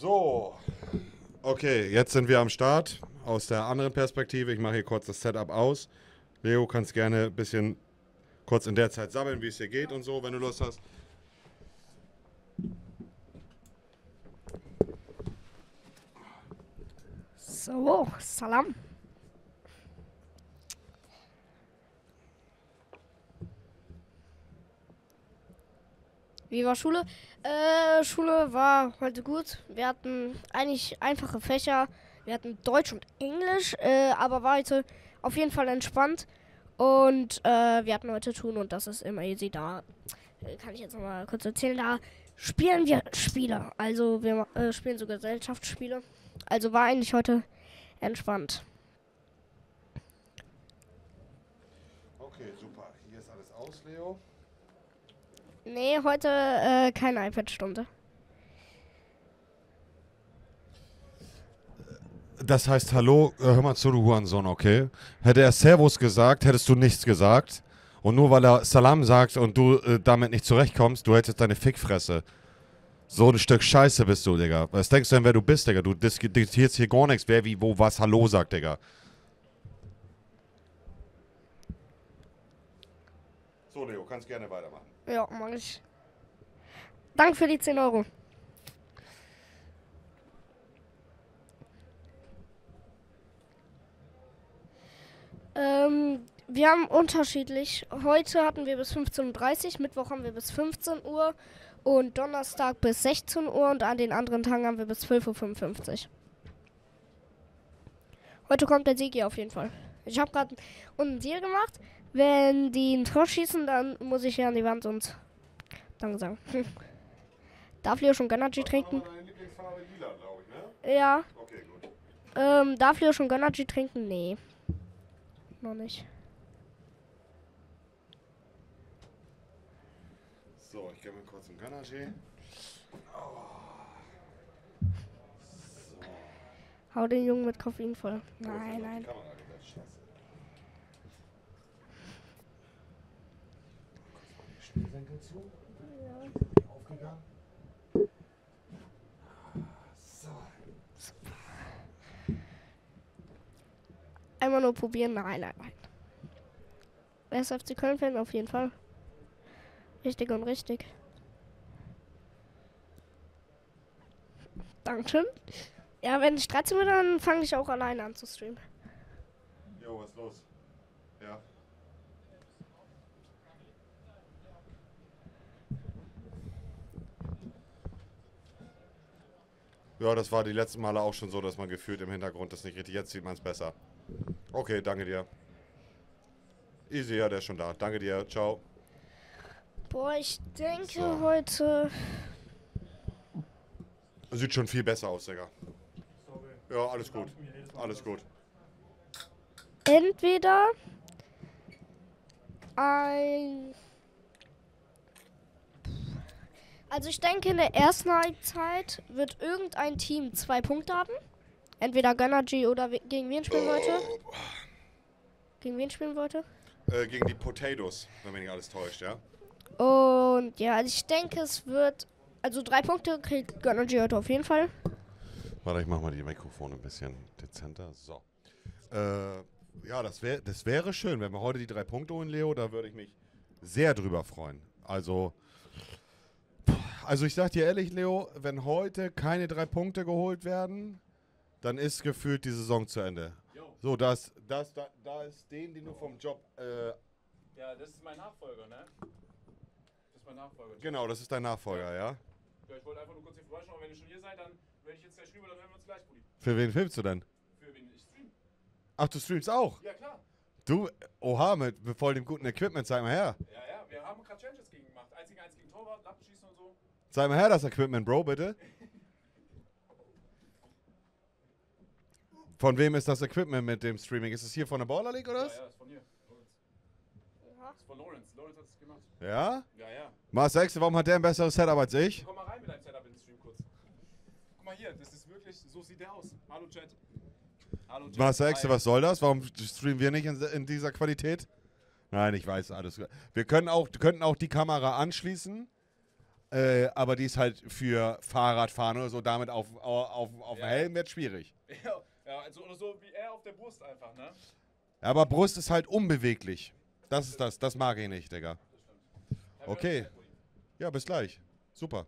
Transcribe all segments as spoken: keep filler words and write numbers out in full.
So, okay, jetzt sind wir am Start aus der anderen Perspektive. Ich mache hier kurz das Setup aus. Leo, kannst gerne ein bisschen kurz in der Zeit sammeln, wie es hier geht und so, wenn du Lust hast. So, Salam. Wie war Schule? Äh, Schule war heute gut. Wir hatten eigentlich einfache Fächer. Wir hatten Deutsch und Englisch, äh, aber war heute auf jeden Fall entspannt. Und äh, wir hatten heute Tun und das ist immer easy. Da äh, kann ich jetzt nochmal kurz erzählen. Da spielen wir Spiele. Also wir äh, spielen so Gesellschaftsspiele. Also war eigentlich heute entspannt. Okay, super. Hier ist alles aus, Leo. Nee, heute äh, keine iPad-Stunde. Das heißt, hallo, hör mal zu, du Hurensohn, okay? Hätte er Servus gesagt, hättest du nichts gesagt. Und nur weil er Salam sagt und du äh, damit nicht zurechtkommst, du hättest deine Fickfresse. So ein Stück Scheiße bist du, Digga. Was denkst du denn, wer du bist, Digga? Du diskutierst hier gar nichts, wer wie wo was hallo sagt, Digga. So, Leo, kannst gerne weitermachen. Ja, mach ich. Danke für die zehn Euro. Ähm, wir haben unterschiedlich. Heute hatten wir bis fünfzehn Uhr dreißig, Mittwoch haben wir bis fünfzehn Uhr und Donnerstag bis sechzehn Uhr und an den anderen Tagen haben wir bis zwölf Uhr fünfundfünfzig. Heute kommt der Sieg hier auf jeden Fall. Ich habe gerade einen Deal gemacht. Wenn die ein Tor schießen, dann muss ich hier an die Wand und dann sagen. Darf Leo schon Gönnergy trinken? Deine Lieblingsfarbe lila, glaube ich, ne? Ja. Okay, gut. Ähm, darf Leo schon Gönnergy trinken? Nee. Noch nicht. So, ich gebe mir kurz einen Gönnergy. Oh. So. Hau den Jungen mit Koffein voll. Nein, nein. Senkel zu. Ja. Aufgegangen. So. Einmal nur probieren. Nein, nein, nein. Wer ist F C Köln-Fan? Auf jeden Fall. Richtig und richtig. Dankeschön. Ja, wenn ich dreizehn bin, dann fange ich auch alleine an zu streamen. Jo, was ist los? Ja. Ja, das war die letzten Male auch schon so, dass man gefühlt im Hintergrund das nicht richtig. Jetzt sieht man es besser. Okay, danke dir. Easy, ja, der ist schon da. Danke dir, ciao. Boah, ich denke so. Heute... Sieht schon viel besser aus, Digga. Ja, alles gut. Alles gut. Entweder... ein... Also ich denke, in der ersten Halbzeit wird irgendein Team zwei Punkte haben. Entweder Gönnergy oder we gegen wen spielen wollte. Oh. Gegen wen spielen wollte? Äh, gegen die Potatoes, wenn mich nicht alles täuscht, ja. Und ja, also ich denke, es wird... Also drei Punkte kriegt Gönnergy heute auf jeden Fall. Warte, ich mach mal die Mikrofone ein bisschen dezenter. So. Äh, ja, das, wär, das wäre schön, wenn wir heute die drei Punkte holen, Leo. Da würde ich mich sehr drüber freuen. Also... Also ich sag dir ehrlich, Leo, wenn heute keine drei Punkte geholt werden, dann ist gefühlt die Saison zu Ende. Yo. So, da ist, da ist, da ist den, den du vom Job... Äh ja, das ist mein Nachfolger, ne? Das ist mein Nachfolger. Genau, das ist dein Nachfolger, ja? Ja, ja, ich wollte einfach nur kurz hier vorbeischauen, aber wenn ihr schon hier seid, dann werde ich jetzt gleich rüber, dann hören wir uns gleich, Brudi. Für wen filmst du denn? Für wen ich stream. Ach, du streamst auch? Ja, klar. Du, oha, mit voll dem guten Equipment, zeig mal her. Ja, ja, wir haben gerade Challenges gegen gemacht. eins gegen eins gegen Torwart, Lappenschießen und so. Zeig mal her das Equipment, Bro, bitte. Von wem ist das Equipment mit dem Streaming? Ist es hier von der Baller League, oder? Ja, ja, ist von hier. Aha. Ist von Lawrence. Lawrence hat es gemacht. Ja? Ja, ja. Marcel, warum hat der ein besseres Setup als ich? Komm mal rein mit deinem Setup in den Stream kurz. Guck mal hier, das ist wirklich, so sieht der aus. Hallo Chat. Hallo Chat. Marcel, was soll das? Warum streamen wir nicht in, in dieser Qualität? Nein, ich weiß alles. Wir können auch, könnten auch die Kamera anschließen. Äh, aber die ist halt für Fahrradfahren oder so, damit auf, auf, auf dem ja. Helm wird schwierig. Ja, ja also, oder so wie er auf der Brust einfach, ne? Ja, aber Brust ist halt unbeweglich. Das ist das, das mag ich nicht, Digga. Okay. Ja, bis gleich. Super.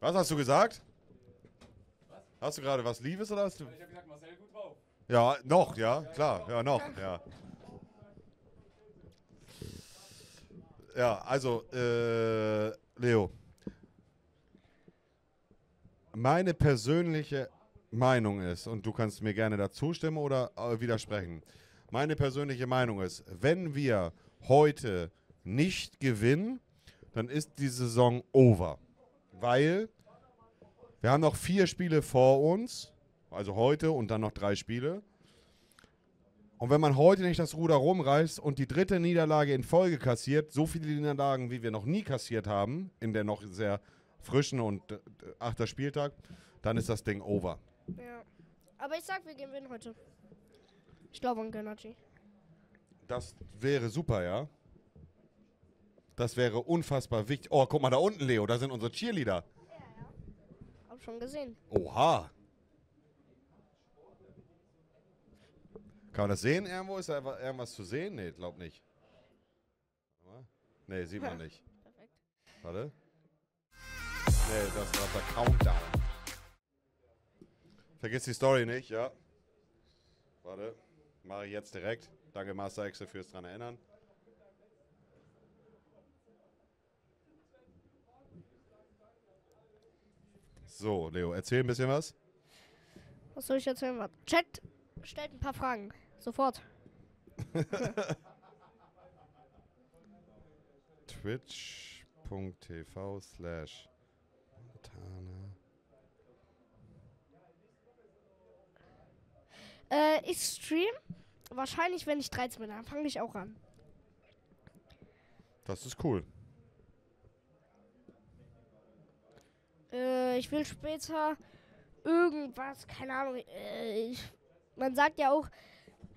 Was hast du gesagt? Was? Hast du gerade was Liebes oder hast du... Ich hab gesagt, Marcel gut drauf. Ja, noch, ja, klar, ja, noch, ja. Ja, also, äh, Leo. Meine persönliche Meinung ist, und du kannst mir gerne dazu stimmen oder widersprechen, meine persönliche Meinung ist, wenn wir heute nicht gewinnen, dann ist die Saison over. Weil wir haben noch vier Spiele vor uns, also heute und dann noch drei Spiele. Und wenn man heute nicht das Ruder rumreißt und die dritte Niederlage in Folge kassiert, so viele Niederlagen, wie wir noch nie kassiert haben, in der noch sehr frischen und äh, achter Spieltag, dann ist das Ding over. Ja. Aber ich sag, wir gewinnen heute. Ich glaube an Gennady. Das wäre super, ja. Das wäre unfassbar wichtig. Oh, guck mal da unten, Leo, da sind unsere Cheerleader. Ja, ja. Hab schon gesehen. Oha. Kann man das sehen irgendwo? Ist da irgendwas zu sehen? Nee, glaub nicht. Nee, sieht man nicht. Perfekt. Warte. Nee, das war der Countdown. Vergiss die Story nicht, ja. Warte, mache ich jetzt direkt. Danke Master Exe fürs dran erinnern. So, Leo, erzähl ein bisschen was. Was soll ich erzählen? Was? Chat, stellt ein paar Fragen. Sofort. Twitch.tv slash Montana. Äh, ich stream. Wahrscheinlich, wenn ich dreizehn bin, dann fange ich auch an. Das ist cool. Äh, ich will später irgendwas, keine Ahnung. Äh, ich, man sagt ja auch,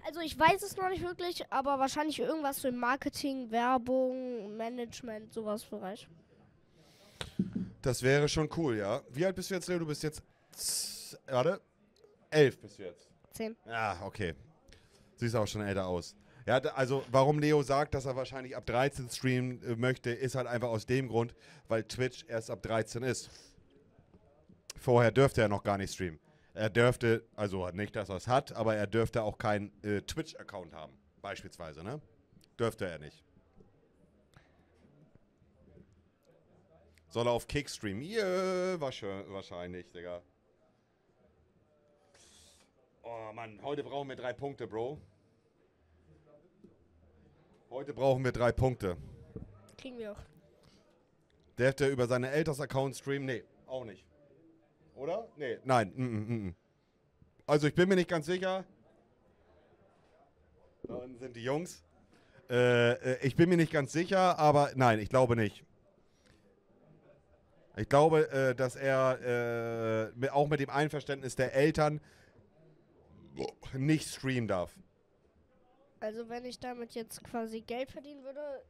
also ich weiß es noch nicht wirklich, aber wahrscheinlich irgendwas für Marketing, Werbung, Management, sowas vielleicht. Das wäre schon cool, ja. Wie alt bist du jetzt, Leo? Du bist jetzt, warte, elf bist du jetzt. zehn. Ja, okay. Siehst auch schon älter aus. Ja, also warum Leo sagt, dass er wahrscheinlich ab dreizehn streamen äh, möchte, ist halt einfach aus dem Grund, weil Twitch erst ab dreizehn ist. Vorher dürfte er noch gar nicht streamen. Er dürfte, also nicht, dass er es hat, aber er dürfte auch keinen äh, Twitch-Account haben, beispielsweise, ne? Dürfte er nicht. Soll er auf Kick streamen? Yeah, wahrscheinlich, Digga. Oh Mann, heute brauchen wir drei Punkte, Bro. Heute brauchen wir drei Punkte. Kriegen wir auch. Darf der über seine Elters-Account streamen? Nee, auch nicht. Oder? Nee, nein. Mm, mm, mm. Also ich bin mir nicht ganz sicher. Da unten sind die Jungs. Äh, ich bin mir nicht ganz sicher, aber nein, ich glaube nicht. Ich glaube, äh, dass er äh, auch mit dem Einverständnis der Eltern nicht streamen darf. Also wenn ich damit jetzt quasi Geld verdienen würde,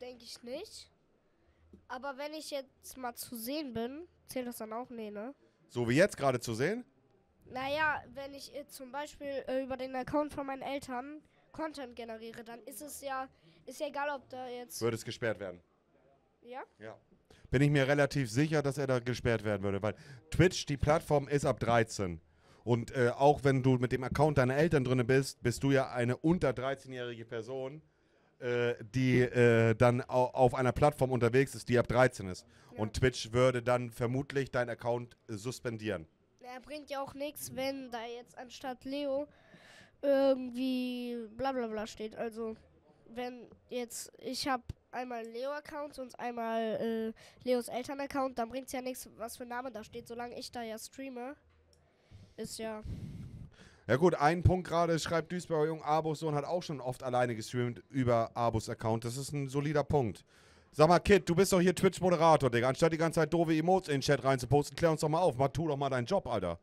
denke ich nicht. Aber wenn ich jetzt mal zu sehen bin, zählt das dann auch? Nee, ne? So wie jetzt gerade zu sehen? Naja, wenn ich zum Beispiel äh, über den Account von meinen Eltern Content generiere, dann ist es ja, ist ja egal, ob da jetzt... Würde es gesperrt werden. Ja? Ja. Bin ich mir relativ sicher, dass er da gesperrt werden würde, weil Twitch, die Plattform, ist ab dreizehn. Und äh, auch wenn du mit dem Account deiner Eltern drin bist, bist du ja eine unter dreizehnjährige Person, äh, die äh, dann au auf einer Plattform unterwegs ist, die ab dreizehn ist. Ja. Und Twitch würde dann vermutlich deinen Account äh, suspendieren. Er bringt ja auch nichts, wenn da jetzt anstatt Leo irgendwie bla bla bla steht. Also wenn jetzt, ich habe einmal Leo-Account und einmal äh, Leos Eltern-Account, dann bringt es ja nichts, was für ein Name da steht, solange ich da ja streame. Ist ja. Ja gut, einen Punkt gerade schreibt Duisburger Jung, Abus Sohn hat auch schon oft alleine gestreamt über Abus Account. Das ist ein solider Punkt. Sag mal, Kid, du bist doch hier Twitch-Moderator, Digga. Anstatt die ganze Zeit doofe Emotes in den Chat reinzuposten, klär uns doch mal auf. Mal, tu doch mal deinen Job, Alter.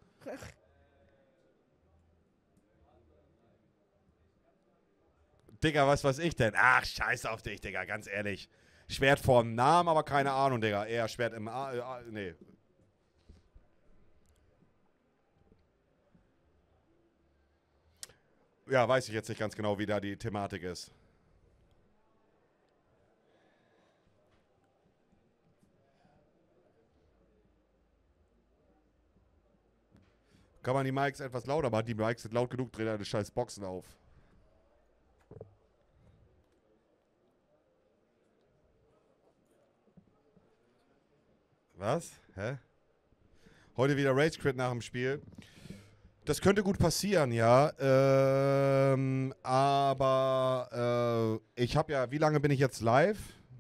Digga, was weiß ich denn? Ach, scheiß auf dich, Digga, ganz ehrlich. Schwert vorm Namen, aber keine Ahnung, Digga. Eher Schwert im A. Äh, nee. Ja, weiß ich jetzt nicht ganz genau, wie da die Thematik ist. Kann man die Mics etwas lauter machen? Die Mics sind laut genug, dreht eine scheiß Boxen auf. Was? Hä? Heute wieder Rage Quit nach dem Spiel. Das könnte gut passieren, ja. Ähm, aber äh, ich habe ja, wie lange bin ich jetzt live?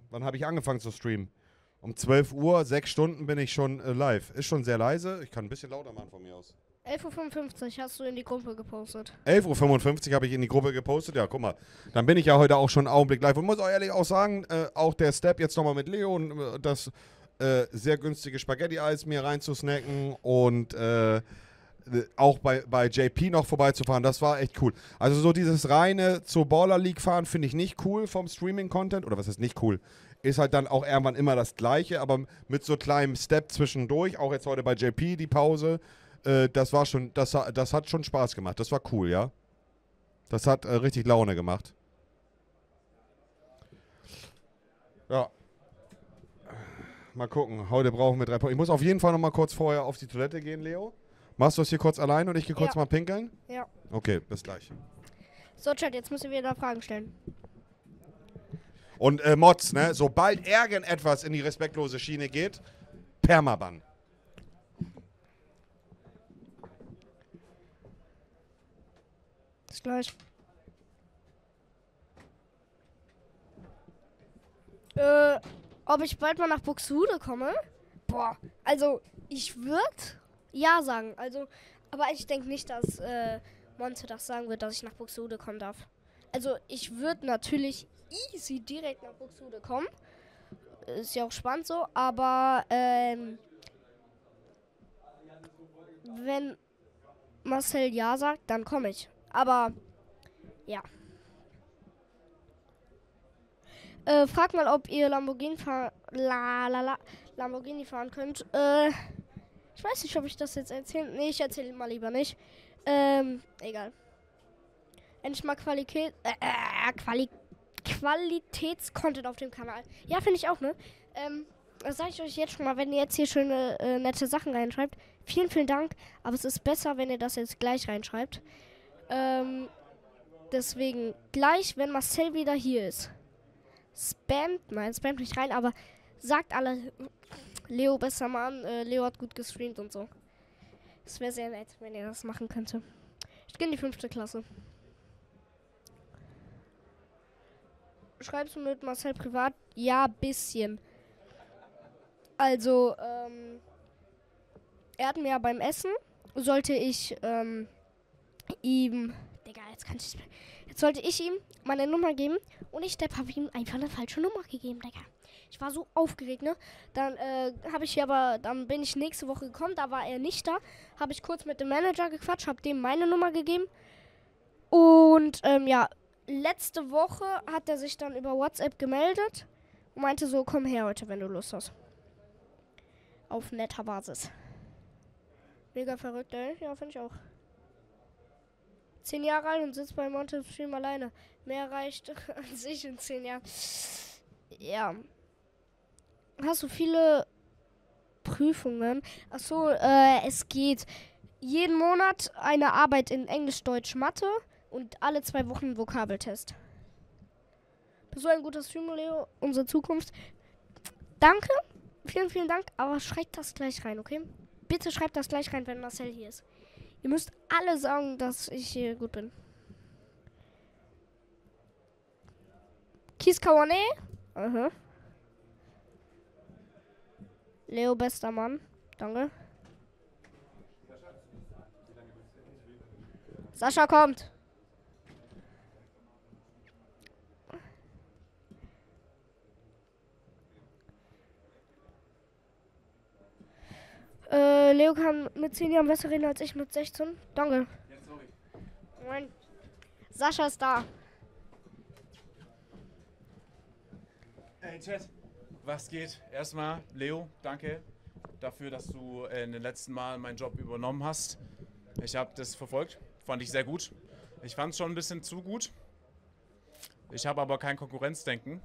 Wann habe ich angefangen zu streamen? Um zwölf Uhr, sechs Stunden bin ich schon äh, live. Ist schon sehr leise. Ich kann ein bisschen lauter machen von mir aus. elf Uhr fünfundfünfzig hast du in die Gruppe gepostet. elf Uhr fünfundfünfzig habe ich in die Gruppe gepostet. Ja, guck mal. Dann bin ich ja heute auch schon einen Augenblick live. Und muss auch ehrlich auch sagen, äh, auch der Step jetzt nochmal mit Leon, das äh, sehr günstige Spaghetti-Eis mir reinzusnacken und äh, auch bei, bei J P noch vorbeizufahren, das war echt cool. Also so dieses reine zur Baller League fahren finde ich nicht cool vom Streaming-Content. Oder was ist nicht cool? Ist halt dann auch irgendwann immer das Gleiche, aber mit so kleinem Step zwischendurch. Auch jetzt heute bei J P die Pause. Das war schon, das, das hat schon Spaß gemacht. Das war cool, ja. Das hat äh, richtig Laune gemacht. Ja. Mal gucken. Heute brauchen wir drei Punkte. Ich muss auf jeden Fall noch mal kurz vorher auf die Toilette gehen, Leo. Machst du das hier kurz allein und ich gehe kurz ja. mal pinkeln? Ja. Okay, bis gleich. So, Chat, jetzt müssen wir da Fragen stellen. Und äh, Mods, ne? Sobald irgendetwas in die respektlose Schiene geht, Permaban. Bis gleich. Äh, ob ich bald mal nach Buxtehude komme? Boah, also ich würde ja sagen. Also, aber ich denke nicht, dass äh, Monte das sagen wird, dass ich nach Buxtehude kommen darf. Also ich würde natürlich easy direkt nach Buxtehude kommen. Ist ja auch spannend so, aber ähm, wenn Marcel ja sagt, dann komme ich. Aber, ja. Äh, frag mal, ob ihr Lamborghini, fahr la, la, la, Lamborghini fahren könnt. Äh, ich weiß nicht, ob ich das jetzt erzähle. Nee, ich erzähle mal lieber nicht. Ähm, egal. Endlich mal Qualität, äh, Quali Qualitätscontent auf dem Kanal. Ja, finde ich auch, ne? Ähm, das sage ich euch jetzt schon mal, wenn ihr jetzt hier schöne, äh, nette Sachen reinschreibt. Vielen, vielen Dank. Aber es ist besser, wenn ihr das jetzt gleich reinschreibt. Ähm, deswegen, gleich, wenn Marcel wieder hier ist, spamt, nein, spamt nicht rein, aber sagt alle, Leo besser mal an, äh, Leo hat gut gestreamt und so. Es wäre sehr nett, wenn ihr das machen könnte. Ich gehe in die fünfte Klasse. Schreibst du mit Marcel privat? Ja, bisschen. Also, ähm, er hat mir ja beim Essen, sollte ich, ähm, ihm, Digga, jetzt kann ich jetzt sollte ich ihm meine Nummer geben und ich Depp habe ihm einfach eine falsche Nummer gegeben, Digga. Ich war so aufgeregt, ne? Dann äh, habe ich hier aber, dann bin ich nächste Woche gekommen, da war er nicht da, habe ich kurz mit dem Manager gequatscht, habe dem meine Nummer gegeben und ähm, ja, letzte Woche hat er sich dann über WhatsApp gemeldet und meinte so, komm her heute, wenn du Lust hast. Auf netter Basis. Mega verrückt, ey. Ja, finde ich auch. Zehn Jahre alt und sitzt bei Monte Stream alleine. Mehr reicht als ich in zehn Jahren. Ja. Hast du viele Prüfungen? Achso, äh, es geht. Jeden Monat eine Arbeit in Englisch, Deutsch, Mathe und alle zwei Wochen einen Vokabeltest. Bist du ein guter Streamer, Leo? Unsere Zukunft. Danke. Vielen, vielen Dank. Aber schreibt das gleich rein, okay? Bitte schreibt das gleich rein, wenn Marcel hier ist. Ihr müsst alle sagen, dass ich hier gut bin. Kies Kawane. Aha. Leo, bester Mann. Danke. Sascha kommt. Äh, Leo kann mit zehn Jahren besser reden als ich mit sechzehn. Danke. Ja, sorry. Moin. Sascha ist da. Hey Chat, was geht? Erstmal, Leo, danke dafür, dass du in den letzten Mal meinen Job übernommen hast. Ich habe das verfolgt, fand ich sehr gut. Ich fand es schon ein bisschen zu gut. Ich habe aber kein Konkurrenzdenken.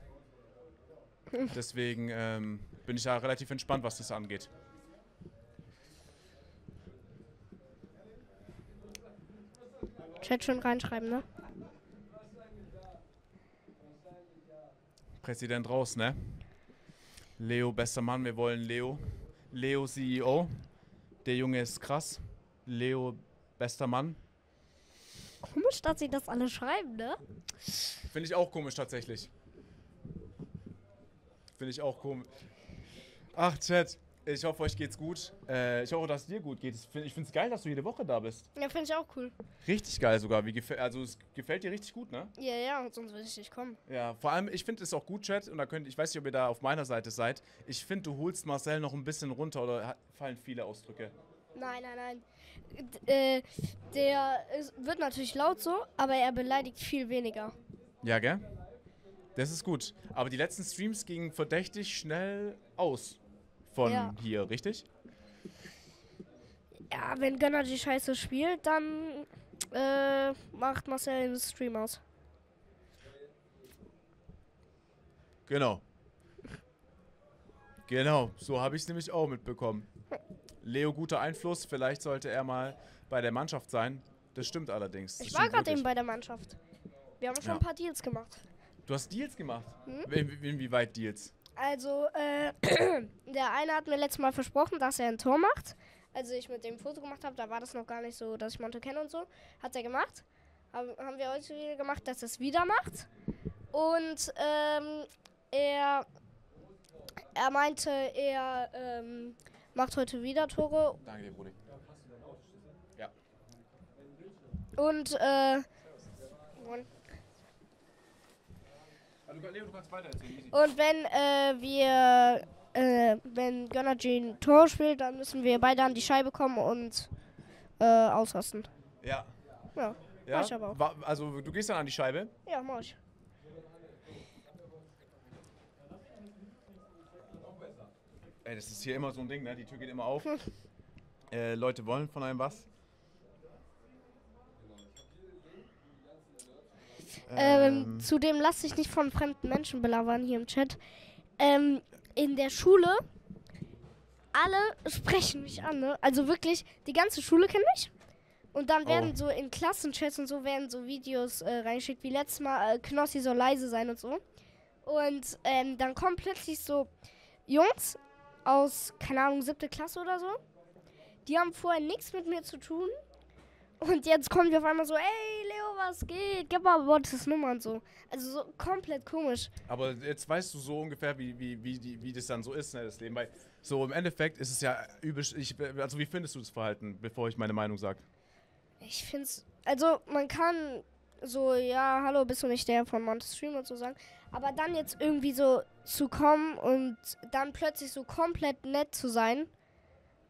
Deswegen ähm, bin ich da relativ entspannt, was das angeht. Chat schon reinschreiben, ne? Präsident raus, ne? Leo, bester Mann, wir wollen Leo. Leo, C E O. Der Junge ist krass. Leo, bester Mann. Komisch, dass sie das alle schreiben, ne? Finde ich auch komisch, tatsächlich. Finde ich auch komisch. Ach, Chat, ich hoffe, euch geht's gut. Äh, ich hoffe, dass es dir gut geht. Ich finde es geil, dass du jede Woche da bist. Ja, finde ich auch cool. Richtig geil sogar. Wie gefäl- also es gefällt dir richtig gut, ne? Ja, ja, sonst würde ich nicht kommen. Ja, vor allem, ich finde es auch gut, Chat. Und da könnt, ich weiß nicht, ob ihr da auf meiner Seite seid. Ich finde, du holst Marcel noch ein bisschen runter oder fallen viele Ausdrücke. Nein, nein, nein. D äh, der ist, wird natürlich laut so, aber er beleidigt viel weniger. Ja, gell? Das ist gut. Aber die letzten Streams gingen verdächtig schnell aus von ja. hier, richtig? Ja, wenn Gönner die Scheiße spielt, dann äh, macht Marcel den Stream aus. Genau. Genau, so habe ich es nämlich auch mitbekommen. Leo, guter Einfluss, vielleicht sollte er mal bei der Mannschaft sein. Das stimmt allerdings. Ich war gerade eben bei der Mannschaft. Wir haben schon ja. ein paar Deals gemacht. Du hast Deals gemacht? Hm? In, inwieweit Deals? Also, äh, der eine hat mir letztes Mal versprochen, dass er ein Tor macht. Als ich mit dem Foto gemacht habe, da war das noch gar nicht so, dass ich Monte kenne und so. Hat er gemacht. Hab, haben wir heute wieder gemacht, dass er es wieder macht. Und, ähm, er, er meinte, er, ähm, macht heute wieder Tore. Danke dir, Brudi. Ja. Und, äh, Und wenn äh, wir, äh, wenn Gönnergy ein Tor spielt, dann müssen wir beide an die Scheibe kommen und äh, ausrasten. Ja. Ja, ja. Mach ich aber auch. Also du gehst dann an die Scheibe? Ja, mach ich. Ey, das ist hier immer so ein Ding, ne? Die Tür geht immer auf. Hm. Äh, Leute wollen von einem was. Ähm, zudem lasse ich nicht von fremden Menschen belabern hier im Chat. Ähm, in der Schule, alle sprechen mich an, ne? Also wirklich, die ganze Schule kennt mich. Und dann werden oh. so in Klassenchats und so werden so Videos äh, reingeschickt, wie letztes Mal, äh, Knossi soll leise sein und so. Und ähm, dann kommen plötzlich so Jungs aus, keine Ahnung, siebte Klasse oder so. Die haben vorher nichts mit mir zu tun. Und jetzt kommen wir auf einmal so, ey Leo, was geht? Gib mal Wortes Nummer und so. Also so komplett komisch. Aber jetzt weißt du so ungefähr, wie, wie, wie, die, wie das dann so ist, ne, das Leben. Weil so im Endeffekt ist es ja übel. Ich, also wie findest du das Verhalten, bevor ich meine Meinung sage? Ich finde es, also man kann so, ja, hallo, bist du nicht der von Montes Stream und so sagen. Aber dann jetzt irgendwie so zu kommen und dann plötzlich so komplett nett zu sein.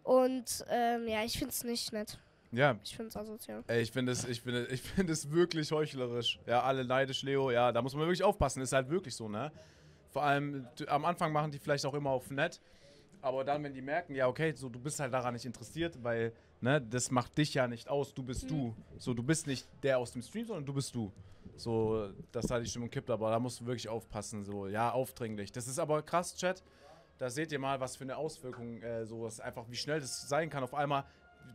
Und ähm, ja, ich finde es nicht nett. Ja. Ich finde es asozial. Ey, ich finde es ich finde, ich finde es wirklich heuchlerisch. Ja, alle neidisch, Leo. Ja, da muss man wirklich aufpassen. Ist halt wirklich so, ne? Vor allem, am Anfang machen die vielleicht auch immer auf nett. Aber dann, wenn die merken, ja, okay, so, du bist halt daran nicht interessiert, weil, ne, das macht dich ja nicht aus. Du bist mhm. du. So, du bist nicht der aus dem Stream, sondern du bist du. So, dass da die Stimmung kippt. Aber da musst du wirklich aufpassen. So, ja, aufdringlich. Das ist aber krass, Chat. Da seht ihr mal, was für eine Auswirkung äh, sowas einfach, wie schnell das sein kann. Auf einmal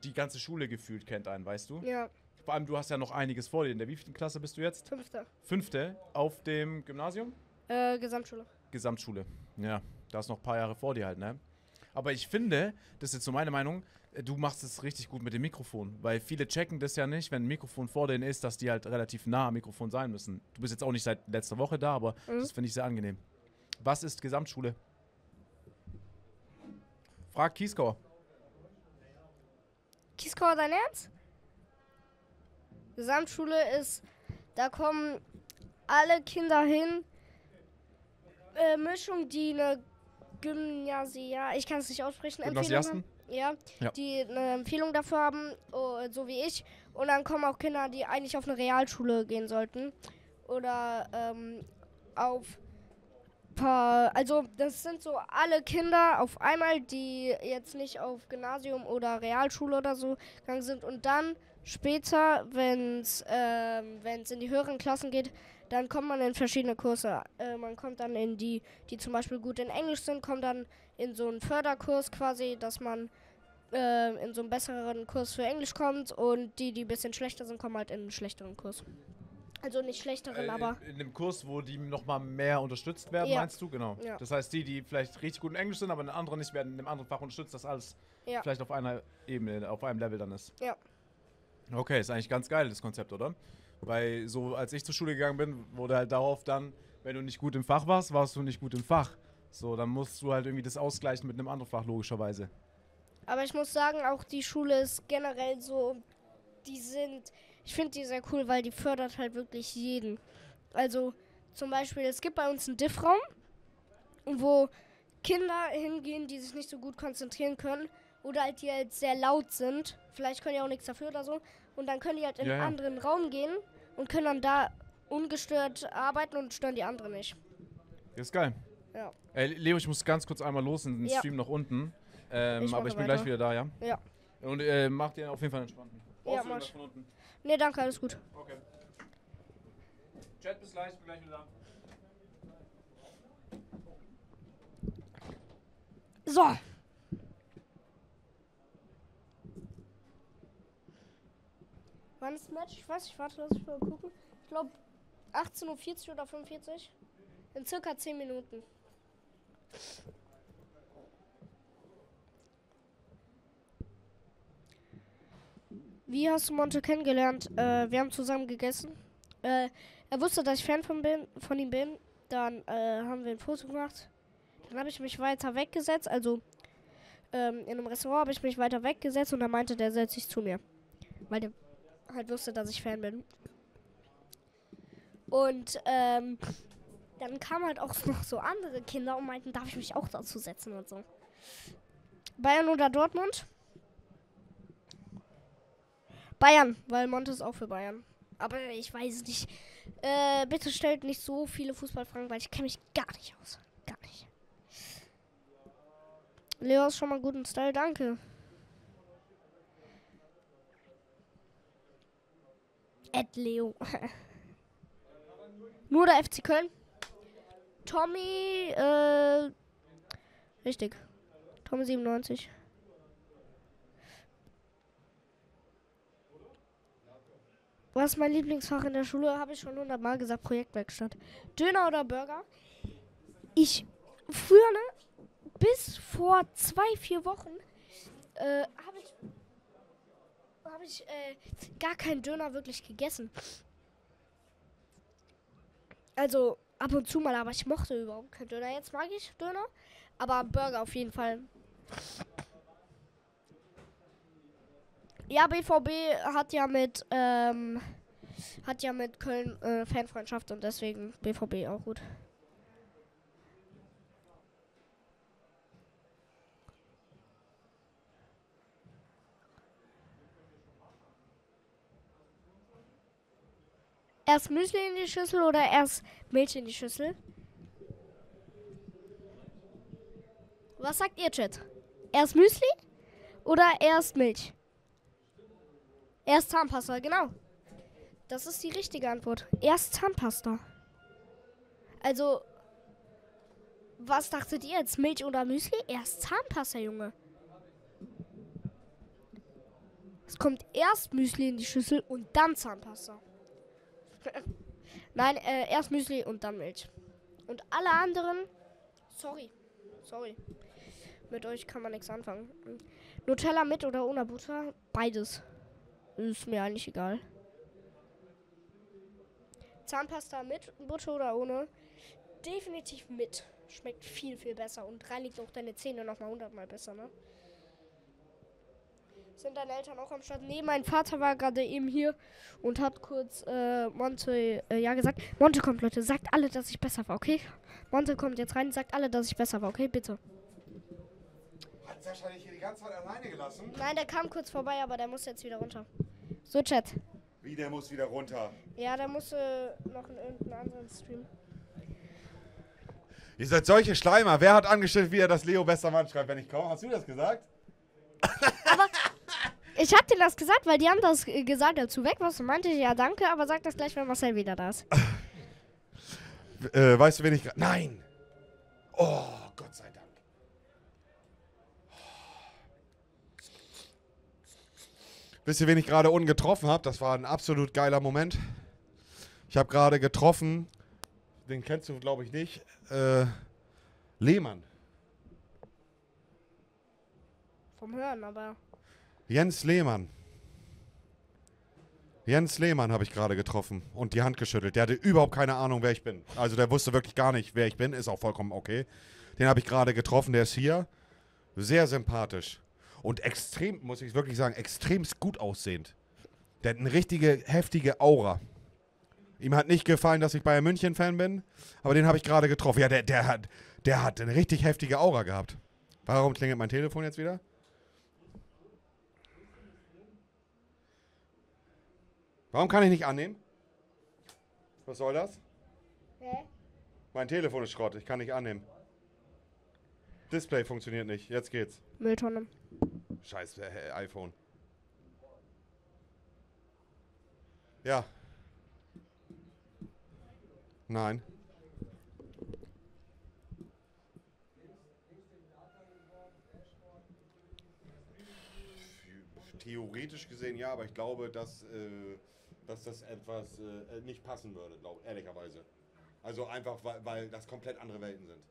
die ganze Schule gefühlt kennt einen, weißt du? Ja. Vor allem, du hast ja noch einiges vor dir. In der wievielten Klasse bist du jetzt? Fünfte. Fünfte? Auf dem Gymnasium? Äh, Gesamtschule. Gesamtschule. Ja, da hast noch ein paar Jahre vor dir halt, ne? Aber ich finde, das ist jetzt so meine Meinung, du machst es richtig gut mit dem Mikrofon. Weil viele checken das ja nicht, wenn ein Mikrofon vor denen ist, dass die halt relativ nah am Mikrofon sein müssen. Du bist jetzt auch nicht seit letzter Woche da, aber mhm. das finde ich sehr angenehm. Was ist Gesamtschule? Frag Kieskauer. Kieskauer, dein Ernst? Gesamtschule ist, da kommen alle Kinder hin. Äh, Mischung, die eine Gymnasia, ich kann es nicht aussprechen, Empfehlung haben, ja, ja. die eine Empfehlung dafür haben, oh, so wie ich. Und dann kommen auch Kinder, die eigentlich auf eine Realschule gehen sollten. Oder ähm, auf paar, also das sind so alle Kinder auf einmal, die jetzt nicht auf Gymnasium oder Realschule oder so gegangen sind. Und dann später, wenn es ähm, wenn's in die höheren Klassen geht, dann kommt man in verschiedene Kurse. Äh, man kommt dann in die, die zum Beispiel gut in Englisch sind, kommt dann in so einen Förderkurs quasi, dass man äh, in so einen besseren Kurs für Englisch kommt. Und die, die ein bisschen schlechter sind, kommen halt in einen schlechteren Kurs. Also nicht schlechteren, äh, aber... In, in einem Kurs, wo die nochmal mehr unterstützt werden, ja. Meinst du? Genau. Ja. Das heißt, die, die vielleicht richtig gut in Englisch sind, aber in anderen nicht, werden in einem anderen Fach unterstützt, dass alles ja. vielleicht auf einer Ebene, auf einem Level dann ist. Ja. Okay, ist eigentlich ganz geil, das Konzept, oder? Weil so, als ich zur Schule gegangen bin, wurde halt darauf dann, wenn du nicht gut im Fach warst, warst du nicht gut im Fach. So, dann musst du halt irgendwie das ausgleichen mit einem anderen Fach, logischerweise. Aber ich muss sagen, auch die Schule ist generell so, die sind... Ich finde die sehr cool, weil die fördert halt wirklich jeden. Also zum Beispiel, es gibt bei uns einen Diff-Raum, wo Kinder hingehen, die sich nicht so gut konzentrieren können oder halt die halt sehr laut sind. Vielleicht können die auch nichts dafür oder so. Und dann können die halt in ja, einen ja. anderen Raum gehen und können dann da ungestört arbeiten und stören die anderen nicht. Das ist geil. Ja. Ey, Leo, ich muss ganz kurz einmal los in den ja. Stream nach unten. Ähm, ich aber ich bin weiter. gleich wieder da, ja? Ja. Und äh, macht ihr auf jeden Fall entspannten. Ja, mach. Von unten? Nee, danke, alles gut. Okay. Chat, bis gleich, bin gleich wieder da. So. Wann ist das Match? Ich weiß, ich warte, lass ich mal gucken. Ich glaube, achtzehn Uhr vierzig oder fünfundvierzig. In circa zehn Minuten. Wie hast du Monte kennengelernt? Äh, wir haben zusammen gegessen. Äh, er wusste, dass ich Fan von, bin, von ihm bin. Dann äh, haben wir ein Foto gemacht. Dann habe ich mich weiter weggesetzt. Also ähm, in einem Restaurant habe ich mich weiter weggesetzt und dann meinte der, setzt sich zu mir. Weil der halt wusste, dass ich Fan bin. Und ähm, dann kamen halt auch noch so andere Kinder und meinten, darf ich mich auch dazu setzen und so. Bayern oder Dortmund? Bayern, weil Monte ist auch für Bayern. Aber ich weiß nicht. Äh, bitte stellt nicht so viele Fußballfragen, weil ich kenne mich gar nicht aus. Gar nicht. Leo ist schon mal guten Style, danke. Ed Leo. Nur der F C Köln. Tommy, äh, richtig. Tommy siebenundneunzig. Was ist mein Lieblingsfach in der Schule? Habe ich schon hundertmal gesagt, Projektwerkstatt. Döner oder Burger? Ich, früher, ne, bis vor zwei, vier Wochen, äh, habe ich, hab ich äh, gar keinen Döner wirklich gegessen. Also, ab und zu mal, aber ich mochte überhaupt keinen Döner. Jetzt mag ich Döner, aber Burger auf jeden Fall. Ja, B V B hat ja mit, ähm, hat ja mit Köln äh, Fanfreundschaft und deswegen B V B auch gut. Erst Müsli in die Schüssel oder erst Milch in die Schüssel? Was sagt ihr, Chat? Erst Müsli oder erst Milch? Erst Zahnpasta, genau. Das ist die richtige Antwort. Erst Zahnpasta. Also, was dachtet ihr jetzt? Milch oder Müsli? Erst Zahnpasta, Junge. Es kommt erst Müsli in die Schüssel und dann Zahnpasta. Nein, äh, erst Müsli und dann Milch. Und alle anderen, sorry, sorry. Mit euch kann man nichts anfangen. Nutella mit oder ohne Butter? Beides. Ist mir eigentlich egal. Zahnpasta mit Butter oder ohne? Definitiv mit. Schmeckt viel, viel besser und reinigt auch deine Zähne nochmal hundertmal besser, ne? Sind deine Eltern auch am Start? Nee, mein Vater war gerade eben hier und hat kurz äh, Monte, äh, ja gesagt. Monte kommt, Leute, sagt alle, dass ich besser war, okay? Monte kommt jetzt rein, sagt alle, dass ich besser war, okay? Bitte. Hat Sascha dich hier die ganze Zeit alleine gelassen? Nein, der kam kurz vorbei, aber der muss jetzt wieder runter. So, Chat. Wie, der muss wieder runter? Ja, der muss äh, noch in irgendeinen anderen Stream. Ihr seid solche Schleimer. Wer hat angestellt, wie er das Leo bester Mann schreibt, wenn ich komme? Hast du das gesagt? Aber ich hab dir das gesagt, weil die haben das gesagt, dazu weg was. Du meinte ich, ja danke, aber sag das gleich, wenn Marcel wieder da ist. äh, weißt du, wen ich gerade... Nein! Oh, Gott sei Dank. Oh. Wisst ihr, wen ich gerade unten getroffen habe? Das war ein absolut geiler Moment. Ich habe gerade getroffen... Den kennst du, glaube ich, nicht. Äh, Lehmann. Vom Hören, aber... Jens Lehmann. Jens Lehmann habe ich gerade getroffen und die Hand geschüttelt. Der hatte überhaupt keine Ahnung, wer ich bin. Also der wusste wirklich gar nicht, wer ich bin. Ist auch vollkommen okay. Den habe ich gerade getroffen, der ist hier. Sehr sympathisch. Und extrem, muss ich wirklich sagen, extremst gut aussehend. Der hat eine richtige, heftige Aura. Ihm hat nicht gefallen, dass ich Bayern München-Fan bin, aber den habe ich gerade getroffen. Ja, der, der, hat, der hat eine richtig heftige Aura gehabt. Warum klingelt mein Telefon jetzt wieder? Warum kann ich nicht annehmen? Was soll das? Hä? Mein Telefon ist Schrott, ich kann nicht annehmen. Display funktioniert nicht, jetzt geht's. Mülltonne. Scheiß äh, iPhone. Ja. Nein. Theoretisch gesehen ja, aber ich glaube, dass, äh, dass das etwas äh, nicht passen würde, glaub, ehrlicherweise. Also einfach, weil, weil das komplett andere Welten sind.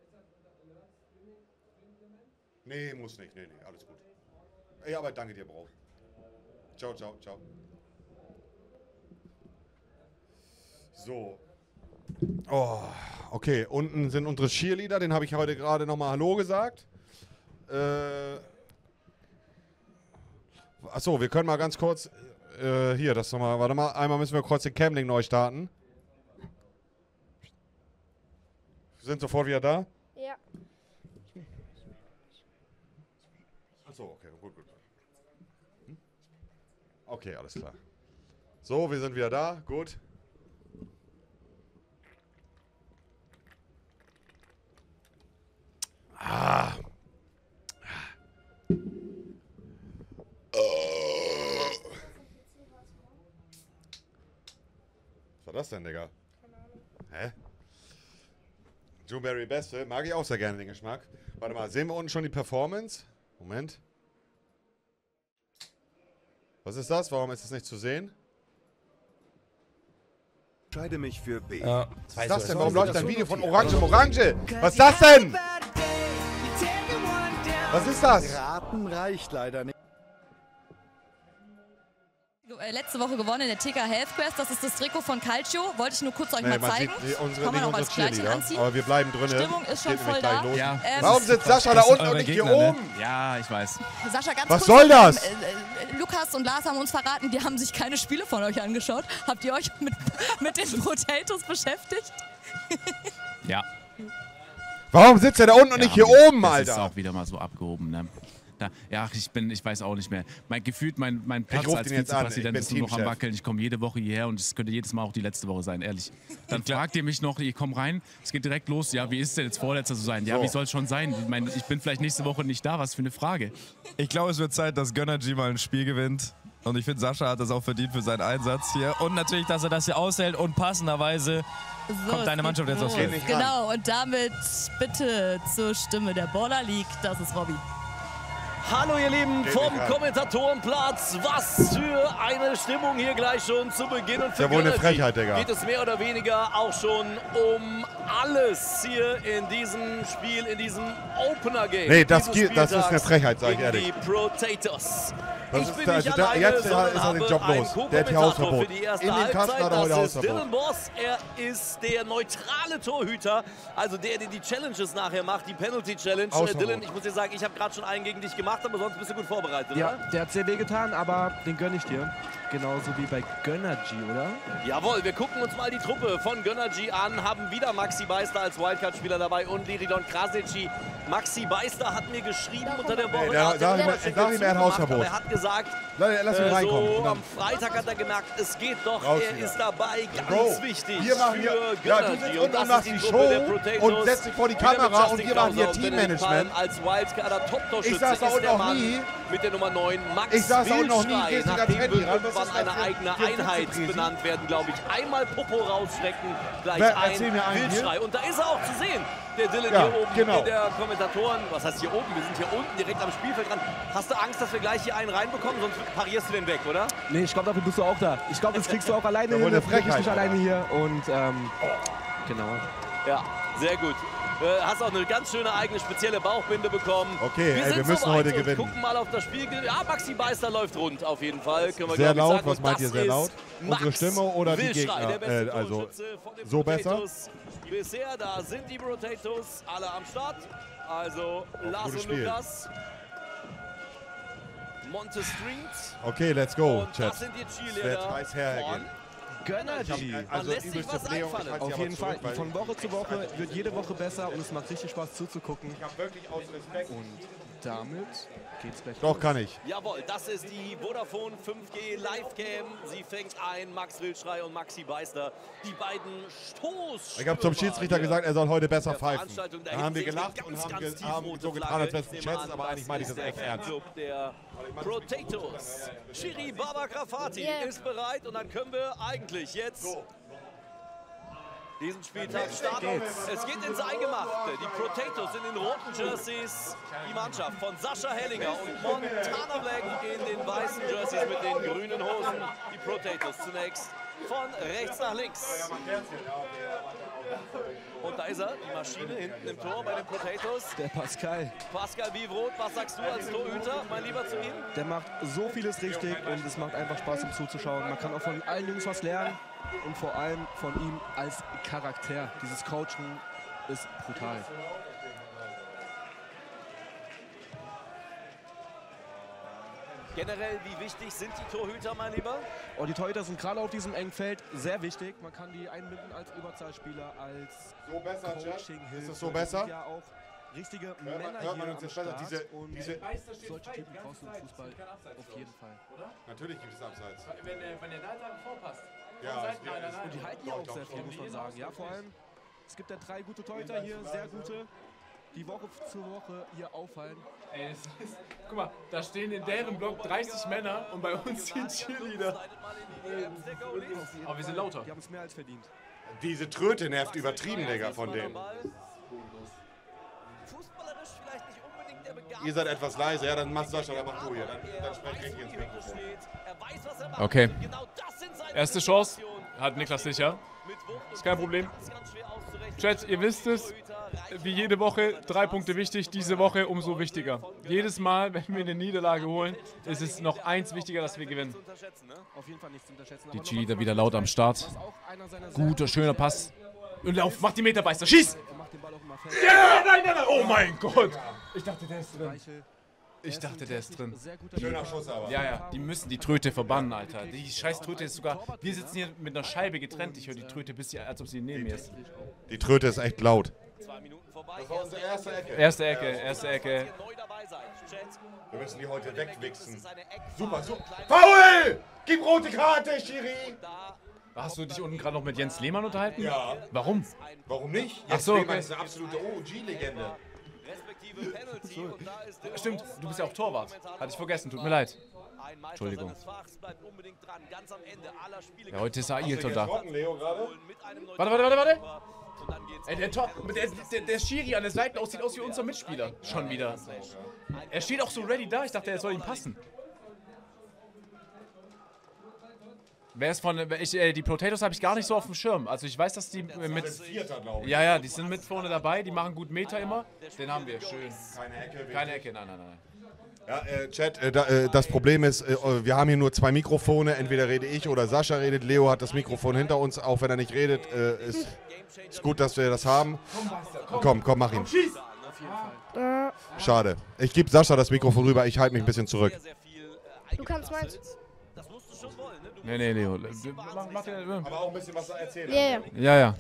Nee, muss nicht. Nee, nee, alles gut. Ja, aber danke dir, Bro. Ciao, ciao, ciao. So. Oh, okay. Unten sind unsere Cheerleader. Den habe ich heute gerade nochmal Hallo gesagt. Äh, achso, wir können mal ganz kurz... Äh, hier, das nochmal... Warte mal, einmal müssen wir kurz den Camlink neu starten. Wir sind sofort wieder da? Ja. Achso, okay. Gut, gut. Hm? Okay, alles klar. So, wir sind wieder da. Gut. Ah. Was war das denn, Digga? Keine Ahnung. Hä? Dewberry Beste, mag ich auch sehr gerne den Geschmack. Warte mal, sehen wir unten schon die Performance? Moment. Was ist das? Warum ist das nicht zu sehen? Ich entscheide mich für B. Ja. Was ist das denn? Warum läuft ein Video von Orange im Orange? Was ist das denn? Was ist das? Raten reicht leider nicht. Letzte Woche gewonnen in der T K Health Quest. Das ist das Trikot von Calcio. Wollte ich nur kurz euch nee, mal zeigen. Sieht, unsere, kann man auch als Kleidchen anziehen. Aber wir bleiben drin. Stimmung ist schon voll da. Ja. Ähm, Warum sitzt Sascha da unten und nicht Gegner, hier oben? Ne? Ja, ich weiß. Sascha, ganz was kurz, soll das? Äh, äh, Lukas und Lars haben uns verraten, die haben sich keine Spiele von euch angeschaut. Habt ihr euch mit, mit den Potatoes beschäftigt? Ja. Warum sitzt er da unten und ja, nicht hier oben, Alter? Das ist auch wieder mal so abgehoben, ne? Da, ja, ich bin, ich weiß auch nicht mehr. Mein Gefühl, mein, mein Platz als Vizepräsident ist nur noch am Wackeln. Ich komme jede Woche hierher und es könnte jedes Mal auch die letzte Woche sein, ehrlich. Dann fragt ihr mich noch, ich komme rein, es geht direkt los. Ja, wie ist denn jetzt Vorletzter zu sein? Ja, so. Wie soll es schon sein? Ich meine, ich bin vielleicht nächste Woche nicht da, was für eine Frage. Ich glaube, es wird Zeit, dass Gönnergy mal ein Spiel gewinnt. Und ich finde, Sascha hat das auch verdient für seinen Einsatz hier. Und natürlich, dass er das hier aushält und passenderweise... So, kommt deine Mannschaft jetzt aufs Feld. Genau, und damit bitte zur Stimme der Baller League. Das ist Robby. Hallo ihr Lieben vom Kommentatorenplatz. Was für eine Stimmung hier gleich schon zu Beginn. Und für Gönnergy eine Frechheit, Digga. Geht es mehr oder weniger auch schon um alles hier in diesem Spiel, in diesem Opener-Game. Nee, das, das ist eine Frechheit, sag ich ehrlich. Die Potatoes. Das ich bin da, also nicht alleine, da, jetzt ist er den Job los. Der hat hier Hausverbot. In den Kasten hat er heute Hausverbot. Dylan Boss, er ist der neutrale Torhüter, also der, der die Challenges nachher macht, die Penalty-Challenge. Dylan, ich muss dir sagen, ich habe gerade schon einen gegen dich gemacht, aber sonst bist du gut vorbereitet, ja, oder? Der hat sehr weh getan, aber den gönne ich dir. Genauso wie bei Gönnergy, oder? Jawohl, wir gucken uns mal die Truppe von Gönnergy an, haben wieder Maxi Beister als Wildcard-Spieler dabei und Liridon Krasici Maxi Beister hat mir geschrieben unter der Woche. Hey, da hat ihm ein Hausverbot. Er hat gesagt, lass ihn reinkommen. So, am Freitag hat er gemerkt, es geht doch. Raus er wieder. Ist dabei, ganz Bro, wichtig. Wir machen hier, ja, du sitzt unten und machst die Show und setzt dich vor die Kamera und wir machen hier Teammanagement. Ich saß da unten noch nie. Mit der Nummer neun, Max ich saß auch noch nie, gehst du ganz Handy ran. Was ist eine eigene Einheit benannt werden, glaube ich. Einmal Popo rausschrecken, gleich wer, ein Wildschrei. Und da ist er auch zu sehen, der Dylan ja, hier oben, genau. Der Kommentatoren. Was heißt hier oben? Wir sind hier unten, direkt am Spielfeld dran. Hast du Angst, dass wir gleich hier einen reinbekommen? Sonst parierst du den weg, oder? Nee, ich glaube, dafür bist du auch da. Ich glaube, das kriegst du auch alleine hin. Das krieg ich nicht alleine hier. Und, ähm, genau. Ja, sehr gut. Hast auch eine ganz schöne eigene spezielle Bauchbinde bekommen. Okay, wir, ey, wir müssen heute gewinnen. Gucken mal auf das Spiel. Ja, Maxi Beister läuft rund auf jeden Fall. Können wir sehr laut, sagen. Was meint ihr sehr laut? Unsere Stimme oder die Gegner? Äh, also so besser. Bisher, da sind die Potatoes alle am Start. Also oh, Lars und Lukas. Monte Street. Okay, let's go, und Chat. Das sind die Cheerleader. Gönnergy. Also lässt sich was einfallen. Auf jeden Fall. Von Woche zu Woche wird jede Woche besser und es macht richtig Spaß zuzugucken. Ich habe wirklich aus Respekt. Und damit geht's gleich. Doch, kann ich. Jawohl, das ist die Vodafone fünf G Livecam. Sie fängt ein. Max Wildschrei und Maxi Beister. Die beiden Stoß. Ich habe zum Schiedsrichter gesagt, er soll heute besser pfeifen. Da haben wir gelacht und haben so getan, als wäre es ein Scherz, aber eigentlich meine ich das echt ernst. Der Potatoes. Chiri Baba Grafati ist bereit und dann können wir eigentlich jetzt diesen Spieltag starten. Es geht ins Eingemachte. Die Potatoes in den roten Jerseys, die Mannschaft von Sascha Hellinger und Montana Black in den weißen Jerseys mit den grünen Hosen. Die Potatoes zunächst von rechts nach links. Und da ist er, die Maschine hinten im Tor bei den Potatoes. Der Pascal. Pascal Wivroth, was sagst du als Torhüter, mein Lieber, zu ihm? Der macht so vieles richtig und es macht einfach Spaß, ihm zuzuschauen. Man kann auch von allen Jungs was lernen und vor allem von ihm als Charakter. Dieses Coaching ist brutal. Generell, wie wichtig sind die Torhüter, mein Lieber? Oh, die Torhüter sind gerade auf diesem engen Feld sehr wichtig. Man kann die einbinden als Überzahlspieler, als so besser, Coaching-Hilfe. Ist das so besser? Ja, auch richtige hört Männer man, hört hier man uns am Start. Diese, und diese solche Typen brauchst du im Fußball auf jeden Fall. Oder? Natürlich gibt es Abseits. Wenn, äh, wenn der Leiter vorpasst. Ja, ja, und die halten ja auch sehr viel, muss man sagen. Ja, vor allem, es gibt ja drei gute Torhüter hier, sehr gute. Die Woche zu Woche hier auffallen. Ey, das ist, guck mal, da stehen in deren Block dreißig Männer und bei uns sind Cheerleader. Aber wir sind lauter. Die haben es mehr als verdient. Diese Tröte nervt übertrieben, Digga, von denen. Fußballerisch vielleicht nicht unbedingt der Begabte. Ihr seid etwas leise, ja, dann machst Sascha, dann mach du hier. Dann, dann spreche ich ins Mikrofon. Okay. Erste Chance hat Niklas sicher. Ist kein Problem. Chat, ihr wisst es, wie jede Woche, drei Punkte wichtig, diese Woche umso wichtiger. Jedes Mal, wenn wir eine Niederlage holen, ist es noch eins wichtiger, dass wir gewinnen. Die Cheerleader wieder laut am Start. Guter, schöner Pass. Und lauf, mach die Meterbeister, schieß! Ja, nein, nein, nein, oh mein Gott! Ich dachte, der ist drin. Ich dachte, der ist drin. Schöner Schuss aber. Ja, ja, die müssen die Tröte verbannen, Alter. Die scheiß Tröte ist sogar... Wir sitzen hier mit einer Scheibe getrennt. Ich höre die Tröte, bis sie, als ob sie neben mir ist. Die Tröte ist echt laut. Zwei Minuten vorbei. Das war unsere erste Ecke. Erste Ecke, erste Ecke. Wir müssen die heute wegwichsen. Super, super. Foul! Gib rote Karte, Schiri! Hast du dich unten gerade noch mit Jens Lehmann unterhalten? Ja. Warum? Warum nicht? Jens so, Lehmann ist eine absolute O G-Legende. So. Stimmt, du bist ja auch Torwart. Hatte ich vergessen, tut mir leid. Entschuldigung. Ja, heute ist Ailton da. Warte, warte, warte, warte. Ey, der, Tor, der, der, der Schiri an der Seite aussieht aus wie unser Mitspieler. Schon wieder. Er steht auch so ready da. Ich dachte, er soll ihm passen. Wer ist von... Ich, äh, die Potatoes habe ich gar nicht so auf dem Schirm. Also ich weiß, dass die äh, mit... Ja, ja, die sind mit vorne dabei. Die machen gut Meter immer. Den haben wir. Schön. Keine Ecke. Keine Ecke, nein, nein, nein. Ja, äh, Chat, äh, da, äh, das Problem ist, äh, wir haben hier nur zwei Mikrofone. Entweder rede ich oder Sascha redet. Leo hat das Mikrofon hinter uns, auch wenn er nicht redet. Äh, ist, ist gut, dass wir das haben. Komm, komm, mach ihn. Schade. Ich gebe Sascha das Mikrofon rüber. Ich halte mich ein bisschen zurück. Du kannst meins. Das musst Nee, nee, nee. Aber auch ein bisschen was erzählen. Yeah. Ja, ja.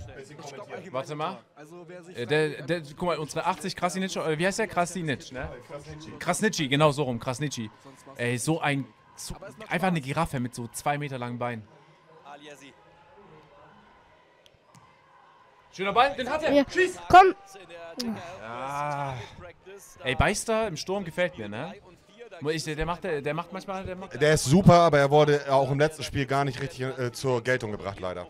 Warte mal. Äh, der, der, guck mal, unsere achtzig Krasnitsch, äh, wie heißt der? Krasnitsch, ne? Krasnitschi, genau so rum, Krasnitschi. Ey, so ein, so, einfach eine Giraffe mit so zwei Meter langen Beinen. Schöner Ball, den hat er. Ja. Schieß! Komm! Ah. Ey, Beister im Sturm gefällt mir, ne? Ich, der, macht, der macht manchmal... Der, macht der ist super, aber er wurde auch im letzten Spiel gar nicht richtig äh, zur Geltung gebracht, leider.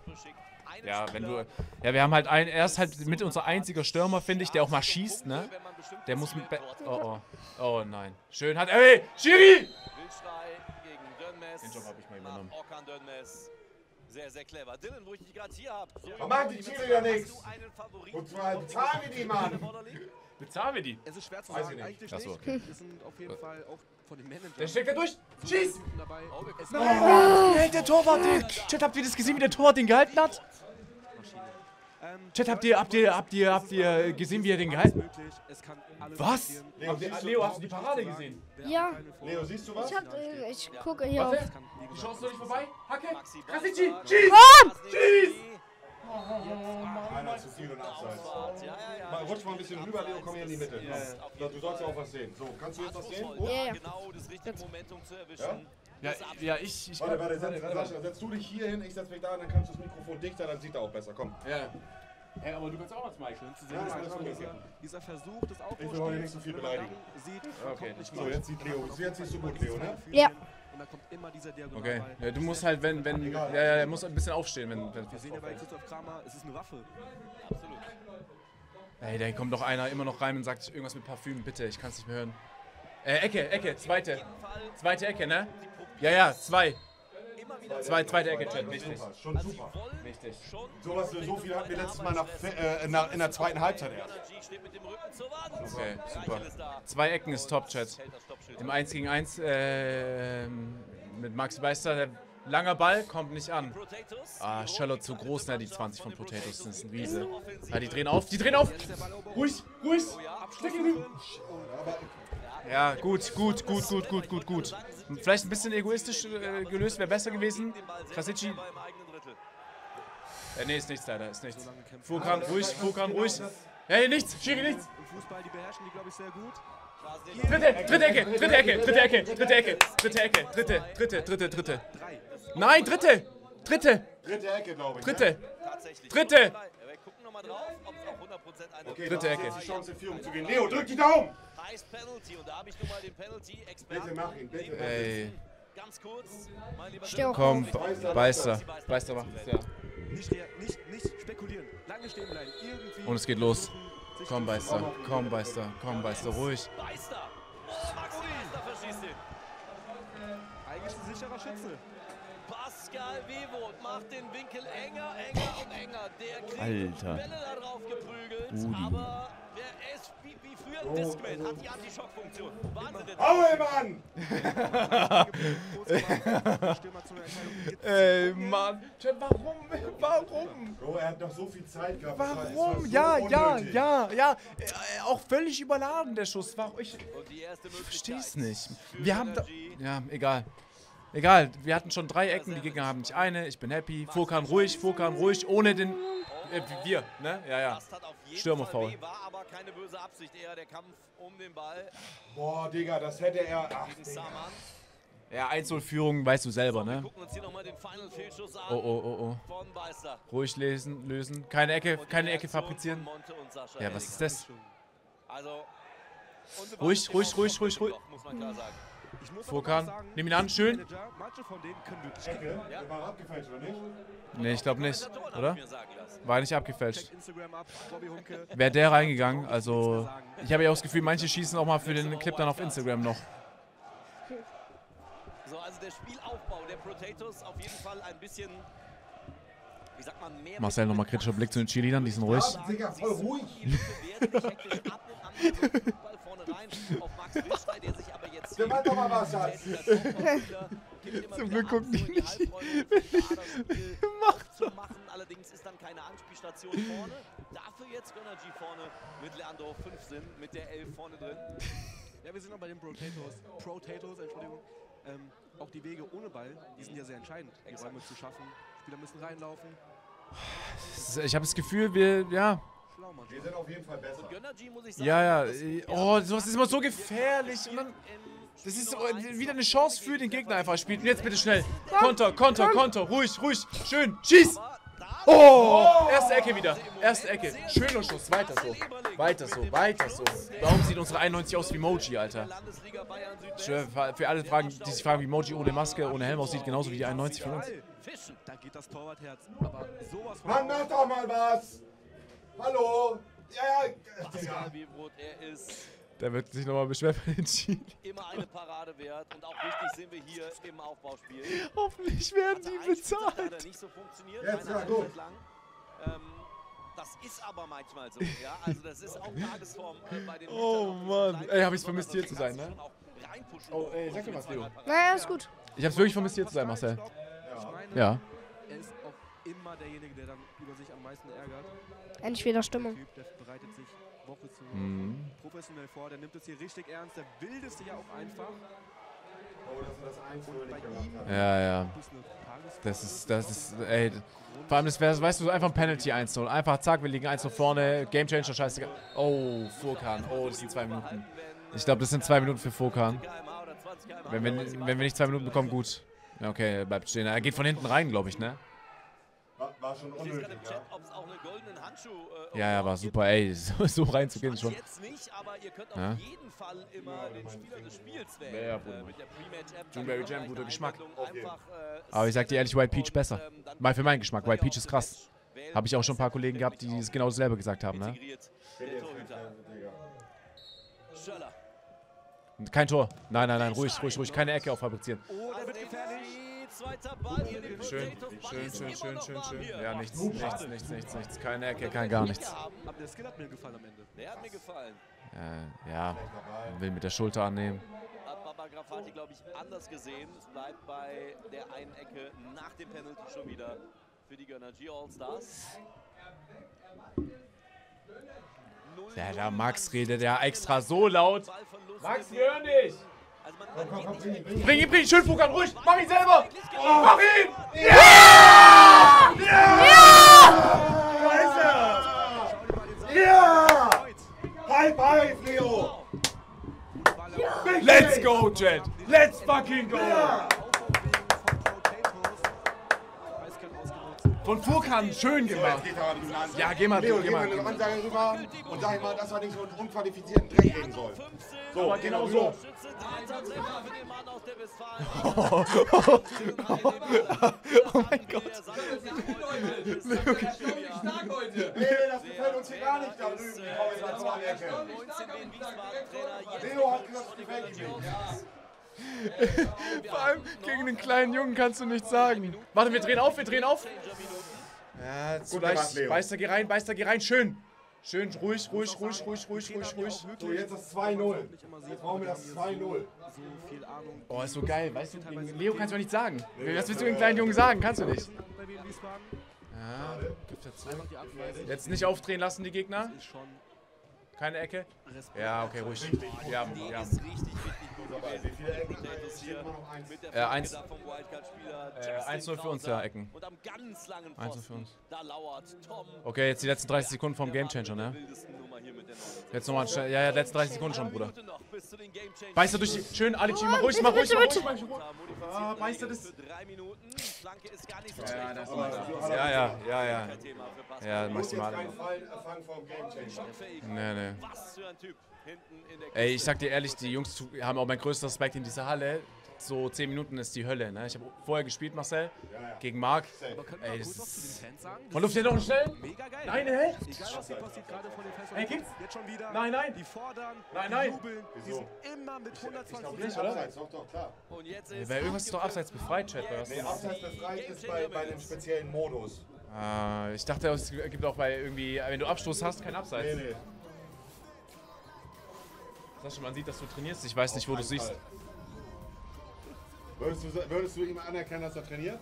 Ja, wenn du, ja, wir haben halt einen... Er ist halt mit unser einziger Stürmer, finde ich, der auch mal schießt, ne? Der muss mit... Oh, oh. Oh, nein. Schön hat... Ey, Schiri! Den Job habe ich mal übernommen. Sehr, sehr clever. Dylan, wo ich dich gerade hier hab. Man mag die Tiere ja nichts. Und zwar bezahlen wir die, Mann. Bezahlen wir die? Es ist schwer zu sagen, eigentlich nicht. Okay. Wir sind auf jeden Fall auch von den Managern. Der steckt da durch. Schieß! Nein! Hey, der Torwart, den. Chat, habt ihr das gesehen, wie der Torwart den gehalten hat? Chat, habt ihr, habt ihr, habt ihr, habt ihr gesehen, wie er den gehalten hat? Was? Leo, Leo, hast du die Parade gesehen? Ja. Leo, siehst du was? Ich, hab, ich gucke hier auf. Die Chance noch nicht vorbei. Hacke. Krasici. Schieß. Komm. Schieß. Oh, oh, einer zu viel und abseits. Mal, rutsch mal ein bisschen rüber, Leo, komm hier in die Mitte. Ja. Du sollst ja auch was sehen. So, kannst du jetzt was sehen? Oh. Ja, ja. Ja? Ja, ja, ich... ich warte, warte, setz, warte, warte, setz du dich hier hin, ich setz mich da, dann kannst du das Mikrofon dichter, dann sieht er auch besser, komm. Ja. Hey, aber du kannst auch was machen. Zu sehen, ja, das okay. dieser, dieser Versuch, das auch ich will heute nicht so viel beleidigen. Sieht, okay. So, jetzt sieht Leo, jetzt siehst du gut, Leo, ne? Ja. Und dann kommt immer dieser Diagonalball. Okay, ja, du musst halt, wenn, wenn, ja, ja, er muss ein bisschen aufstehen, wenn... wenn wir sehen ja bei Christoph Kramer, es ist eine Waffe. Absolut. Ey, da kommt doch einer immer noch rein und sagt irgendwas mit Parfüm, bitte, ich kann's nicht mehr hören. Äh, Ecke, Ecke, zweite. Zweite Ecke, ne? Ja, ja, zwei. Zwei, zweite Ecke, Chat, wichtig. Schon super. Wichtig. So was, so viel hatten wir letztes Mal nach, äh, nach, in der zweiten Halbzeit erst. Okay, super. Zwei Ecken ist top, Chat. Im eins gegen eins äh, mit Max Beister, der langer Ball kommt nicht an. Ah, Charlotte zu groß, ne, die zwanzig von Potatoes sind ein Riese. Ah, die drehen auf, die drehen auf! Ruhig, ruhig! Ja, gut, gut, gut, gut, gut, gut, gut. Vielleicht ein bisschen egoistisch äh, gelöst, wäre besser gewesen. Krasici. Äh, nee, ist nichts leider, ist nichts. Furkan, ruhig, Furkan, ruhig. Hey, nichts, Schiri, nichts. Im Fußball, die beherrschen die, glaube ich, sehr gut. Dritte, dritte Ecke, dritte Ecke, dritte Ecke, dritte Ecke, dritte Ecke, dritte, dritte, dritte, dritte. Nein, dritte, dritte. Dritte Ecke, glaube ich. Dritte, dritte. Okay, dritte Ecke. Die Chance in Führung zu gehen. Leo, drück die Daumen. Bitte mach ihn, bitte. Ey. Ganz kurz, mein lieber Stau. Komm, Beister. Beister macht es, ja. Nicht, nicht spekulieren. Lange stehen bleiben. Irgendwie. Und es geht los. Komm, Beister. Komm, Beister. Komm, Beister. Ruhig. Beister. Max Beister verschießt ihn. Eigentlich ein sicherer Schütze. Pascal Wewoth macht den Winkel enger, enger und enger. Der kriegt die Bälle da drauf geprügelt, aber... Der ist wie, wie früher oh. Discman, hat die Anti-Schock-Funktion. Wahnsinn. Aue, Mann! Ey, Mann. Warum? Warum? Bro, er hat noch so viel Zeit gehabt. Warum? Ja, ja, ja, ja. Auch völlig überladen, der Schuss. Warum? Ich, ich versteh's nicht. Wir haben da... Ja, egal. Egal, wir hatten schon drei Ecken, die Gegner haben nicht eine. Ich bin happy. Furkan ruhig, Furkan ruhig, ohne den... Äh, wir, ne? Ja, ja. Stürmerfaul. War aber keine böse Absicht, eher der Kampf um den Ball. Boah, Digga, das hätte er... Ach, Digga. Ja, eins zu null Führung, weißt du selber, ne? Oh, oh, oh, oh. Ruhig lesen, lösen. Keine Ecke, keine Ecke fabrizieren. Ja, was ist das? Ruhig, ruhig, ruhig, ruhig, ruhig. Furkan, nimm ihn an, schön. Ecke, der war abgefälscht, oder nicht? Nee, ich glaube nicht, oder? War nicht abgefälscht. Wäre der reingegangen, also... Ich habe ja auch das Gefühl, manche schießen auch mal für den Clip dann auf Instagram noch. So, also der Spielaufbau der Potatoes auf jeden Fall ein bisschen... Wie sagt man, mehr Marcel, nochmal kritischer Blick zu den Cheerleadern, die sind ruhig. Ja, Digga, voll ruhig. Wir machen doch mal was, Schatz. Zum Glück gucken die nicht. Macht so. Allerdings ist dann keine Anspielstation vorne. Dafür jetzt Gönnergy vorne mit Leandro fünfzehn, mit der elf vorne drin. Ja, wir sind noch bei den Potatoes. Potatoes, Entschuldigung. Ähm, auch die Wege ohne Ball, die sind ja sehr entscheidend, die Räume zu schaffen. Spieler müssen reinlaufen. Ich habe das Gefühl, wir, ja. Wir sind auf jeden Fall besser. Ja, ja. Oh, sowas ist immer so gefährlich. Und dann, das ist wieder eine Chance für den Gegner einfach. Spielt und jetzt bitte schnell. Konter, Konter, Konter. Ruhig, ruhig. Schön. Schieß. Oh, erste Ecke wieder. Erste Ecke. Schöner Schuss. Weiter so. Weiter so. Weiter so. Warum sieht unsere einundneunzig aus wie Moji, Alter? Für alle Fragen, die sich fragen, wie Moji ohne Maske, ohne Helm aussieht, genauso wie die einundneunzig von uns. Da geht das Torwartherz. Mann, mach doch mal was. Hallo. Ja, ja. Digga. Der wird sich nochmal beschweren entschieden. Immer eine Parade wert und auch wichtig sind wir hier im Aufbauspiel. Hoffentlich werden die bezahlt. Nicht so funktioniert. Jetzt war gut. Das ist aber manchmal so, ja? Also das ist auch Tagesform äh, bei den Oh Mann, ey, hab ich's vermisst hier zu sein, ne? Oh, ey, sag dir was, Leo. Naja, ist gut. Ich hab's wirklich vermisst hier zu sein, Marcel. Ja. Ja. Er ist auch immer derjenige, der dann über sich am meisten ärgert. Endlich wieder Stimmung. Der bereitet sich Woche zu mhm. professionell vor, der nimmt es hier richtig ernst, der will das hier auch einfach. Oh, das ist das ja, ja. Das ist, das ist, ey. Vor allem, das wäre, weißt du, einfach ein Penalty eins zu null. Einfach, zack, wir liegen eins zu null vorne. Game Changer, scheißegal. Oh, Furkan. Oh, das sind zwei Minuten. Ich glaube, das sind zwei Minuten für Furkan. Wenn wir, wenn wir nicht zwei Minuten bekommen, gut. Ja, okay, er bleibt stehen. Er geht von hinten rein, glaube ich, ne? War schon unnötig, ja. Ja, ja, war super, ey, so, so reinzugehen schon. Ja. Ja, Juneberry Jam, guter Geschmack. Aber ich sag dir ehrlich, White Peach besser. Mal für meinen Geschmack, White Peach ist krass. Habe ich auch schon ein paar Kollegen gehabt, die es genau dasselbe gesagt haben, ne? Kein Tor. Nein, nein, nein, ruhig, ruhig, ruhig. Keine Ecke auf fabrizieren. Schön, schön, schön, schön, schön, schön. Ja, nichts, nichts, nichts, nichts, nichts. Keine Ecke, kein gar nichts. Aber der Skill hat mir gefallen am Ende. Der hat mir gefallen. Ja, will mit der Schulter annehmen. Hat Baba Grafati, glaube ich, anders gesehen. Es bleibt bei der einen Ecke nach dem Penalty schon wieder für die Gönner G All-Stars. Ja, da Max redet ja extra so laut. Max, hör dich! Also man, man komm, komm, komm, bring ihn, bring ihn, schön Furkan, ruhig, mach ihn selber! Oh. Mach ihn! Ja! Ja! Ja! Ja! Ja! High five, Leo! Ja. Let's go, Jet! Let's fucking go! Ja. Von Furkan schön gemacht. Ja, geh mal, Leo, geh mal. Eine Ansage rüber und sag mal, dass wir nicht so einen unqualifizierten Dreck reden sollen. So, genau so. Oh, oh, oh, oh mein Gott. Leo, das gefällt uns hier gar nicht da drüben. Leo hat gesagt, das gefällt ihm nicht. Vor allem gegen den kleinen Jungen kannst du nichts sagen. Warte, wir drehen auf, wir drehen auf. Ja, zu leicht. Beister, geh rein, Beister, geh rein. Schön. Schön, ruhig, ruhig, ruhig, ruhig, ruhig, ruhig, ruhig. So, jetzt das zwei null. Jetzt brauchen wir das zwei null. Oh, ist so geil. Weißt du, gegen Leo kannst du nicht sagen. Was willst du gegen den kleinen Jungen sagen? Kannst du nicht. Ja. Jetzt nicht aufdrehen lassen, die Gegner. Keine Ecke? Ja, okay, ruhig. Ja, ja. Äh, eins zu null für uns, ja, Ecken. eins zu null für uns. Okay, jetzt die letzten dreißig Sekunden vom Gamechanger, ne? Jetzt nochmal, ja, ja, letzten dreißig Sekunden schon, Bruder. Beißt er durch die, schön, Alici, mach ruhig, mach ruhig, mach ruhig. Ah, beißt er das. Ja, ja, ja, ja. Ja, maximal. Nee, nee. Ey, ich sag dir ehrlich, die Jungs haben auch mein größter Respekt in dieser Halle. So zehn Minuten ist die Hölle, ne? Ich habe vorher gespielt, Marcel, ja, ja. gegen Marc. Ey, das ist... Von Luft hier noch schnell? Nein, hä? Ey, gibt's? Nein, nein. Die fordern, nein, nein. Die sind immer mit hundertzwanzig. Ich glaub nicht, oder? Doch, doch, klar. Und jetzt ist bei irgendwas ist doch abseits befreit, Chat. Nee, abseits befreit ist bei, bei dem speziellen Modus. Ah, ich dachte, es gibt auch bei irgendwie... Wenn du Abstoß hast, kein Abseits. Nee, nee. Sascha, man sieht, dass du trainierst. Ich weiß nicht, wo du siehst. Würdest du, würdest du ihm anerkennen, dass er trainiert?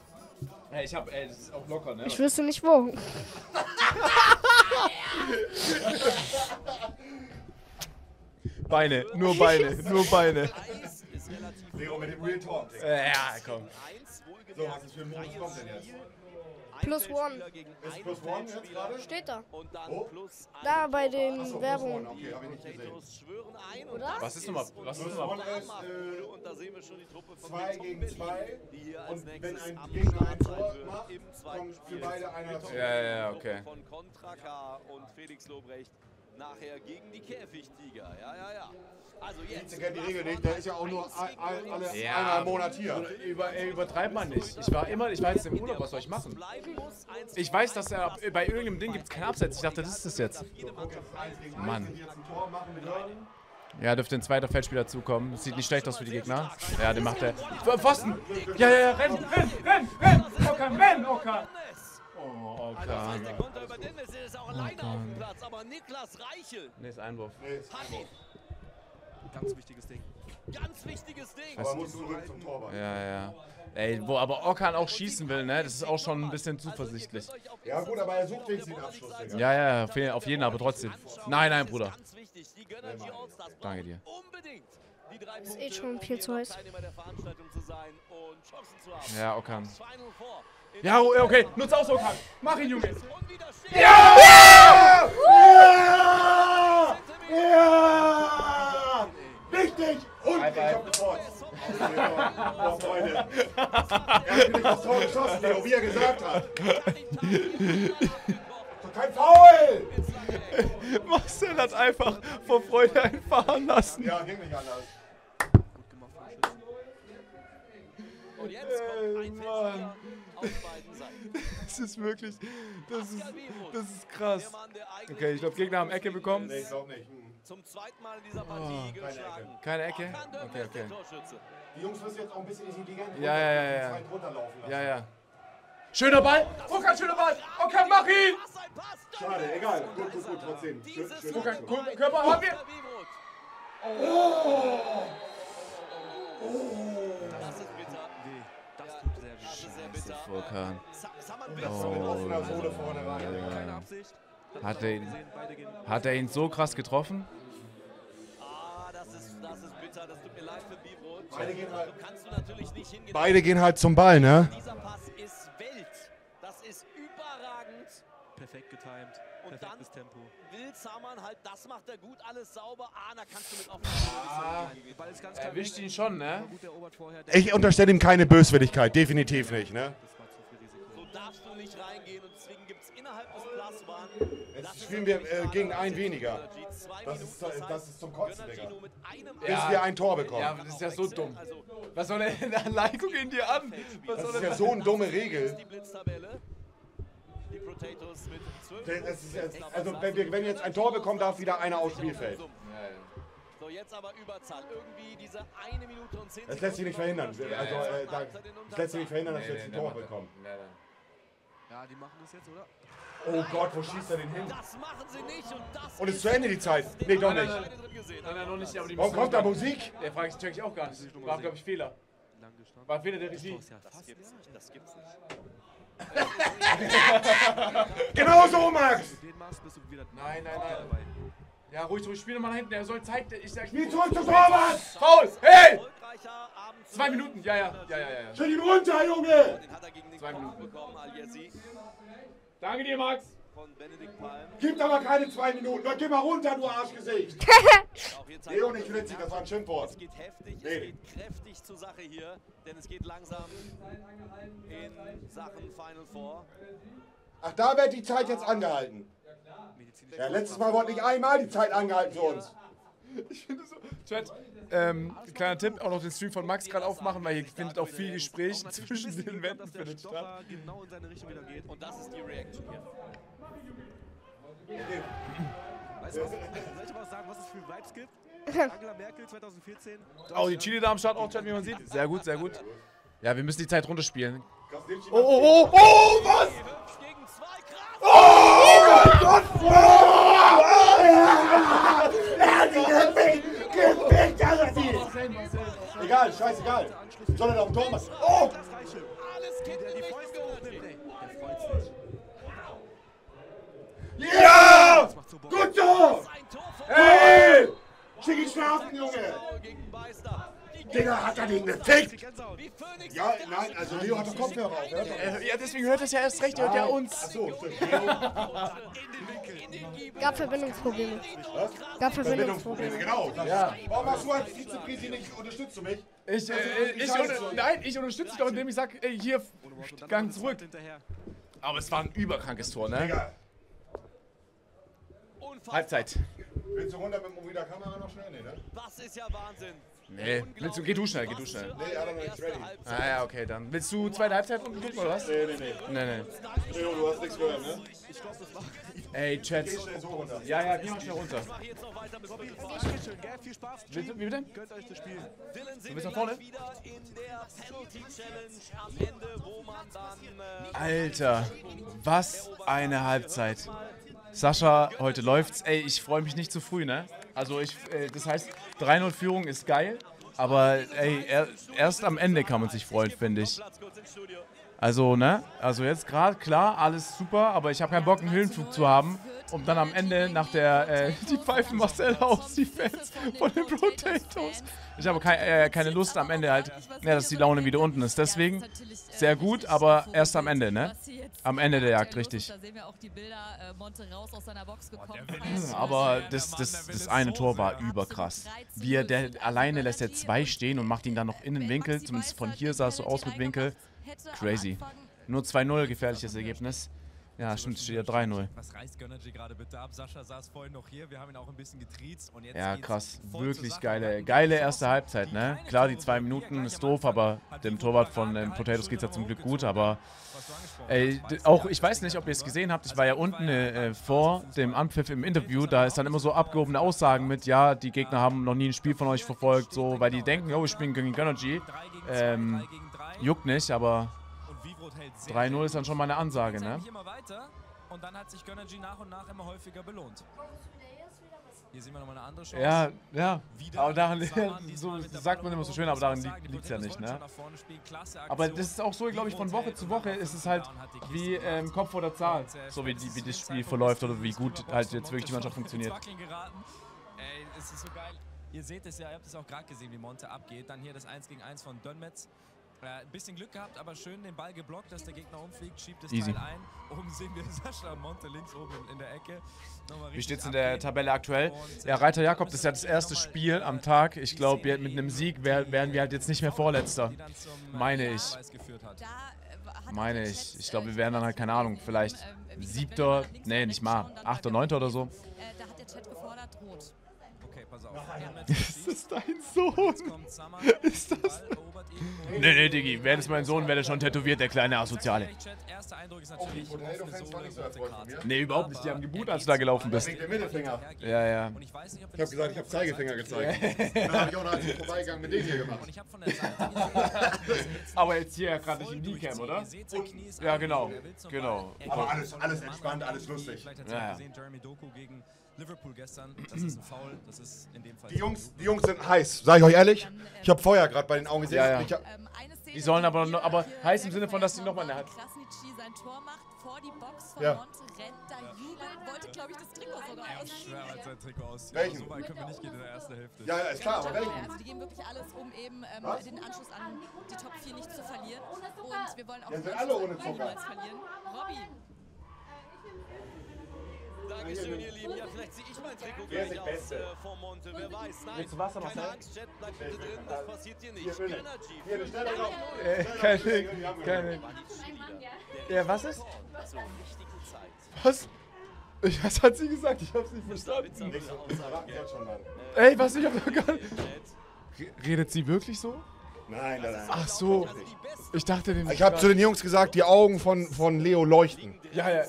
Hey, ich hab, ey, das ist auch locker, ne? Ich wüsste nicht, wo. Beine, nur Beine, nur Beine. Leo mit dem Real Talk. Ja, komm. So, was ist für ein Modus kommt denn jetzt? Plus One. Ist Plus One jetzt gerade? Steht da. Oh. Da bei den so, Werbungen. Okay, hab ich nicht gesehen. Oder? Was ist nochmal? Was ist nochmal? zwei gegen zwei. Und wenn ein Gegner ein Tor macht, kommt für beide einer zu. Ja, ja, okay. Von Kontra K und Felix Lobrecht. Nachher gegen die Käfigtiger. Ja, ja, ja. Also jetzt. Ich kenne die Regel nicht, der ist ja auch nur ein, ein, alles ja. einmal im Monat hier. Über, übertreibt man nicht. Ich war immer, ich war jetzt im Urlaub, was soll ich machen? Ich weiß, dass er bei irgendeinem Ding gibt es keinen Abseits. Ich dachte, das ist es jetzt. Mann. Ja, dürfte ein zweiter Feldspieler zukommen. Sieht nicht schlecht aus für die Gegner. Ja, den macht er. Pfosten! Ja, ja, ja, renn, renn, renn, renn! Okan, renn, Okan! Oh, okay. Das heißt, der Konter über Dennis ist auch alleine auf dem Platz, aber Niklas Reichel. Nee, ist Einwurf. Nee, ist Einwurf. Ganz wichtiges Ding. Ganz wichtiges Ding. Aber muss zurück zum Torwart. Ja, ja. Ey, wo aber Okan auch schießen will, ne? Das ist auch schon ein bisschen zuversichtlich. Ja gut, aber er sucht wenigstens den Abschluss, Digga. Ja, ja, auf jeden, aber trotzdem. Nein, nein, Bruder. Danke dir. Das ist eh schon viel zu heiß. Ja, Okan. Ja, okay, nutz aus, Okan. Mach ihn, Junge. Ja! Ja! Ja! Ja! Ja! Wichtig! Und ich hab gefordert. Oh, Freunde. Er hat nicht aufs Tor geschossen, Leo, wie er gesagt hat. Kein Foul! Marcel hat einfach vor Freude einfahren lassen. Ja, ging nicht anders. Und jetzt kommt ein Mann auf beiden Seiten. Das ist wirklich, das ist, das ist krass. Okay, ich glaube, Gegner haben Ecke bekommen. Nee, ich glaube nicht. Zum zweiten Mal in dieser Partie geschlagen. Keine Ecke? Okay, okay. Die Jungs müssen jetzt auch ein bisschen intelligent ja, ja, ja, ja. runterlaufen lassen. Ja, ja. Schöner Ball! Okan, schöner Ball! Okan, mach ihn! Schade, egal. Gut, gut, gut, trotzdem. Okan, Körper, haben wir! Oh! Oh! Das ist bitter. Das tut sehr bitter. Scheiße, Okan. Oh, hat er ihn, hat er ihn so krass getroffen? Das ist bitter, das tut mir leid für Bibro. Beide gehen halt, kannst du natürlich nicht hingehen. Beide gehen halt zum Ball, ne? Dieser Pass ist Welt. Das ist überragend. Perfekt getimed. Und dann will Zaman halt, das macht er gut, alles sauber. Ah, da kannst du mit auf den Ball ist ganz klar. Er erwischt ihn schon, ne? Ich unterstelle ihm keine Böswilligkeit, definitiv nicht, ne? So darfst du nicht reingehen und deswegen gibt es innerhalb des Plasman. Jetzt spielen wir äh, gegen einen weniger. Das ist, das ist zum Kotzen, Digga. Ja. Bis wir ein Tor bekommen. Ja, das ist ja so dumm. Was soll er denn da? Nein, guck ihn dir an. Was das soll ist ja so eine dumme Regel. Das ist jetzt, also wenn wir wenn jetzt ein Tor bekommen, darf wieder einer aufs Spielfeld. Ja, ja. So, jetzt aber Überzahl. Irgendwie diese eine Minute und zehn Sekunden. Das lässt sich nicht verhindern. Also, äh, da, das lässt sich nicht verhindern, dass wir jetzt ein Tor bekommen. Ja, die machen das jetzt, oder? Oh Gott, wo schießt er den hin? Das machen sie nicht und das. Und ist zu Ende die Zeit. Nee, doch nicht. Warum kommt da Musik? Der frage ich natürlich auch gar nicht. War, glaube ich, Fehler. War Fehler der Regie. Das gibt's nicht. Das gibt's nicht. Genau so, Max! Nein, nein, nein. Ja, ruhig, ruhig, spiel nochmal nach hinten. Er soll Zeit. Ich sag, spiel zurück zum Torwart! Foul! Hey! Zwei Minuten, ja, ja, ja, ja, ja. Schön ihn runter, Junge! Zwei Minuten. Danke dir, Max! Gib da mal keine zwei Minuten, geh mal runter, du Arschgesicht! Leo nicht witzig, das war ein Schimpfwort. Es geht heftig, es geht kräftig zur Sache hier, denn es geht langsam in Sachen Final Four. Ach, da wird die Zeit jetzt angehalten. Ja, letztes Mal wurde nicht einmal die Zeit angehalten für uns. Ich finde so. Chat, ähm, kleiner Tipp, auch noch den Stream von Max gerade aufmachen, weil hier findet auch viel Gespräch zwischen den Wänden findet statt. Genau in seine Richtung wieder geht und das ist die Reaction hier. Weißt du was? Soll ich mal sagen, was es für Vibes gibt? Angela Merkel zweitausendvierzehn. Oh, die Chile da am Start auch, Chat, wie man sieht. Sehr gut, sehr gut. Ja, wir müssen die Zeit runterspielen. Oh, oh, oh, oh, was? Oh, oh mein Gott! Oh, ja. Er hat ihn gepickt! Gepickt hat er ihn! Egal, scheißegal. Soll er auf den Tor machen? Oh! Ja! Gut so! Hey! Schick ihn schlafen, Junge! Digga, hat er den gefickt? Ja, nein, also Leo hat doch Kopfhörer auf. Äh, ja, deswegen hört das ja erst recht, hört ja uns. Achso, gab Verbindungsprobleme. Was? Gab Verbindungsprobleme. Genau. Ja. Warum machst du als Vizepräsi nicht, unterstützt du mich? Ich, äh, ich, ich unter, nein, ich unterstütze dich doch, indem ich sage, ey, hier, Gang zurück. Aber es war ein überkrankes Tor, ne? Digga. Halbzeit. Willst du runter mit mobiler Kamera noch schnell? Nee, ne? Das ist ja Wahnsinn. Nee. Willst du, geh du schnell, geh du schnell. Nee, aber noch nicht ready. Ah ja, okay, dann. Willst du zweite Halbzeit unten gucken, oder was? Nee, nee, nee. Nee, nee. Leo, du hast nichts gehört, ne? Ich glaub, das war... Ey, Chat. Geh schnell so runter. Ja, ja, geh mal schnell runter. Ich mach jetzt noch weiter mit Mobil. Dankeschön, gell? Viel Spaß. Wie bitte? Könnt euch das Spiel. Du bist nach vorne. Alter, was eine Halbzeit. Sascha, heute läuft's. Ey, ich freue mich nicht zu früh, ne? Also, ich, äh, das heißt, drei null Führung ist geil, aber ey, er, erst am Ende kann man sich freuen, finde ich. Also, ne? Also, jetzt gerade, klar, alles super, aber ich habe keinen Bock, einen Höhenflug zu haben, um dann am Ende nach der, äh, die pfeifen Marcel aus, die Fans von den Potatoes. Ich habe kei äh, keine Lust am Ende halt, ne, dass die Laune wieder unten ist. Deswegen sehr gut, aber erst am Ende, ne? Am Ende der Jagd, richtig. Aber das, das, das eine Tor war überkrass. Wie er, der, alleine lässt er zwei stehen und macht ihn dann noch in den Winkel. Zumindest von hier sah es so aus mit Winkel. Crazy. Nur zwei null, gefährliches Ergebnis. Ja, stimmt, steht ja drei null. Was reißt Gönnergy gerade bitte ab? Sascha saß vorhin noch hier, wir haben ihn auch ein bisschen getriezt. Und jetzt ja, krass, wirklich geile, geile erste Halbzeit, ne? Klar, die zwei Minuten ist doof, aber dem Torwart von den Potatoes geht's ja zum Glück gut, aber... Ey, auch, ich weiß nicht, ob ihr es gesehen habt, ich war ja unten äh, vor dem Anpfiff im Interview, da ist dann immer so abgehobene Aussagen mit, ja, die Gegner haben noch nie ein Spiel von euch verfolgt, so, weil die denken, oh, wir spielen gegen Gönnergy. Ähm, juckt nicht, aber... drei null ist dann schon mal eine Ansage, ne? Ja, ja, aber daran, so sagt man immer so schön, aber daran liegt es ja nicht, ne? Aber das ist auch so, glaube ich, von Woche zu Woche ist es halt wie ähm, Kopf oder Zahl, so wie, die, wie das Spiel verläuft oder wie gut halt jetzt wirklich die Mannschaft funktioniert. Ey, es ist so geil. Ihr seht es ja, ihr habt es auch gerade gesehen, wie Monte abgeht. Dann hier das eins gegen eins von Dönmetz. Ein bisschen Glück gehabt, aber schön den Ball geblockt, dass der Gegner umfliegt, schiebt das Teil ein. Oben sehen wir Sascha Monte links oben in der Ecke. Wie steht es in der Tabelle aktuell? Ja, Reiter Jakob, das ist ja das erste Spiel am Tag. Ich glaube, mit einem Sieg wären wir halt jetzt nicht mehr Vorletzter. Meine ich. Meine ich. Ich glaube, wir wären dann halt, keine Ahnung, vielleicht Siebter, nee, nicht mal, Achter, Neunter oder so. Da hat der Chat gefordert, rot. Ist das dein Sohn? Ist das? Nee, nee, Diggi, wäre das mein Sohn, wäre der schon tätowiert, der kleine Asoziale. Nee, überhaupt nicht, die haben geboot, als du da gelaufen bist. Ja, ja. Ich hab gesagt, ich hab Zeigefinger gezeigt. Dann hab ich auch noch einen Vorbeigang mit dem hier gemacht. Aber jetzt hier gerade nicht im Kniecam, oder? Ja, genau, genau. Aber alles, alles entspannt, alles lustig. Ja, ja. Liverpool gestern, das ist ein Foul, das ist in dem Fall... Die Jungs, die Jungs sind heiß, sag ich euch ehrlich. Ich habe Feuer gerade bei den Augen gesehen. Ja, ja. Ich hab, die sollen aber, noch, aber heiß im Sinne von, dass sie nochmal eine hat. Krasnitschi sein Tor macht, vor die Box von Monte rennt, da jubelt, wollte, glaube ich, das Trikot sogar ausziehen. Ja, als sein Trikot aus. Welchen? So weit können wir nicht gehen in der ersten Hälfte. Ja, ja, ist klar, aber welchen? Also die geben wirklich alles, um eben ähm, den Anschluss an die Top vier nicht zu verlieren. Und wir wollen auch ja, alle ohne Zucker verlieren. Robby. Dankeschön, ihr Lieben. Ja, vielleicht sehe ich mein Trikot gleich aus äh, vom Monte. Wer weiß. Nein, Wasser, keine Angst, Chat, bleibt bitte drin. Das passiert hier nicht. Gönnergy. Äh, keine, keine. Ja, was ist? Was? Ich, was hat sie gesagt? Ich hab's nicht verstanden. Ey, was? Ich hab doch gar nicht... Redet sie wirklich so? Nein, nein, nein. Ach so. Ich dachte... Den ich hab zu den Jungs gesagt, die Augen von, von Leo leuchten. Ja, ja.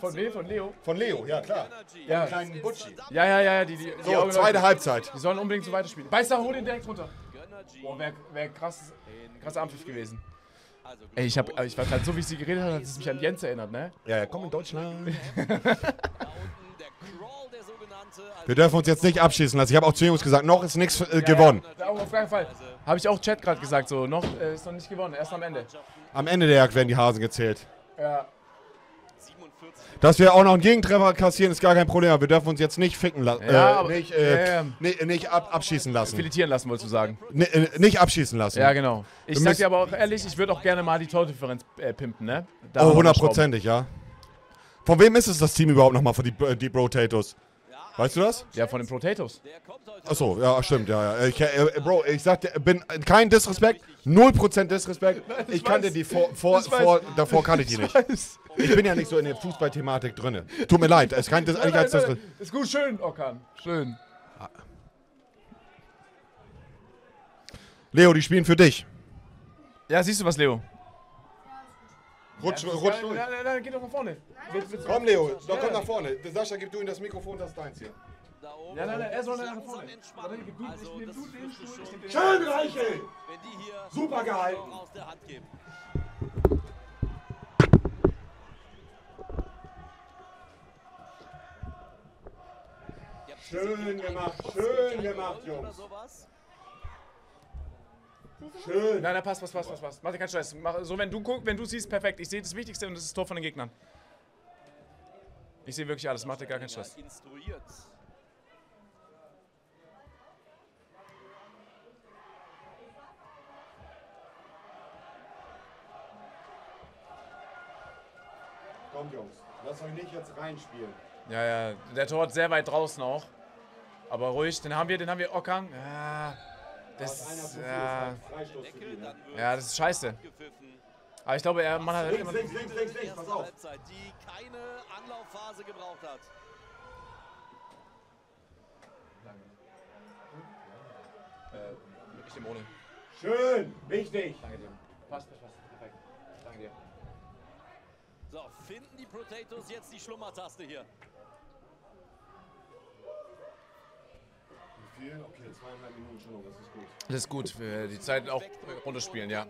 Von wem? Von Leo? Von Leo, ja klar. Ja, den kleinen Butchi. Ja, ja, ja, die, die, so, die zweite Halbzeit. Die sollen unbedingt so weiterspielen. Beißer, hol den direkt runter. Boah, wäre wär krass, krasser Anpfiff gewesen. Ey, ich, hab, ich war gerade so, wie ich sie geredet habe, hat es mich an Jens erinnert, ne? Ja, ja, komm in Deutschland. Wir dürfen uns jetzt nicht abschießen lassen. Ich habe auch zu Jungs gesagt, noch ist nichts äh, gewonnen. Ja, auf keinen Fall. Habe ich auch Chat gerade gesagt, so, noch äh, ist noch nicht gewonnen, erst am Ende. Am Ende der Jagd werden die Hasen gezählt. Ja. Dass wir auch noch einen Gegentreffer kassieren, ist gar kein Problem. Wir dürfen uns jetzt nicht ficken lassen. Ja, äh, nicht äh, äh, nicht, nicht ab abschießen lassen. Filetieren lassen, wolltest du sagen. N nicht abschießen lassen. Ja, genau. Ich sag dir aber auch ehrlich, ich würde auch gerne mal die Tordifferenz äh, pimpen, ne? Da oh, hundertprozentig, ja. Von wem ist es das Team überhaupt nochmal? Von die, äh, die Potatoes? Weißt du das? Ja, von den Potatoes. Achso, ja, stimmt, ja, ja. Ich, äh, Bro, ich sag dir, bin kein Disrespekt, null Prozent Disrespekt. Ich kannte die vor, vor, vor davor kannte ich die nicht. Ich bin ja nicht so in der Fußballthematik drin. Tut mir leid, es kann das eigentlich als Disrespekt. Ist gut, schön, Okan. Schön. Leo, die spielen für dich. Ja, siehst du was, Leo? Rutsch, ja, rutsch durch. Nein, nein, nein, geh doch nach vorne. Nein, komm, Leo, doch, komm nach vorne. Sascha, gib du ihm das Mikrofon, das ist deins hier. Da oben. Ja, nein, nein, er soll nach vorne. Also, das ist den Stuhl, den schön, Reichel! Super gehalten. Aus der Hand geben. Schön gemacht, schön gemacht, Jungs. Schön. Nein, nein, passt, passt, passt, passt, passt. Mach dir keinen Scheiß. Mach, so, wenn du guckst, wenn du siehst, perfekt. Ich sehe das Wichtigste und das ist das Tor von den Gegnern. Ich sehe wirklich alles. Mach dir gar keinen Scheiß. Komm, Jungs. Lass euch nicht jetzt reinspielen. Ja, ja. Der Tor hat sehr weit draußen auch. Aber ruhig. Den haben wir, den haben wir. Ockang. Ja. Das, ja, ja, das ist scheiße. Aber ich glaube, er Mann hat links, immer... Links, links, links, links, pass auf. ...die keine Anlaufphase gebraucht hat. Ich nehme ohne. Schön, wichtig. Danke dir. Passt, passt, passt. Perfekt. Danke dir. So, finden die Potatoes jetzt die Schlummertaste hier. Okay, zweieinhalb Minuten schon, das ist gut. Das ist gut, für die Zeit auch runterspielen, ja.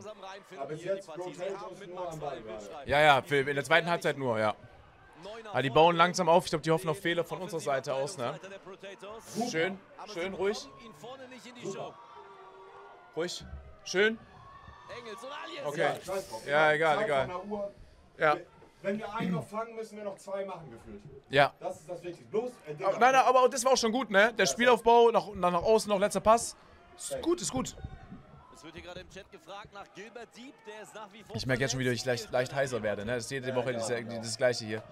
Aber jetzt nur am Ball. Ja, ja, für in der zweiten Halbzeit nur, ja. Aber die bauen langsam auf, ich glaube, die hoffen auf Fehler von unserer Seite aus, ne? Schön, schön, ruhig. Ruhig, schön. Okay, ja, egal, egal. Ja. Wenn wir einen noch fangen, müssen wir noch zwei machen, gefühlt. Ja. Das ist das Wichtigste. Bloß, äh, aber, nein, nein, aber das war auch schon gut, ne? Der Spielaufbau, nach, nach, nach außen noch letzter Pass. Ist gut, ist gut. Es wird hier gerade im Chat gefragt nach Gilbert Diep, der ist nach wie vor. Ich merke jetzt schon wieder, dass ich leicht, leicht heiser werde, ne? Das ist jede Woche ja, ja, das, ja. das Gleiche hier.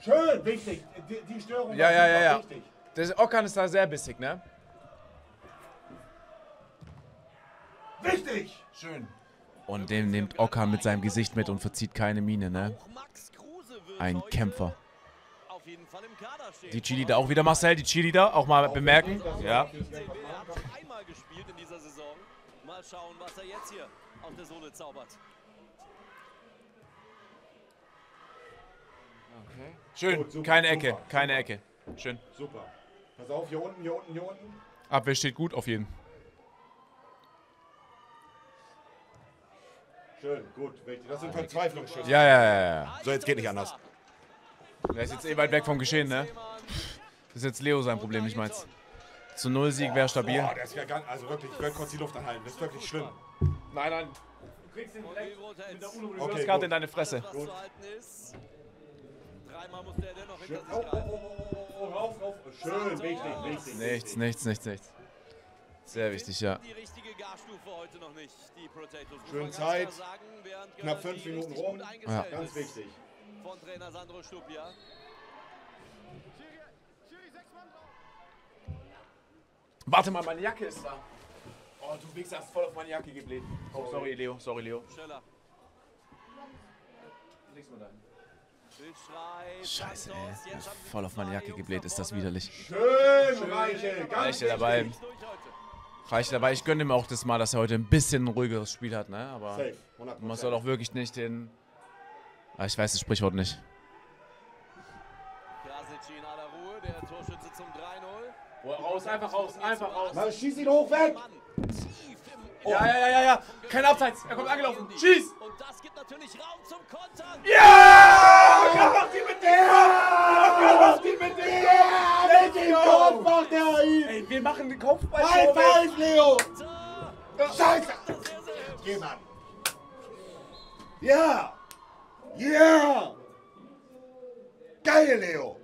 Schön, wichtig. Die, die Störung ja, ja, ja, ja. Wichtig. Der Okan ist da sehr bissig, ne? Wichtig! Schön. Und den nimmt Okan mit seinem Gesicht mit und verzieht keine Miene, ne? Ein Kämpfer. Die Cheerleader, auch wieder Marcel, die Cheerleader, auch mal bemerken. Ja. Schön, keine Ecke, keine Ecke. Schön. Super. Pass auf, hier unten, hier unten, hier unten. Abwehr steht gut auf jeden. Schön, gut, das sind Verzweiflungsschüsse. Ja, ja, ja, ja. So, jetzt geht nicht anders. Der ist jetzt eh weit weg vom Geschehen, ne? Das ist jetzt Leo sein Problem, ich mein's. Zu null Sieg wäre stabil. Boah, der ist ja ganz, also wirklich, ich werde kurz die Luft anhalten, das ist wirklich schlimm. Nein, nein. Du kriegst den direkt mit der Uno-Reverse Card in deine Fresse. Gut. Oh, oh, oh, oh, rauf, rauf. Schön, wichtig, wichtig. Nichts, nichts, nichts, nichts. Sehr wichtig, ja. Schön Zeit, knapp fünf Minuten rum, ja. Ganz wichtig. Von Trainer Sandro Stupp, ja. Warte mal, meine Jacke ist da. Oh, du Wichser, hast voll auf meine Jacke gebläht. Oh, sorry, Leo, sorry, Leo. Schneller. Leg's mal dahin. Scheiße, ey. Voll auf meine Jacke gebläht, ist das widerlich. Schön, Reiche, ganz dabei. Reicht dabei, ich gönne ihm auch das mal, dass er heute ein bisschen ein ruhigeres Spiel hat, ne? Aber safe, man soll auch wirklich nicht den... Ah, ich weiß das Sprichwort nicht. Krasic in aller Ruhe, der Torschütze zum drei null. Oh, raus, einfach raus, einfach raus. Na, schieß ihn hoch, weg! Oh. Ja, ja, ja, ja, ja. Kein Abseits, er kommt angelaufen. Schieß! Und das gibt natürlich Raum zum Kontern. Ja! Okan macht ihn mit dem! Okan macht ihn mit dem! Mit dem Kopf macht er ihn! Ey, wir machen den Kopfball. Halt, halt, Leo! Scheiße! Geh, Mann! Ja! Ja! Geil, Leo!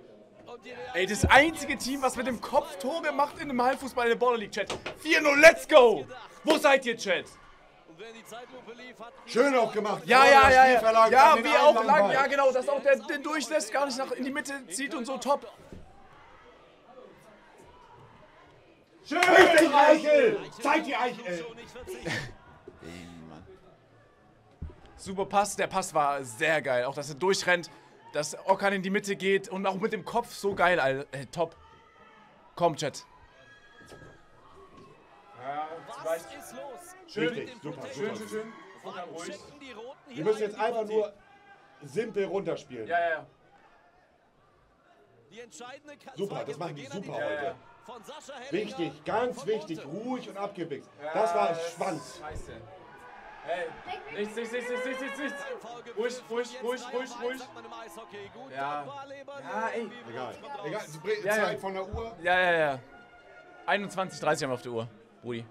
Ey, das einzige Team, was mit dem Kopf Tore macht in dem Hallenfußball in der Baller League, Chat. vier null, let's go! Wo seid ihr, Chat? Schön auch gemacht. Ja, ja, ja, ja. Ja, wie auch lang. Ja, genau, dass auch der den durchlässt, gar nicht nach in die Mitte zieht und so, top. Schön, die Eichel! Zeig die Eichel! Super Pass, der Pass war sehr geil. Auch, dass er durchrennt, dass Okan in die Mitte geht und auch mit dem Kopf so geil, Alter. Hey, top. Komm, Chat. Ja, was ist los? Schön, super, schön, schön, schön. Wir müssen jetzt einfach nur simpel runterspielen. Ja, ja. Super, das machen die super heute. Wichtig, ganz wichtig, ruhig und abgewichst. Das war Schwanz. Scheiße. Hey, nichts, nichts, nichts, nichts, nichts, nichts. Ruhig, ruhig, ruhig, ruhig, ruhig. Ja, ja, ey. Egal, egal, Zeit von der Uhr. Ja, ja, ja. einundzwanzig Uhr dreißig haben wir auf der Uhr, Rudi.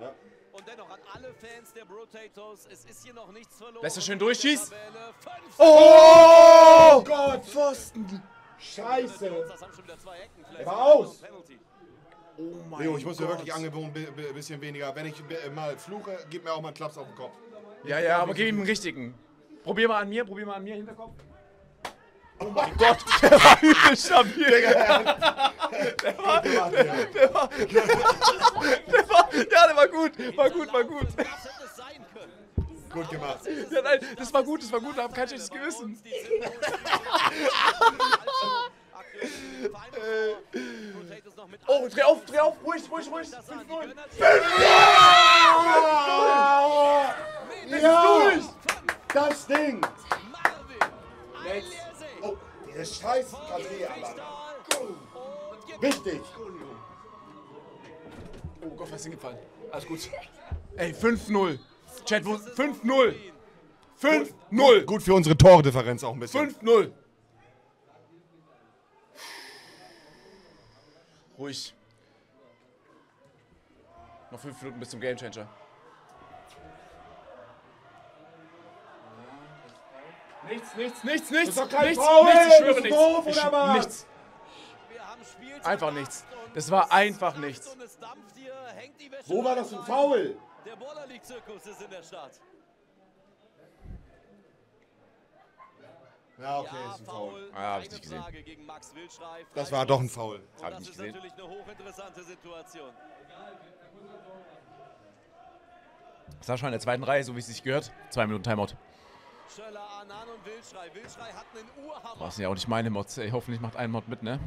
Ja. Und dennoch an alle Fans der Brotatoes, es ist hier noch nichts verloren. Lässt er schön durchschießt. Oh, oh Gott, Pfosten. Scheiße. Er war aus. Oh mein Leo, ich muss mir wirklich angewöhnen, ein bisschen weniger. Wenn ich mal fluche, gib mir auch mal einen Klaps auf den Kopf. Ja, ja, aber gib ihm den richtigen. Probier mal an mir, probier mal an mir, Hinterkopf. Oh mein Gott, der war übel stabil. Der war, der war, der war, ja, der war gut, war gut, war gut. Gut gemacht. Ja, nein, das war gut, das war gut, da hab kein schlechtes Gewissen. Oh, dreh auf, dreh auf, ruhig, ruhig, ruhig. fünf null. fünf null! Ja! Das stinkt! Oh, diese scheiß Kaffee, Alter. Richtig! Oh Gott, was ist hingefallen? Alles gut. Ey, fünf null. Chat, wo? fünf null. fünf null. Gut für unsere Tordifferenz auch ein bisschen. fünf null. Ruhig. Noch fünf Minuten bis zum Gamechanger. Nichts, nichts, nichts, nichts, nichts, nichts, ich schwöre nichts, ich schwöre nichts. Einfach nichts. Das war einfach nichts. Wo war das ein Foul? Der Baller League Zirkus ist in der Stadt. Ja, okay, ist ein Foul. Ah, hab ich nicht gesehen. Das war doch ein Foul. Hab ich nicht gesehen. Das ist natürlich eine hochinteressante Situation. Sascha in der zweiten Reihe, so wie es sich gehört. Zwei Minuten Timeout. Schöller, Anan und Wildschrei. Wildschrei hat einen Uhrhammer. Das sind ja auch nicht meine Mods. Ey, hoffentlich macht ein Mod mit, ne?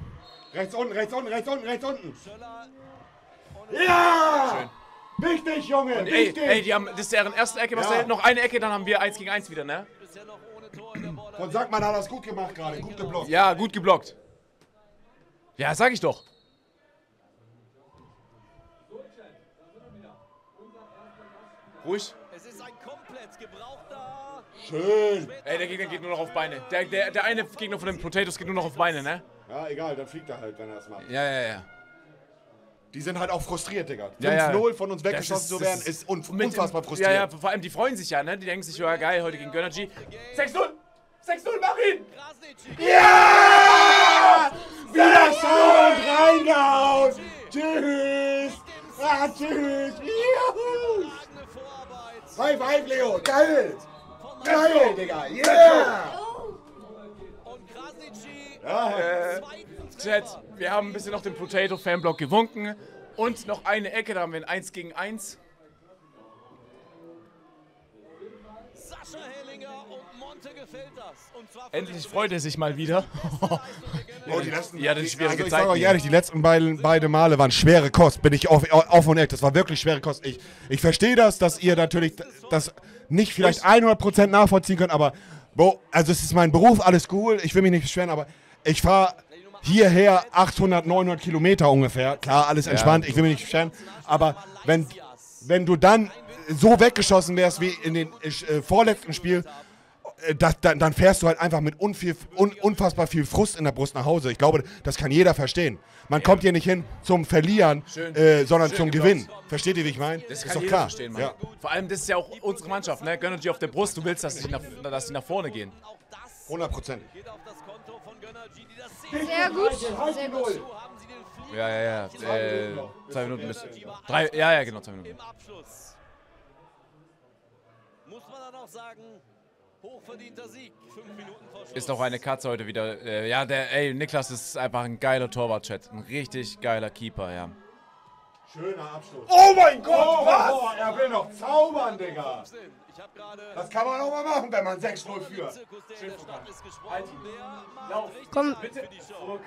Rechts unten, rechts unten, rechts unten, rechts unten. Schöller. Ja! Schön. Wichtig, Junge! Und ey, ey, die haben, das ist deren erste Ecke, was ja. Noch eine Ecke, dann haben wir eins gegen eins wieder, ne? Und sag mal, hat das gut gemacht gerade, gut geblockt. Ja, gut geblockt. Ja, sag ich doch. Ruhig. Es ist ein komplett gebrauchter. Schön. Ey, der Gegner geht nur noch auf Beine. Der, der, der eine Gegner von den Potatoes geht nur noch auf Beine, ne? Ja, egal, dann fliegt er halt, wenn er es macht. Ja, ja, ja. Die sind halt auch frustriert, Digga. fünf null ja, ja. Von uns weggeschossen ist, zu werden, ist, ist unf unfassbar frustriert. Ja, ja, vor allem die freuen sich ja, ne? Die denken sich, ja geil, heute gegen Gönnergy. sechs null! sechs null, mach ihn! Ja! Wieder schau und reingehauen! Tschüss! Ah, tschüss! Juhu! High five, Leo! Geil! Geil, Digga! Yeah! Ja, äh, Chat, wir haben ein bisschen noch den Potato-Fanblock gewunken und noch eine Ecke, da haben wir ein eins gegen eins. Sascha Hellinger und Monte gefällt das. Und zwar endlich freut er sich mal wieder. Oh, die letzten, ja, das ist schwierige also Zeit. Ich sag auch ehrlich, die letzten beiden, beide Male waren schwere Kost, bin ich auf, auf und ehrlich, das war wirklich schwere Kost. Ich, ich verstehe das, dass ihr natürlich das nicht vielleicht hundert Prozent nachvollziehen könnt, aber Bro, also es ist mein Beruf, alles cool, ich will mich nicht beschweren, aber ich fahre hierher achthundert, neunhundert Kilometer ungefähr. Klar, alles entspannt, ja. Ich will mich nicht beschweren, aber wenn, wenn du dann so weggeschossen wärst wie in den äh, vorletzten Spiel, das, dann, dann fährst du halt einfach mit unviel, un, unfassbar viel Frust in der Brust nach Hause. Ich glaube, das kann jeder verstehen. Man ja. Kommt hier nicht hin zum Verlieren, äh, sondern Schön zum geblockt. Gewinn. Versteht ihr, wie ich meine? Das, das kann ist doch jeder klar. Verstehen, Mann. Ja. Vor allem, das ist ja auch unsere Mannschaft, ne? Gönnergy auf der Brust, du willst, dass sie nach, nach vorne gehen. hundert Prozent. Sehr gut. Sehr gut. Ja, ja, ja. Äh, zwei Minuten bis. Drei. Ja, ja, genau, zwei Minuten. Im Abschluss muss man dann auch sagen, hochverdienter Sieg. Fünf Minuten vor Schluss. Ist auch eine Katze heute wieder. Äh, ja, der, ey, Niklas ist einfach ein geiler Torwart-Chat. Ein richtig geiler Keeper, ja. Schöner Abschluss. Oh mein Gott, oh, was? Oh, er will noch zaubern, Digga. Das kann man auch mal machen, wenn man sechs null führt. Komm, bitte. Furkan.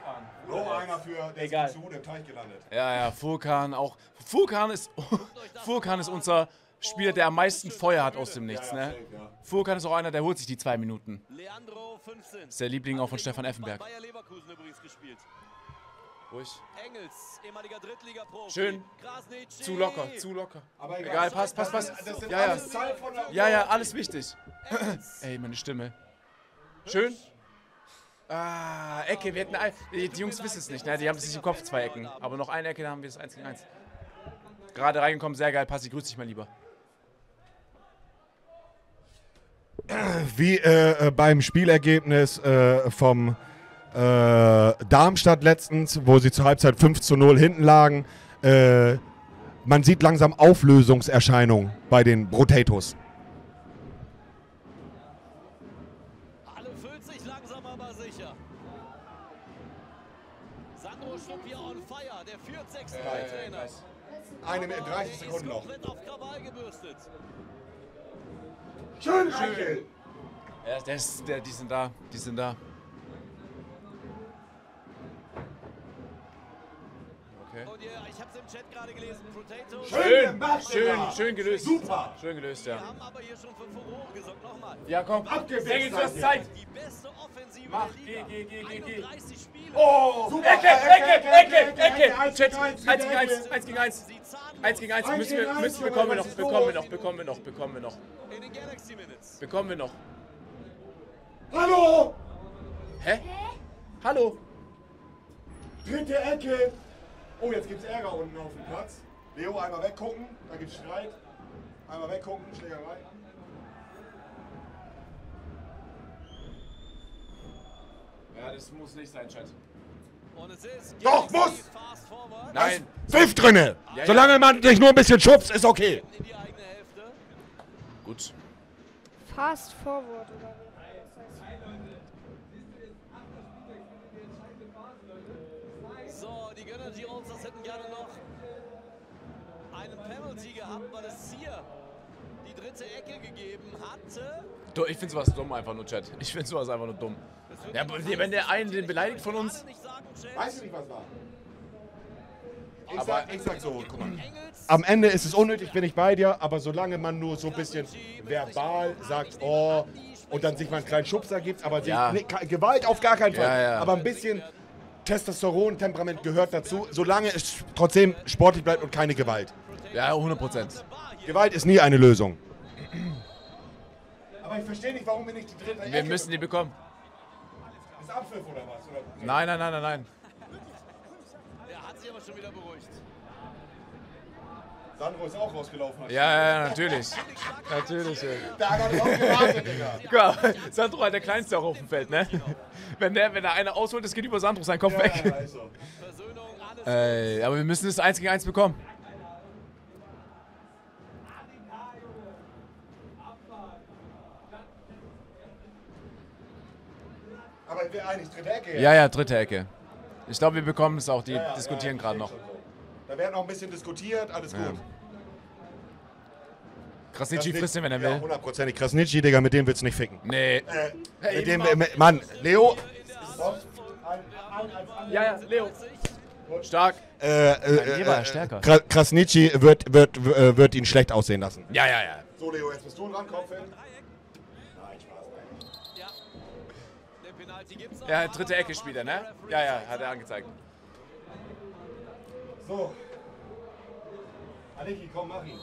Noch einer für der zu dem Teich gelandet. Ja, ja, Furkan auch. Furkan ist, Furkan ist unser Spieler, der am meisten Feuer hat aus dem Nichts, ne? Furkan ist auch einer, der holt sich die zwei Minuten. Ist der Liebling auch von Stefan Effenberg. Ruhig. Engels, ehemaliger Drittliga-Profi. Schön. Zu locker, zu locker. Aber egal, egal, passt, passt, passt. Das sind ja, ja. Zahl von der ja, ja, alles wichtig. Ey, meine Stimme. Schön. Ah, Ecke, wir hätten ein, die Jungs wissen es nicht, ne? Die haben sich im Kopf, zwei Ecken. Aber noch eine Ecke, da haben wir das eins gegen eins. Gerade reingekommen, sehr geil. Passi, grüß dich mal lieber. Wie äh, beim Spielergebnis äh, vom... Äh, Darmstadt letztens, wo sie zur Halbzeit fünf zu null hinten lagen. Äh, man sieht langsam Auflösungserscheinungen bei den Potatoes. Alle füllt sich langsam aber sicher. Sandro Schlupp hier on fire, der führt sechs äh, Trainer. Eine mit dreißig Sekunden noch. Schön, schön. Ja, das, der, die sind da, die sind da. Und ihr, ich hab's im Chat gerade gelesen, Potatoes. Schön, schön, schön gelöst. Super. Schön gelöst, ja. Wir haben aber hier schon für Furore gesorgt. Nochmal. Ja, komm. Abgewickelt, du hast Zeit. Die beste Offensive. Mach, geh, geh, geh, geh, geh. Oh, Ecke, Ecke, Ecke, Ecke. Chat, eins gegen eins, eins gegen eins. eins gegen eins müssen wir, müssen, bekommen wir noch, bekommen wir noch, bekommen wir noch, bekommen wir noch. In den Galaxy Minutes. Bekommen wir noch. Hallo! Hä? Hallo? Dritte Ecke. Oh, jetzt gibt's Ärger unten auf dem Platz. Leo, einmal weggucken, da gibt's Streit. Einmal weggucken, Schlägerei. Ja, das muss nicht sein, Chat. Doch, muss! Nein! Pfiff drinne! Ja, solange ja. man dich nur ein bisschen schubst, ist okay. In die eigene Hälfte. Gut. Fast forward, oder? So, die Gönner Gironsas hätten gerne noch einen Penalty gehabt, weil es hier die dritte Ecke gegeben hatte. Du, ich finde sowas dumm einfach nur, Chat. Ich finde sowas einfach nur dumm. Ja, wenn der einen den beleidigt von uns... Weißt du nicht, was war? Ich sag, ich sag so, guck mal. Am Ende ist es unnötig, bin ich bei dir, aber solange man nur so ein bisschen verbal sagt, oh, und dann sich mal einen kleinen Schubser gibt, aber ja. nicht, ne, Gewalt auf gar keinen Fall, ja, ja. aber ein bisschen... Testosteron, Temperament gehört dazu, solange es trotzdem sportlich bleibt und keine Gewalt. Ja, hundert Prozent. Gewalt ist nie eine Lösung. Aber ich verstehe nicht, warum wir nicht die dritte Ecke... Wir müssen die bekommen. Ist Abpfiff oder was? Oder? Nein, nein, nein, nein, nein. Der hat sich aber schon wieder beruhigt. Sandro ist auch rausgelaufen. Hat ja, ja, ja, natürlich. natürlich, ja. Da hat er auch gewartet, Digga. Sandro hat der Kleinste auch auf dem Feld, ne? Wenn der, wenn der einer ausholt, das geht über Sandro, sein Kopf ja, weg. Ja, also. äh, aber wir müssen das eins gegen eins bekommen. Aber ich will eigentlich dritte Ecke. Ja, ja, ja dritte Ecke. Ich glaube, wir bekommen es auch. Die ja, ja, diskutieren ja, ja, gerade noch. Da werden auch ein bisschen diskutiert, alles ja. gut. Krasnitschi frisst den, wenn er will. Ja, hundertprozentig. Krasnitschi, Digga, mit dem willst du nicht ficken. Nee. Äh, hey, mit dem, mit, Mann, Leo. Ja, ja, Leo. Stark. Äh, äh, äh, stärker. Krasnitschi wird, wird, wird, wird ihn schlecht aussehen lassen. Ja, ja, ja. So, Leo, jetzt bist du dran, komm, Fan. Nein, Spaß. Ja, dritte Ecke spielt er, ne? Ja, ja, hat er angezeigt. So. Aliki, komm, mach ihn.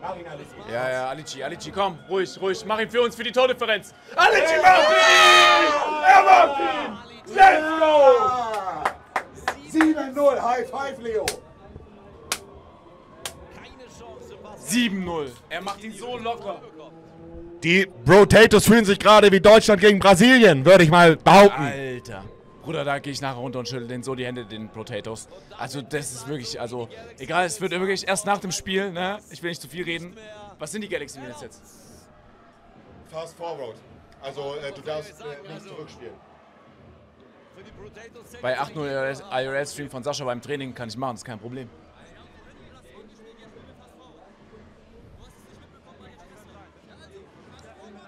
Mach ihn, Aliki. Ja, ja, Aliki, Aliki, komm, ruhig, ruhig. Mach ihn für uns, für die Tordifferenz. Aliki, er macht ihn! Er macht ihn! Let's go! sieben null, High Five, Leo. sieben null. Er macht ihn so locker. Die Potatoes fühlen sich gerade wie Deutschland gegen Brasilien, würde ich mal behaupten. Alter. Alter. Bruder, da gehe ich nachher runter und schüttel denen so die Hände, den Potatoes. Also das ist wirklich, also egal, es wird wirklich erst nach dem Spiel, ne? Ich will nicht zu viel reden. Was sind die Galaxy Minutes jetzt? Fast forward. Also äh, du darfst äh, nicht zurückspielen. Bei acht null I R L-Stream von Sascha beim Training kann ich machen, ist kein Problem.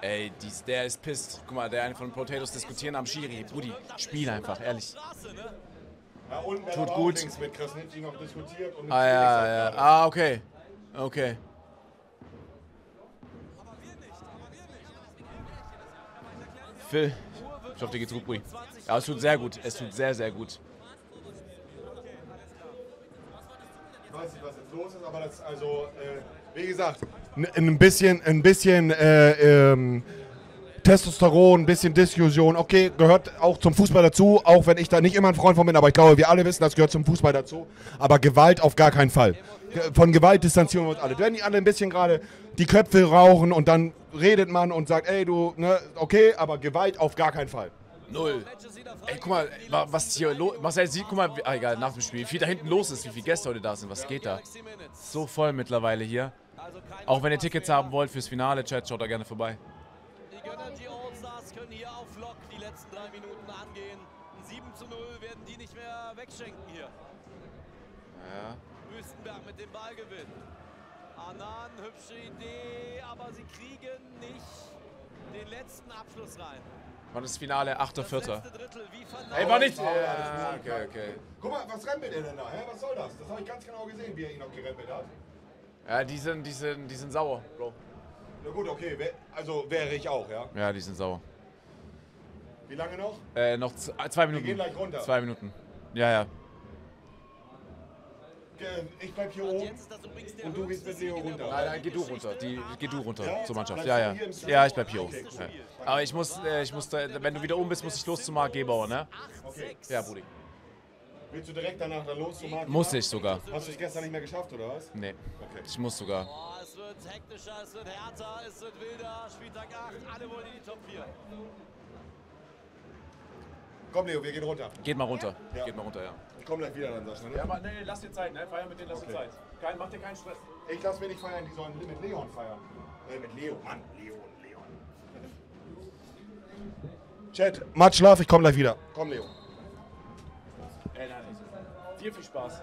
Ey, dies, der ist pissed. Guck mal, der eine von den Potatoes diskutieren am Schiri. Brudi, spiel einfach, ehrlich. Ja, und tut auch gut. Mit Krasnitschy noch diskutiert und ah, ja, ja. Ah, okay. Okay. Phil, ich hoffe, dir geht's gut, Brudi. Ja, es tut sehr gut. Es tut sehr, sehr gut. Ich weiß nicht, was jetzt los ist, aber das, also, äh, wie gesagt... Ein bisschen, ein bisschen äh, ähm, Testosteron, ein bisschen Diskussion, okay, gehört auch zum Fußball dazu, auch wenn ich da nicht immer ein Freund von bin, aber ich glaube, wir alle wissen, das gehört zum Fußball dazu, aber Gewalt auf gar keinen Fall. Von Gewalt distanzieren wir uns alle. Wenn die alle ein bisschen gerade die Köpfe rauchen und dann redet man und sagt, ey du, ne, okay, aber Gewalt auf gar keinen Fall. Null. Ey, guck mal, was hier los ist. Marcel sieht, guck mal, ah, egal, nach dem Spiel, wie viel da hinten los ist, wie viele Gäste heute da sind, was geht da? So voll mittlerweile hier. Auch wenn ihr Tickets haben wollt fürs Finale, Chat, schaut da gerne vorbei. Die Gönner, die All-Stars können hier auf Lock die letzten drei Minuten angehen. Ein sieben zu null werden die nicht mehr wegschenken hier. Ja. Wüstenberg mit dem Ballgewinn. Anan, hübsche Idee, aber sie kriegen nicht den letzten Abschluss rein. Wann ist das Finale? achter vierter Ey, war nicht! Ja, okay, okay. Guck mal, was rempelt er denn da? Hä? Was soll das? Das habe ich ganz genau gesehen, wie er ihn noch gerempelt hat. Ja, die sind, die sind, die sind sauer, Bro. Na gut, okay, also wäre ich auch, ja? Ja, die sind sauer. Wie lange noch? Äh, noch zwei Minuten. Wir gehen gleich runter. Zwei Minuten. Ja, ja. Ich bleib hier oben und du gehst mit Leo runter. Nein, nein, geh du runter. Die, geh du runter ja, zur Mannschaft. Ja, ja. Ja, ich bleib hier oben. Okay, ja. Aber ich muss, äh, ich muss, da, wenn du wieder oben bist, muss ich los zu Marc Gebauer, ne? Okay. Ja, Brudi. Willst du direkt danach dann los zu Marc? Muss ich sogar. Hast du es gestern nicht mehr geschafft, oder was? Nee. Okay. Ich muss sogar. Oh, es wird hektischer, es wird härter, es wird wilder. Spieltag acht, alle wollen in die Top vier. Komm, Leo, wir gehen runter. Geht mal runter. Ja. Geht mal runter, ja. Ich komm gleich wieder dann, Sascha. Ne? Ja, aber nee, lass dir Zeit, ne? Feier mit denen, lass okay. dir Zeit. Kein, mach dir keinen Stress. Ich lass mir nicht feiern, die sollen mit Leon feiern. Äh, mit Leo, Mann, Leo und Leon. Chat, Matt, schlaf, ich komm gleich wieder. Komm, Leo. Ey, nein, nein. Dir viel Spaß.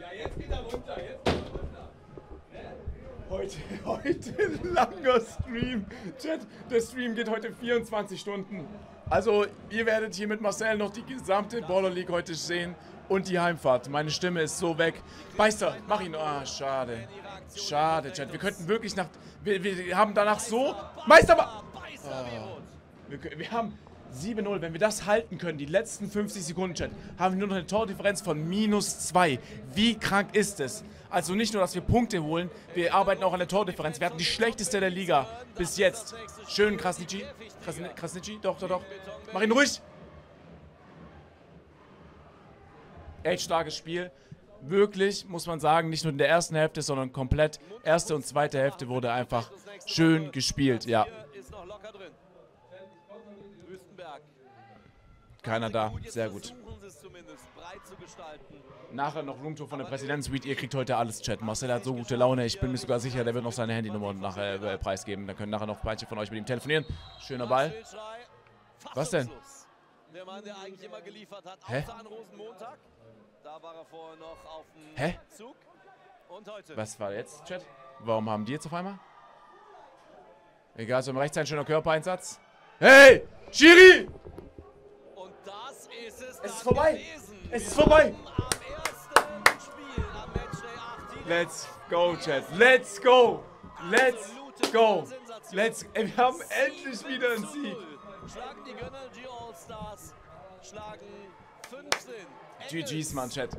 Ja, jetzt geht er runter, jetzt geht er runter. Heute, heute langer Stream. Chat, der Stream geht heute vierundzwanzig Stunden. Also, ihr werdet hier mit Marcel noch die gesamte Baller League heute sehen und die Heimfahrt. Meine Stimme ist so weg. Beister, mach ihn. Ah, schade. Schade, Chat. Wir könnten wirklich nach... Wir, wir haben danach so... Meister... Ah. Wir, wir haben sieben null. Wenn wir das halten können, die letzten fünfzig Sekunden, Chat, haben wir nur noch eine Tordifferenz von minus zwei. Wie krank ist es? Also nicht nur, dass wir Punkte holen, wir arbeiten auch an der Tordifferenz. Wir hatten die schlechteste der Liga bis jetzt. Schön, Krasnitschy. Krasnitschy, doch, doch, doch. Mach ihn ruhig. Echt starkes Spiel. Wirklich, muss man sagen, nicht nur in der ersten Hälfte, sondern komplett. Erste und zweite Hälfte wurde einfach schön gespielt, ja. Keiner da, sehr gut. Nachher noch Roomtour von der Präsidenten-Suite. Ihr kriegt heute alles, Chat. Marcel hat so gute Laune. Ich bin mir sogar sicher, der wird noch seine Handynummer nachher äh, preisgeben. Da können nachher noch manche von euch mit ihm telefonieren. Schöner Ball. Was denn? Hä? Hä? Was war jetzt, Chat? Warum haben die jetzt auf einmal? Egal, soll im Recht sein. Schöner Körpereinsatz. Hey! Schiri! Es ist vorbei! Es ist vorbei! Let's go, Chat! Let's go! Let's go! Let's go! Wir haben endlich wieder einen Sieg! Schlagen die Gönner die All-Stars. Schlagen fünfzehn. G G's, Mann, Chat.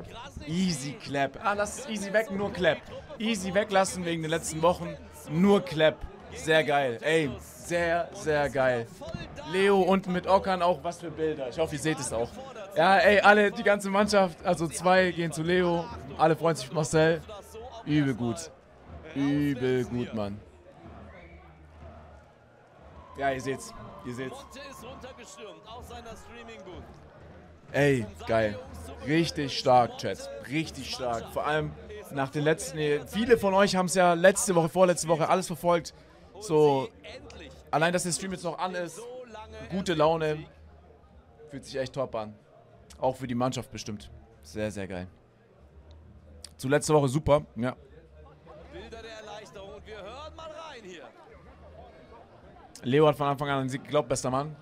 Easy Clap. Ah, lass es easy weg, nur Clap. Easy weglassen wegen den letzten Wochen. Nur Clap. Sehr geil. Ey, sehr, sehr geil. Leo und mit Okan auch, was für Bilder. Ich hoffe, ihr seht es auch. Ja, ey, alle, die ganze Mannschaft, also zwei gehen zu Leo. Alle freuen sich auf Marcel. Übel gut. Übel gut, Mann. Ja, ihr seht's. Ihr seht's. Ey, geil. Richtig stark, Chats. Richtig stark. Vor allem nach den letzten... Viele von euch haben es ja letzte Woche, vorletzte Woche alles verfolgt. So, allein, dass der Stream jetzt noch an ist. Gute Laune. Fühlt sich echt top an. Auch für die Mannschaft bestimmt. Sehr, sehr geil. Zu letzter Woche super, ja. Bilder der Erleichterung. Wir hören mal rein hier. Leo hat von Anfang an an den Sieg geglaubt, bester Mann.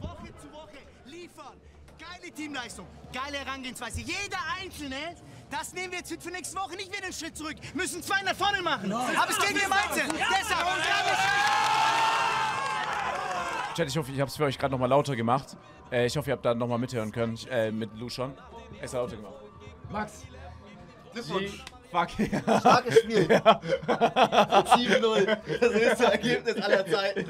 Woche zu Woche liefern. Geile Teamleistung, geile Herangehensweise. Jeder Einzelne, das nehmen wir jetzt für nächste Woche nicht wieder einen Schritt zurück. Müssen zwei nach vorne machen. No. Aber es geht gemeinsam. Deshalb Chat, ich hoffe, ich habe es für euch gerade nochmal lauter gemacht. Äh, ich hoffe, ihr habt da nochmal mithören können. Ich, äh, mit Lou schon. Es hat lauter gemacht. Max, Glückwunsch. Fuck. Starkes Spiel. Ja. sieben null. Das höchste Ergebnis aller Zeiten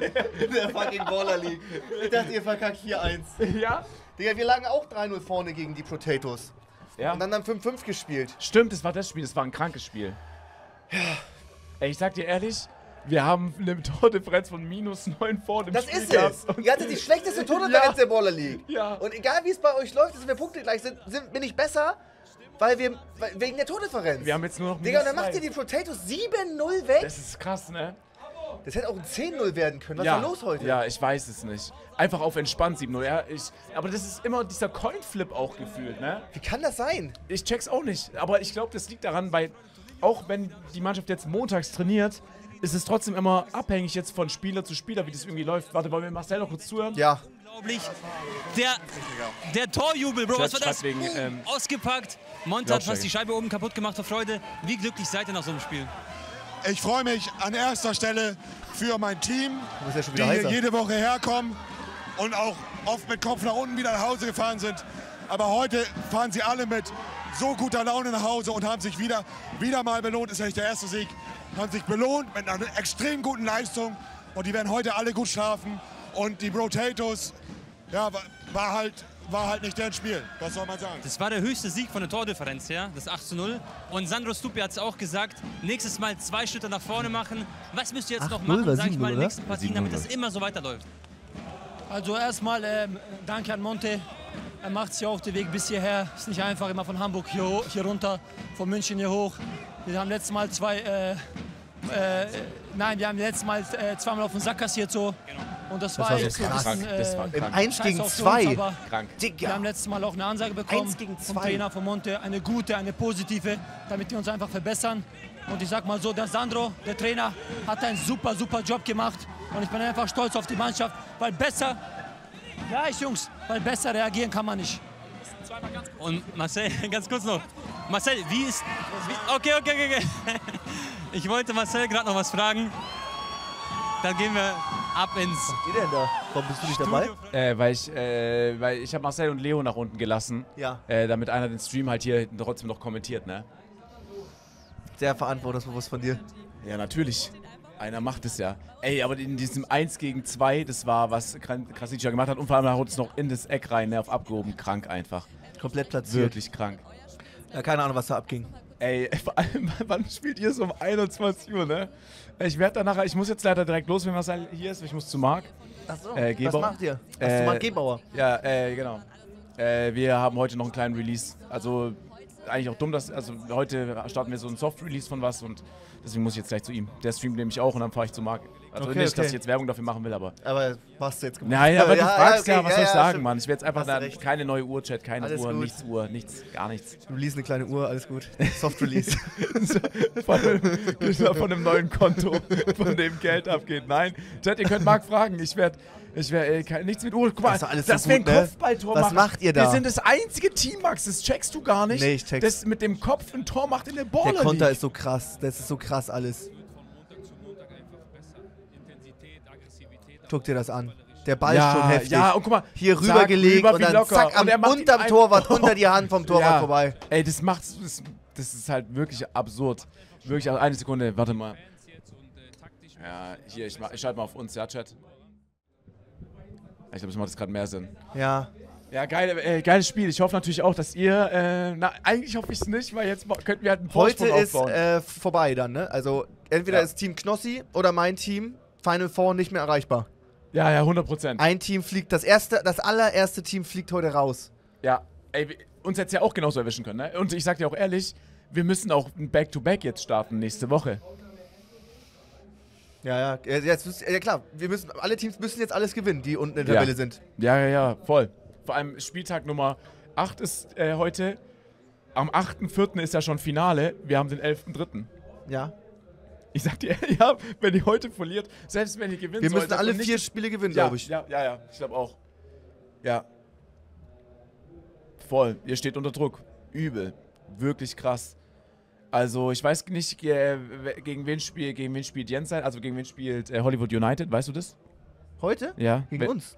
in der fucking Baller League. Ich dachte, ihr verkackt vier eins. Ja? Digga, wir lagen auch drei null vorne gegen die Potatoes. Ja. Und dann haben fünf fünf gespielt. Stimmt, das war das Spiel. Das war ein krankes Spiel. Ey, ich sag dir ehrlich, wir haben eine Tordifferenz von minus neun vor dem das Spiel. Das ist es. Ihr hattet die schlechteste Tordifferenz ja. der Baller League. Ja. Und egal wie es bei euch läuft, dass wir Punkte gleich sind, sind bin ich besser. Weil wir, weil, wegen der Tordifferenz. Wir haben jetzt nur noch Digga, und dann macht ihr die Potatoes sieben null weg. Das ist krass, ne? Das hätte auch ein zehn null werden können. Was ja. ist denn los heute? Ja, ich weiß es nicht. Einfach auf entspannt sieben null. Ja, ich, aber das ist immer dieser Coinflip auch gefühlt, ne? Wie kann das sein? Ich check's auch nicht. Aber ich glaube, das liegt daran, weil auch wenn die Mannschaft jetzt montags trainiert, ist es trotzdem immer abhängig jetzt von Spieler zu Spieler, wie das irgendwie läuft. Warte, wollen wir Marcel noch kurz zuhören? Ja. Der, der Torjubel, Bro, was war das? Wegen, ähm, ausgepackt. Monte hat fast die Scheibe oben kaputt gemacht vor Freude. Wie glücklich seid ihr nach so einem Spiel? Ich freue mich an erster Stelle für mein Team, ja die heißer. hier jede Woche herkommen und auch oft mit Kopf nach unten wieder nach Hause gefahren sind. Aber heute fahren sie alle mit so guter Laune nach Hause und haben sich wieder, wieder mal belohnt. Das ist ja nicht der erste Sieg. Haben sich belohnt mit einer extrem guten Leistung. Und die werden heute alle gut schlafen. Und die Potatoes, ja, war halt, war halt nicht deren Spiel, was soll man sagen. Das war der höchste Sieg von der Tordifferenz her, das acht zu null. Und Sandro Stupi hat es auch gesagt, nächstes Mal zwei Schritte nach vorne machen. Was müsst ihr jetzt noch machen, sag ich mal, in den nächsten Partien, damit das immer so weiterläuft? Also erstmal ähm, danke an Monte. Er macht sich auch den Weg bis hierher. Ist nicht einfach, immer von Hamburg hier, hier runter, von München hier hoch. Wir haben letztes Mal zwei... Äh, äh, nein, wir haben letztes Mal äh, zweimal auf den Sack kassiert so. Genau. Und das, das war, war echt so ein bisschen, äh, das war krank. eins gegen zwei. Wir haben letztes Mal auch eine Ansage bekommen vom Trainer von Monte, eine gute, eine positive, damit wir uns einfach verbessern. Und ich sag mal so, der Sandro, der Trainer, hat einen super, super Job gemacht. Und ich bin einfach stolz auf die Mannschaft, weil besser, ja ich Jungs, weil besser reagieren kann man nicht. Und Marcel, ganz kurz noch, Marcel, wie ist, wie, okay, okay, okay, ich wollte Marcel gerade noch was fragen. Dann gehen wir ab ins... Was geht denn da? Warum bist du nicht Studio dabei? Äh, weil ich, äh, weil ich habe Marcel und Leo nach unten gelassen. Ja. Äh, damit einer den Stream halt hier trotzdem noch kommentiert, ne? Sehr verantwortungsbewusst von dir. Ja, natürlich. Einer macht es ja. Ey, aber in diesem eins gegen zwei, das war, was Krasnitschka gemacht hat. Und vor allem haut es noch in das Eck rein, ne? Auf abgehoben. Krank einfach. Komplett platziert. Wirklich krank. Ja, keine Ahnung, was da abging. Ey, vor allem, wann spielt ihr es um einundzwanzig Uhr, ne? Ich werde danach, ich muss jetzt leider direkt los, wenn Marcel hier ist, ich muss zu Marc. Achso, äh, was macht ihr? Ach, äh, zu Marc Gebauer. Ja, äh, genau. Äh, wir haben heute noch einen kleinen Release. Also, eigentlich auch dumm, dass, also heute starten wir so einen Soft-Release von was und deswegen muss ich jetzt gleich zu ihm. Der streamt nämlich auch und dann fahre ich zu Marc. Also okay, nicht, okay. dass ich jetzt Werbung dafür machen will, aber... Aber machst du jetzt gemacht? Nein, aber ja, du fragst ja, okay, ja was ja, soll ich ja, sagen, stimmt. Mann? Ich will jetzt einfach dann recht. keine neue Uhr, Chat, keine alles Uhr, gut. nichts Uhr, nichts, gar nichts. Release eine kleine Uhr, alles gut. Soft-Release. von, einem, von einem neuen Konto, von dem Geld abgeht. Nein, Chat, ihr könnt Marc fragen, ich werde... Ich wäre äh, nichts mit Uhr. Guck mal, das, das so wäre ein ne? Kopfballtor. Was machen. macht ihr da? Wir sind das einzige Team, Max. Das checkst du gar nicht. Nee, ich check's. Das mit dem Kopf ein Tor macht in der Baller League. Der Konter ist so krass. Das ist so krass alles. Guck dir das an. Der Ball ja, ist schon heftig. Ja, und guck mal. Hier rübergelegt rüber und dann locker. zack, am, und unterm Torwart, unter die Hand vom Torwart ja. vorbei. Ey, das macht, das, das ist halt wirklich absurd. Wirklich, eine Sekunde, warte mal. Ja, hier, ich, ich schalte mal auf uns, ja, Chat. Ich glaube, es macht jetzt gerade mehr Sinn. Ja. Ja, geil, äh, geiles Spiel. Ich hoffe natürlich auch, dass ihr... Äh, na, eigentlich hoffe ich es nicht, weil jetzt könnten wir halt einen Vorsprung aufbauen. Heute ist äh, vorbei dann, ne? Also entweder ja. ist Team Knossi oder mein Team Final Four nicht mehr erreichbar. Ja, ja, hundert Prozent. Ein Team fliegt, das erste, das allererste Team fliegt heute raus. Ja, ey, uns hätte es ja auch genauso erwischen können, ne? Und ich sag dir auch ehrlich, wir müssen auch ein Back-to-Back jetzt starten nächste Woche. Ja, ja, jetzt, ja klar, wir müssen, alle Teams müssen jetzt alles gewinnen, die unten in der Tabelle ja. sind. Ja, ja, ja, voll. Vor allem Spieltag Nummer acht ist äh, heute, am achten vierten ist ja schon Finale, wir haben den elften dritten Ja. Ich sag dir, ja, wenn ihr heute verliert, selbst wenn ihr gewinnt, wir müssen alle vier Spiele gewinnen, ja, glaube ich. Ja, ja, ja, ich glaube auch. Ja. Voll, ihr steht unter Druck. Übel. Wirklich krass. Also, ich weiß nicht, äh, gegen wen spielt, gegen wen spielt Jens sein, also gegen wen spielt äh, Hollywood United, weißt du das? Heute? Ja. Gegen We uns.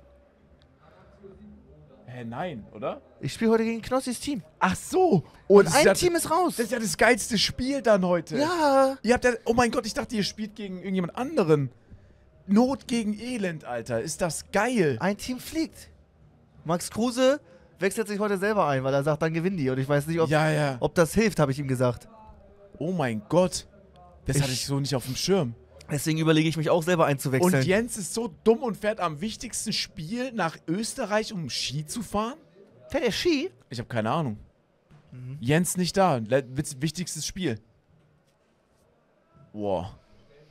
Hä, nein, oder? Ich spiele heute gegen Knossis Team. Ach so. Und, Und ein ja, Team ist raus. Das ist ja das geilste Spiel dann heute. Ja. Ihr habt ja, oh mein Gott, ich dachte, ihr spielt gegen irgendjemand anderen. Not gegen Elend, Alter. Ist das geil. Ein Team fliegt. Max Kruse wechselt sich heute selber ein, weil er sagt, dann gewinnen die. Und ich weiß nicht, ob, ja, ja. ob das hilft, habe ich ihm gesagt. Oh mein Gott. Das ich hatte ich so nicht auf dem Schirm. Deswegen überlege ich mich auch selber einzuwechseln. Und Jens ist so dumm und fährt am wichtigsten Spiel nach Österreich, um Ski zu fahren? Fährt er Ski? Ich habe keine Ahnung. Mhm. Jens nicht da. Wichtigstes Spiel. Boah.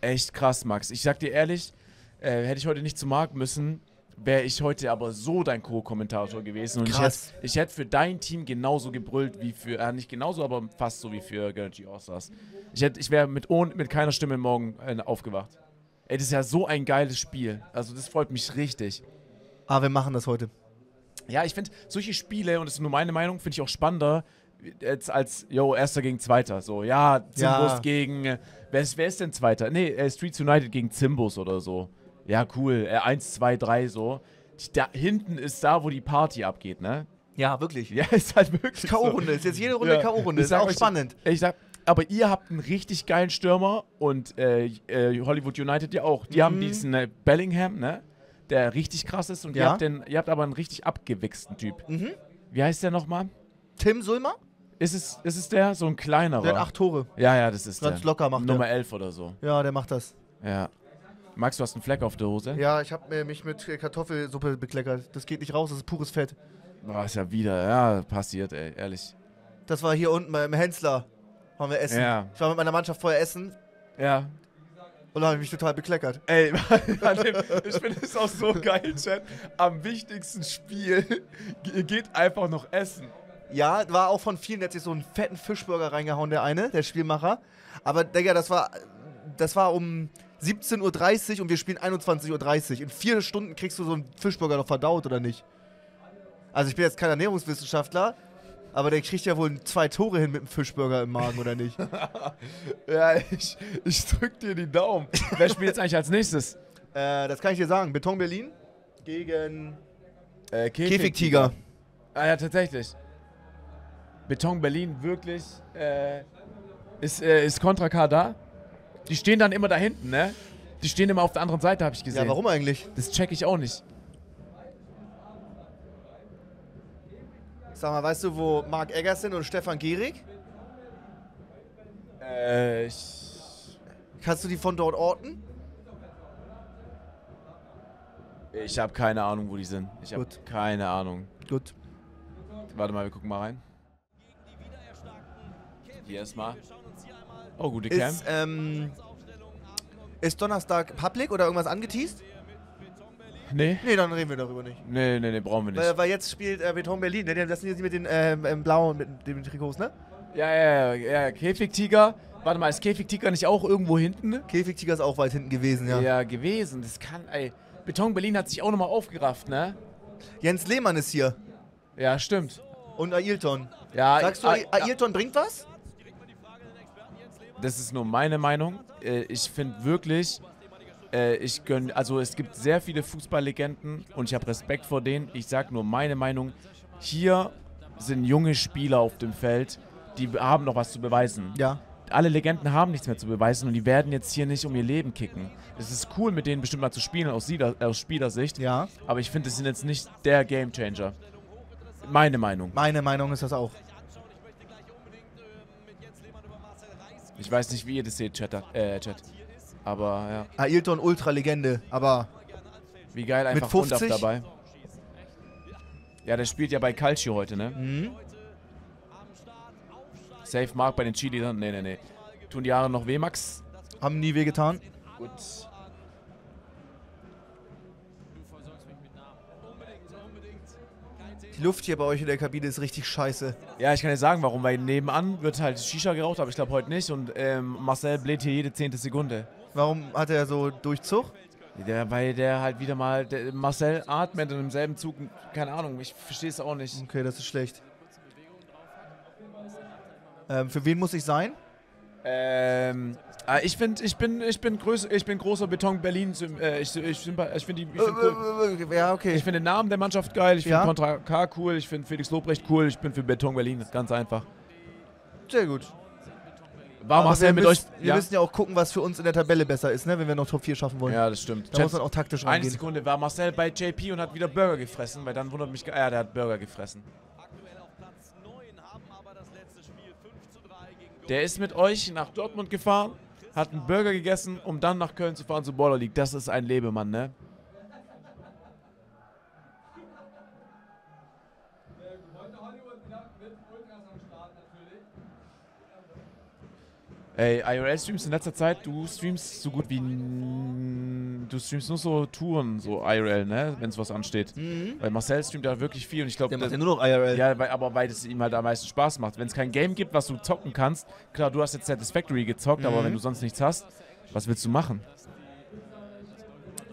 Echt krass, Max. Ich sag dir ehrlich, äh, hätte ich heute nicht zu Marc müssen, wäre ich heute aber so dein Co-Kommentator gewesen. Und krass. Ich hätte hätt für dein Team genauso gebrüllt wie für, äh, nicht genauso, aber fast so wie für Guarantee All-Stars. Ich, ich wäre mit, mit keiner Stimme morgen äh, aufgewacht. Ey, das ist ja so ein geiles Spiel. Also das freut mich richtig. Ah, wir machen das heute. Ja, ich finde solche Spiele, und das ist nur meine Meinung, finde ich auch spannender, jetzt als, yo, Erster gegen Zweiter. So, ja, Zimbus ja. gegen, äh, wer, ist, wer ist denn Zweiter? Nee, äh, Streets United gegen Zimbus oder so. Ja, cool. eins, zwei, drei so. Da hinten ist da, wo die Party abgeht, ne? Ja, wirklich. Ja, ist halt wirklich K O-Runde. So. Ist jetzt jede Runde ja. K O-Runde. Ist auch spannend. Ich sag, aber ihr habt einen richtig geilen Stürmer und äh, äh, Hollywood United ja auch. Die mhm. haben diesen äh, Bellingham, ne? Der richtig krass ist und ja. ihr, habt den, ihr habt aber einen richtig abgewichsten Typ. Mhm. Wie heißt der nochmal? Tim Sulmer? Ist es, ist es der? So ein kleinerer. Der hat acht Tore. Ja, ja, das ist Ganz der. locker macht Nummer der. elf oder so. Ja, der macht das. Ja. Max, du hast einen Fleck auf der Hose? Ja, ich habe mich mit Kartoffelsuppe bekleckert. Das geht nicht raus, das ist pures Fett. Boah, ist ja wieder, ja, passiert, ey, ehrlich. Das war hier unten im Hensler, haben wir Essen. Ja. Ich war mit meiner Mannschaft vorher Essen. Ja. Und da habe ich mich total bekleckert. Ey, ich finde es auch so geil, Chat. Am wichtigsten Spiel geht einfach noch Essen. Ja, war auch von vielen, der hat sich so einen fetten Fischburger reingehauen, der eine, der Spielmacher. Aber, Digga, das war, das war um... siebzehn Uhr dreißig und wir spielen einundzwanzig Uhr dreißig. In vier Stunden kriegst du so einen Fischburger noch verdaut, oder nicht? Also ich bin jetzt kein Ernährungswissenschaftler, aber der kriegt ja wohl zwei Tore hin mit einem Fischburger im Magen, oder nicht? Ja, ich, ich drück dir die Daumen. Wer spielt jetzt eigentlich als nächstes? Äh, das kann ich dir sagen. Beton Berlin gegen äh, Käfigtiger. Ah ja, tatsächlich. Beton Berlin wirklich... Äh, ist, äh, ist Contra K da? Die stehen dann immer da hinten, ne? Die stehen immer auf der anderen Seite, habe ich gesehen. Ja, warum eigentlich? Das check ich auch nicht. Sag mal, weißt du, wo Marc Eggers sind und Stefan Gehrig? Äh, ich... Kannst du die von dort orten? Ich habe keine Ahnung, wo die sind. Ich habe keine Ahnung. Gut. Warte mal, wir gucken mal rein. Hier erstmal. Oh, gute Cam. Ist, ähm, ist Donnerstag public oder irgendwas angeteased? Nee. Nee, dann reden wir darüber nicht. Nee, nee, nee, brauchen wir nicht. Weil, weil jetzt spielt äh, Beton Berlin, ne? Das sind jetzt die mit den ähm, blauen, mit den Trikots, ne? Ja, ja, ja, ja. Käfigtiger. Warte mal, ist Käfigtiger nicht auch irgendwo hinten? Käfigtiger ist auch weit hinten gewesen, ja. Ja, gewesen. Das kann, ey. Beton Berlin hat sich auch nochmal aufgerafft, ne? Jens Lehmann ist hier. Ja, stimmt. Und Ailton. Ja, Sagst du, Ailton bringt was? Das ist nur meine Meinung. Ich finde wirklich, ich gönn, also es gibt sehr viele Fußballlegenden und ich habe Respekt vor denen. Ich sage nur meine Meinung. Hier sind junge Spieler auf dem Feld, die haben noch was zu beweisen. Ja. Alle Legenden haben nichts mehr zu beweisen und die werden jetzt hier nicht um ihr Leben kicken. Es ist cool, mit denen bestimmt mal zu spielen aus Spielersicht. Ja. Aber ich finde, das sind jetzt nicht der Gamechanger. Meine Meinung. Meine Meinung ist das auch. Ich weiß nicht, wie ihr das seht, Chat. Äh, Chat. Aber, ja. Ailton, Ultra-Legende, aber... Wie geil, einfach Hundaf dabei. Ja, der spielt ja bei Calcio heute, ne? Mhm. Safe Mark bei den Chili. Ne, ne, ne. Tun die Haare noch weh, Max? Haben nie weh getan. Gut. Die Luft hier bei euch in der Kabine ist richtig scheiße. Ja, ich kann dir sagen, warum. Weil nebenan wird halt Shisha geraucht, aber ich glaube heute nicht. Und ähm, Marcel bläht hier jede zehnte Sekunde. Warum hat er so Durchzug? Der, weil der halt wieder mal... Der Marcel atmet und im selben Zug... Keine Ahnung, ich verstehe es auch nicht. Okay, das ist schlecht. Ähm, für wen muss ich sein? Ähm, ich, find, ich, bin, ich, bin größ, ich bin großer Beton Berlin. Äh, ich ich finde ich find find ja, okay. Ich find den Namen der Mannschaft geil. Ich finde ja? Contra K cool. Ich finde Felix Lobrecht cool. Ich bin für Beton Berlin. Ganz einfach. Sehr gut. War Marcel mit müsst, euch? Wir ja? müssen ja auch gucken, was für uns in der Tabelle besser ist, ne? Wenn wir noch Top vier schaffen wollen. Ja, das stimmt. Da muss man auch taktisch rangehen. Eine Sekunde. War Marcel bei J P und hat wieder Burger gefressen? Weil dann wundert mich. Ja, der hat Burger gefressen. Der ist mit euch nach Dortmund gefahren, hat einen Burger gegessen, um dann nach Köln zu fahren zur Baller League. Das ist ein Lebemann, ne? Ey, I R L-Streams in letzter Zeit, du streamst so gut wie... Du streamst nur so Touren, so I R L, ne? Wenn es was ansteht. Mhm. Weil Marcel streamt da wirklich viel und ich glaube... Der macht ja nur noch I R L. Ja, weil, aber weil es ihm halt am meisten Spaß macht. Wenn es kein Game gibt, was du zocken kannst... Klar, du hast jetzt Satisfactory gezockt, mhm. aber wenn du sonst nichts hast, was willst du machen?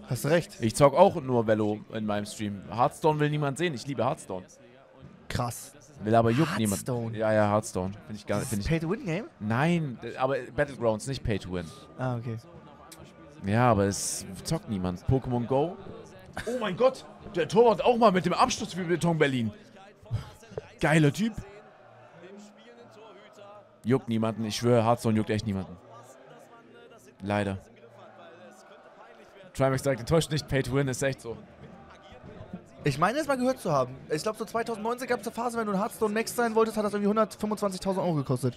Hast recht. Ich zock auch nur Velo in meinem Stream. Hearthstone will niemand sehen, ich liebe Hearthstone. Krass. Will aber juckt niemand. Ja, ja, Hearthstone. Find ich gar, ist das ein Pay-to-Win-Game? Nein, aber Battlegrounds, nicht Pay-to-Win. Ah, okay. Ja, aber es zockt niemand. Pokémon Go. Oh mein Gott, der Torwart auch mal mit dem Abschluss für Beton Berlin. Geiler Typ. Juckt niemanden, ich schwöre, Hearthstone juckt echt niemanden. Leider. Trimax sagt, enttäuscht nicht, Pay-to-Win ist echt so. Ich meine, es mal gehört zu haben. Ich glaube, so zweitausendneunzehn gab es eine Phase, wenn du ein Hearthstone Max sein wolltest, hat das irgendwie hundertfünfundzwanzigtausend Euro gekostet.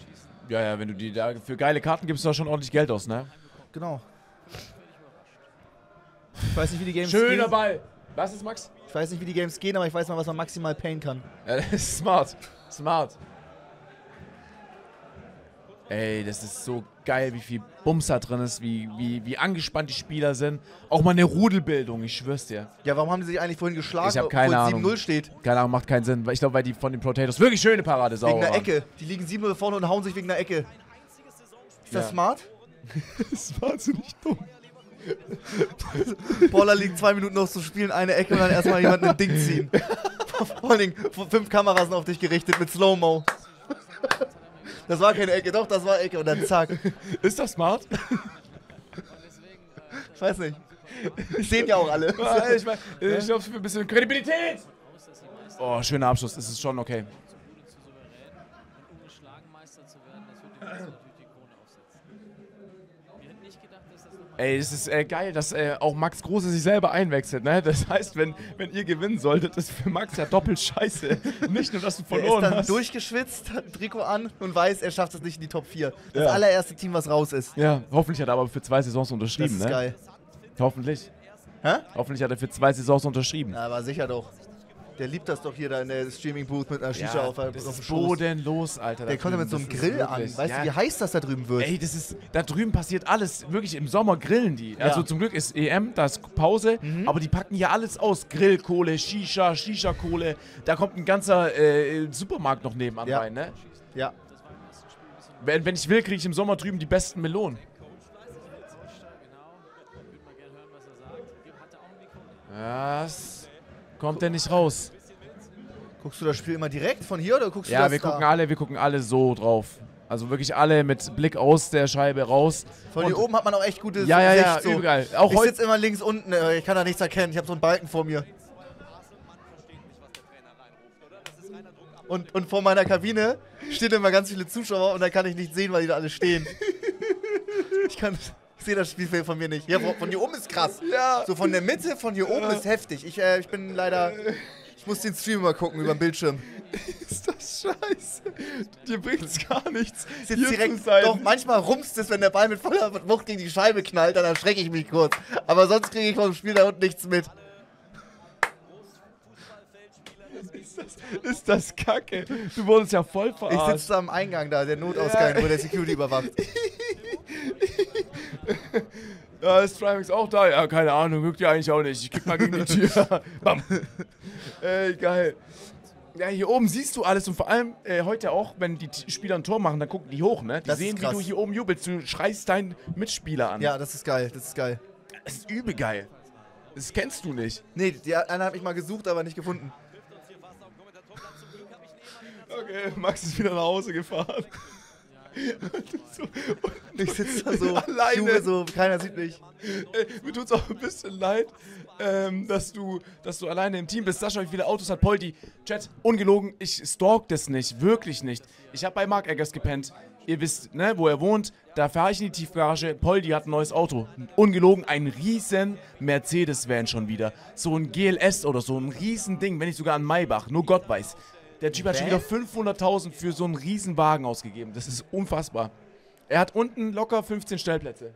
Ja, ja, wenn du die da für geile Karten gibst, du da schon ordentlich Geld aus, ne? Genau. Ich weiß nicht, wie die Games Schöner gehen. Schöner Ball! Was ist, Max? Ich weiß nicht, wie die Games gehen, aber ich weiß mal, was man maximal payen kann. Ja, das ist smart. Smart. Ey, das ist so geil, wie viel Bums da drin ist, wie, wie, wie angespannt die Spieler sind. Auch mal eine Rudelbildung, ich schwör's dir. Ja, warum haben die sich eigentlich vorhin geschlagen, ich hab keine obwohl sieben null steht? Keine Ahnung, macht keinen Sinn. Ich glaube, weil die von den Potatoes wirklich schöne Parade sauber. Wegen einer Ecke. Die liegen sieben null vorne und hauen sich wegen einer Ecke. Ist das ja. smart? Das war so nicht dumm. Baller liegen zwei Minuten noch zu spielen, eine Ecke und dann erstmal jemand ein Ding ziehen. Vor allen Dingen, fünf Kameras sind auf dich gerichtet mit Slow-Mo. Das war keine Ecke, doch, das war Ecke und dann zack. Ist das smart? Ich weiß nicht. Ich seht ja auch alle. Ich, mein, ich glaube, ein bisschen Kredibilität. Oh, schöner Abschluss, das ist schon okay. Ey, es ist äh, geil, dass äh, auch Max Große sich selber einwechselt, ne? Das heißt, wenn, wenn ihr gewinnen solltet, ist für Max ja doppelt scheiße. Nicht nur, dass du verloren hast. Er ist dann hast. durchgeschwitzt, hat ein Trikot an und weiß, er schafft es nicht in die Top vier. Das ja. allererste Team, was raus ist. Ja, hoffentlich hat er aber für zwei Saisons unterschrieben, ne? Das ist ne? geil. Hoffentlich. Hä? Hoffentlich hat er für zwei Saisons unterschrieben. Ja, aber sicher doch. Der liebt das doch hier da in der Streaming-Booth mit einer Shisha ja, auf, das auf dem Schoß. Bodenlos, Alter. Der kommt ja mit so einem Grill an. Weißt ja. du, wie heiß das da drüben wird? Ey, das ist, da drüben passiert alles. Wirklich, im Sommer grillen die. Ja. Also zum Glück ist E M, da ist Pause, mhm. aber die packen hier alles aus. Grillkohle, Shisha, Shisha-Kohle. Da kommt ein ganzer äh, Supermarkt noch nebenan ja. rein, ne? Ja. Wenn, wenn ich will, kriege ich im Sommer drüben die besten Melonen. Was? Kommt der nicht raus? Guckst du das Spiel immer direkt von hier oder guckst ja, du das Ja, wir gucken da? alle, wir gucken alle so drauf. Also wirklich alle mit Blick aus der Scheibe raus. Von und hier oben hat man auch echt gute Ja, ja, ja, so. überall. Auch ich sitze immer links unten, ich kann da nichts erkennen. Ich habe so einen Balken vor mir. Und, und vor meiner Kabine stehen immer ganz viele Zuschauer und da kann ich nicht sehen, weil die da alle stehen. Ich kann... Ich sehe das Spielfeld von mir nicht. Ja, von hier oben ist krass. Ja. So von der Mitte, von hier oben ja. ist heftig. Ich, äh, ich bin leider... Ich muss den Stream mal gucken über den Bildschirm. Ist das scheiße. Dir bringt's gar nichts. Ist jetzt hier direkt, zu sein. Doch, manchmal rumst es, wenn der Ball mit voller Wucht gegen die Scheibe knallt, dann erschrecke ich mich kurz. Aber sonst kriege ich vom Spiel da unten nichts mit. Ist das, ist das kacke? Du wurdest ja voll verarscht. Ich sitze am Eingang da, der Notausgang, ja, wo der Security überwacht. Ja, ist Trimax auch da? Ja, keine Ahnung, guckt ja eigentlich auch nicht. Ich kick mal gegen die Tür. Bam. Ey, geil. Ja, hier oben siehst du alles und vor allem äh, heute auch, wenn die Spieler ein Tor machen, dann gucken die hoch, ne? Die das sehen, wie du hier oben jubelst. Du schreist deinen Mitspieler an. Ja, das ist geil, das ist geil. Das ist übel geil. Das kennst du nicht. Nee, die, einer hat mich mal gesucht, aber nicht gefunden. Okay, Max ist wieder nach Hause gefahren. So, ich sitze da so alleine, so, keiner sieht mich. Ey, mir tut's auch ein bisschen leid, ähm, dass, du, dass du alleine im Team bist. Sascha, wie viele Autos hat Poldi? Chat, ungelogen, ich stalk das nicht, wirklich nicht. Ich habe bei Mark Eggers gepennt. Ihr wisst, ne, wo er wohnt, da fahre ich in die Tiefgarage. Poldi hat ein neues Auto. Ungelogen, ein riesen Mercedes-Van schon wieder. So ein G L S oder so ein riesen Ding, wenn nicht sogar ein Maybach, nur Gott weiß. Der Typ hat schon wieder fünfhunderttausend für so einen riesen Wagen ausgegeben. Das ist unfassbar. Er hat unten locker fünfzehn Stellplätze.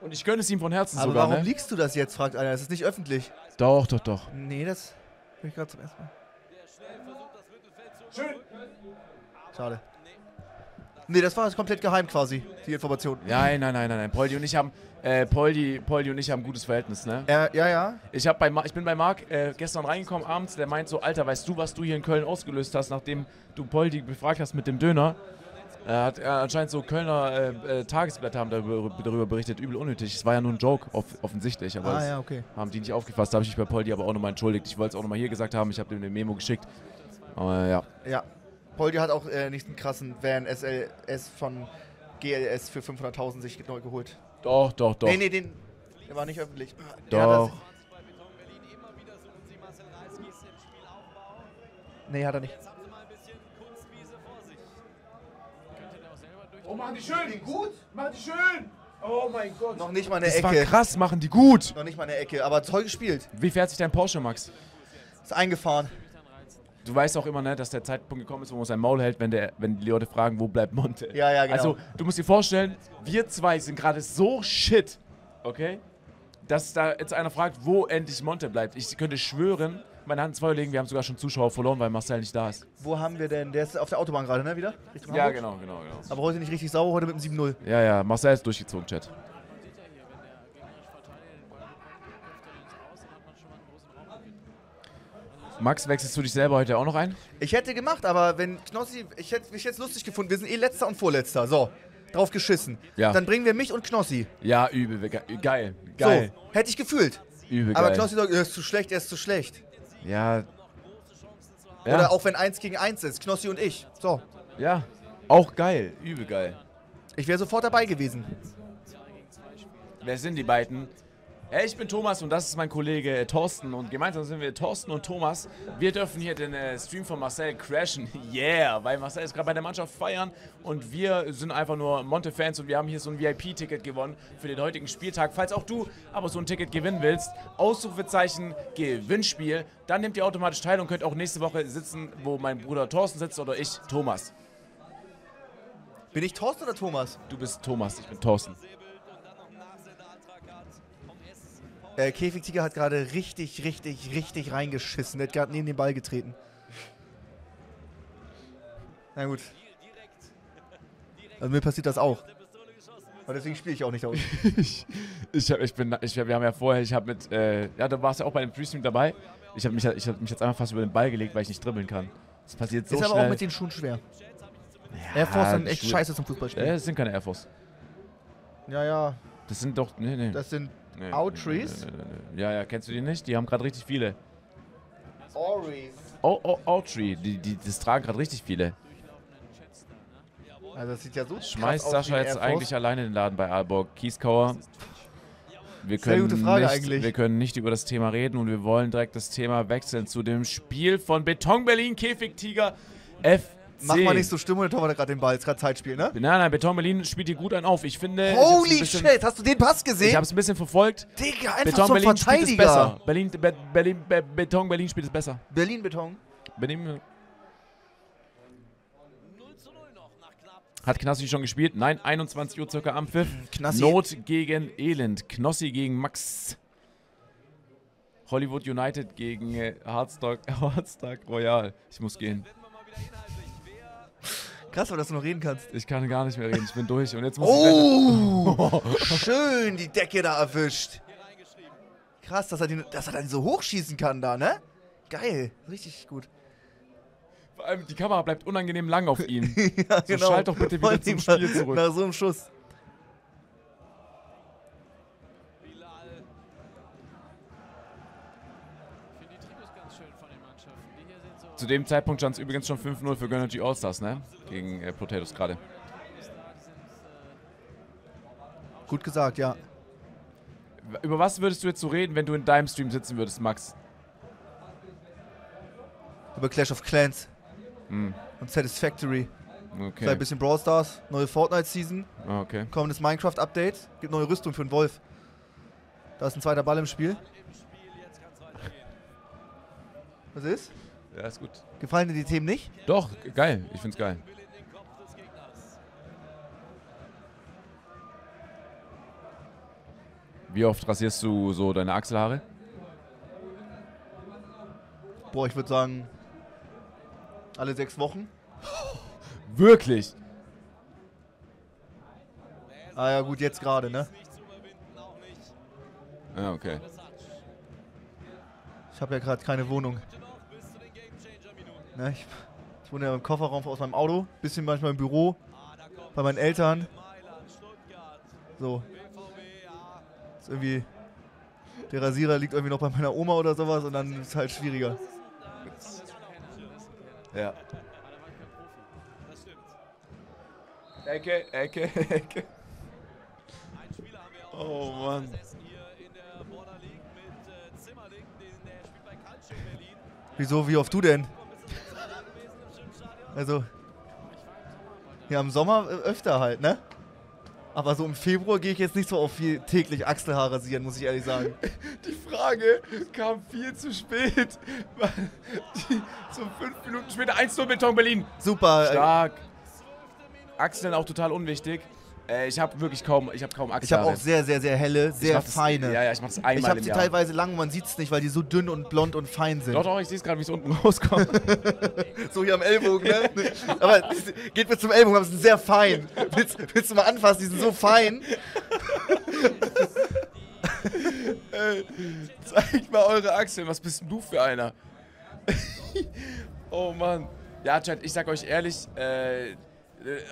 Und ich gönne es ihm von Herzen sogar. Aber warum liegst du das jetzt, fragt einer. Das ist nicht öffentlich. Doch, doch, doch. Nee, das höre ich gerade zum ersten Mal. Schön. Schade. Nee, das war jetzt komplett geheim quasi, die Information. Nein, nein, nein, nein, nein. Poldi und ich haben... Äh, Poldi, Poldi und ich haben ein gutes Verhältnis, ne? Äh, ja, ja. Ich, hab bei Ma ich bin bei Marc äh, gestern reingekommen abends, der meint so, Alter, weißt du, was du hier in Köln ausgelöst hast, nachdem du Poldi befragt hast mit dem Döner? Äh, hat äh, anscheinend so Kölner äh, äh, Tagesblätter haben darüber, darüber berichtet, übel unnötig. Es war ja nur ein Joke, off offensichtlich, aber ah, ja, okay. Haben die nicht aufgefasst. Da habe ich mich bei Poldi aber auch nochmal entschuldigt. Ich wollte es auch nochmal hier gesagt haben, ich habe dem eine Memo geschickt. Aber ja. Ja, Poldi hat auch äh, nicht einen krassen Van S L S von G L S für fünfhunderttausend sich neu geholt. Doch, doch, doch. Nee, nee, den, der war nicht öffentlich. Doch. Nee, hat er nicht. Oh, machen die schön. Machen die gut? Machen die schön. Oh mein Gott. Noch nicht mal eine Ecke. Das war krass, machen die gut. Noch nicht mal eine Ecke, aber toll gespielt. Wie fährt sich dein Porsche, Max? Ist eingefahren. Du weißt auch immer, ne, dass der Zeitpunkt gekommen ist, wo man sein Maul hält, wenn, der, wenn die Leute fragen, wo bleibt Monte. Ja, ja, genau. Also, du musst dir vorstellen, wir zwei sind gerade so shit, okay, dass da jetzt einer fragt, wo endlich Monte bleibt. Ich könnte schwören, meine Hand ins Feuer legen, wir haben sogar schon Zuschauer verloren, weil Marcel nicht da ist. Wo haben wir denn? Der ist auf der Autobahn gerade, ne, wieder? Richtung ja, genau, genau, genau. Aber heute nicht richtig sauer, heute mit dem sieben null. Ja, ja, Marcel ist durchgezogen, Chat. Max, wechselst du dich selber heute auch noch ein? Ich hätte gemacht, aber wenn Knossi... Ich hätte mich jetzt lustig gefunden. Wir sind eh Letzter und Vorletzter. So, drauf geschissen. Ja. Dann bringen wir mich und Knossi. Ja, übel. Ge geil. Geil. So, hätte ich gefühlt. Übel aber geil. Knossi sagt, er ist zu schlecht, er ist zu schlecht. Ja. Oder ja. Auch wenn eins gegen eins ist. Knossi und ich. So. Ja. Auch geil. Übel geil. Ich wäre sofort dabei gewesen. Wer sind die beiden? Hey, ich bin Thomas und das ist mein Kollege äh, Thorsten und gemeinsam sind wir Thorsten und Thomas. Wir dürfen hier den äh, Stream von Marcel crashen. Yeah, weil Marcel ist gerade bei der Mannschaft feiern und wir sind einfach nur Monte-Fans und wir haben hier so ein V I P-Ticket gewonnen für den heutigen Spieltag. Falls auch du aber so ein Ticket gewinnen willst, Ausrufezeichen Gewinnspiel, dann nehmt ihr automatisch teil und könnt auch nächste Woche sitzen, wo mein Bruder Thorsten sitzt oder ich, Thomas. Bin ich Thorsten oder Thomas? Du bist Thomas, ich bin Thorsten. Der Käfigtiger hat gerade richtig, richtig, richtig reingeschissen. Der hat gerade neben den Ball getreten. Na gut. Also mir passiert das auch. Und deswegen spiele ich auch nicht aus. ich, ich, hab, ich bin, ich, wir haben ja vorher, ich habe mit, äh, ja, da warst du ja auch bei dem Pre-Stream dabei. Ich habe mich, ich hab mich jetzt einfach fast über den Ball gelegt, weil ich nicht dribbeln kann. Das passiert so schnell. Ist aber auch mit den Schuhen schwer. Ja, Air Force sind echt scheiße zum Fußballspielen. Ja, das sind keine Air Force. Ja, ja. Das sind doch, nee, nee. Das sind... Nee, Outrees? Ja, ja, kennst du die nicht? Die haben gerade richtig viele. Outrees. Oh, oh, Outree. Die, die, das tragen gerade richtig viele. Also das sieht ja so schmeißt Sascha jetzt eigentlich alleine den Laden bei Aalborg. Kieskauer. Wir können sehr gute Frage nicht, eigentlich. Wir können nicht über das Thema reden und wir wollen direkt das Thema wechseln zu dem Spiel von Beton Berlin Käfigtiger F C Mach mal nicht so Stimmung, der Tom hat gerade den Ball. Ist gerade Zeitspiel, ne? Nein, nein, Beton Berlin spielt hier gut einen auf. Ich finde. Holy ich bisschen, shit, hast du den Pass gesehen? Ich hab's ein bisschen verfolgt. Digga, einfach Beton so ein Berlin Verteidiger. Spielt es besser. Berlin, Be Berlin, Be Beton Berlin spielt es besser. Berlin Beton. Berlin. Hat Knassi schon gespielt? Nein, einundzwanzig Uhr circa am Pfiff. Knassi. Not gegen Elend. Knossi gegen Max. Hollywood United gegen äh, Hardstock, Hardstock Royal. Ich muss gehen. Krass, aber dass du noch reden kannst. Ich kann gar nicht mehr reden, ich bin durch. Und jetzt muss oh, ich schön die Decke da erwischt. Krass, dass er, den, dass er dann so hochschießen kann da, ne? Geil, richtig gut. Vor allem die Kamera bleibt unangenehm lang auf ihn. Ja, so genau. Schalt doch bitte wieder Mann, zum Spiel zurück. Nach so einem Schuss. Zu dem Zeitpunkt stand es übrigens schon fünf null für Gönnergy Allstars, ne? Gegen äh, Potatoes gerade. Gut gesagt, ja. Über was würdest du jetzt so reden, wenn du in deinem Stream sitzen würdest, Max? Über Clash of Clans. Hm. Und Satisfactory. Okay. Vielleicht ein bisschen Brawl Stars, neue Fortnite-Season. Ah, okay. Kommendes Minecraft-Update. Gibt neue Rüstung für den Wolf. Da ist ein zweiter Ball im Spiel. Was ist? Ja, ist gut. Gefallen dir die Themen nicht? Doch, geil. Ich find's geil. Wie oft rasierst du so deine Achselhaare? Boah, ich würde sagen, alle sechs Wochen. Wirklich? Ah ja, gut, jetzt gerade, ne? Ja, okay. Ich habe ja gerade keine Wohnung. Ich, ich wohne ja im Kofferraum aus meinem Auto, bisschen manchmal im Büro, bei meinen Eltern. So. Ist irgendwie, der Rasierer liegt irgendwie noch bei meiner Oma oder sowas und dann ist es halt schwieriger. Ja. Ecke, Ecke, Ecke. Oh Mann. Wieso, wie oft du denn? Also, ja, im Sommer öfter halt, ne? Aber so im Februar gehe ich jetzt nicht so auf viel täglich Achselhaare rasieren, muss ich ehrlich sagen. Die Frage kam viel zu spät. So fünf Minuten später, eins null Beton Berlin. Super. Stark. Achseln auch total unwichtig. Ich habe wirklich kaum, ich habe kaum Achselhaare. Ich habe auch sehr, sehr, sehr helle, sehr feine. Das, ja, ja, ich mache es einmal im Jahr. Ich habe sie teilweise lang und man sieht es nicht, weil die so dünn und blond und fein sind. Doch, doch, ich sehe es gerade, wie es unten rauskommt. So hier am Ellbogen, ne? Aber geht bis zum Ellbogen, aber sie sind sehr fein. Willst, willst du mal anfassen, die sind so fein. Ey, zeigt mal eure Achseln, was bist denn du für einer? Oh Mann. Ja, Chat, ich sag euch ehrlich, äh...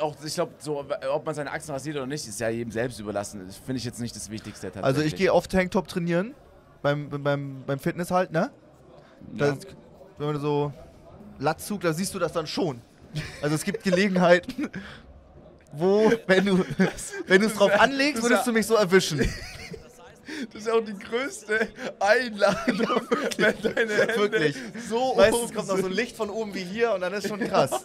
Auch, ich glaube, so, ob man seine Achsen rasiert oder nicht, ist ja jedem selbst überlassen. Das finde ich jetzt nicht das Wichtigste. Also ich gehe oft Tanktop trainieren, beim, beim, beim Fitness halt, ne? Ja. Das, wenn man so Latzug, da siehst du das dann schon. Also es gibt Gelegenheiten, wo, wenn du es wenn drauf wär, anlegst, würdest du mich so erwischen. Das ist auch die größte Einladung, ja, wirklich, wenn deine Hände wirklich. So meistens kommt noch so ein Licht von oben wie hier und dann ist schon krass.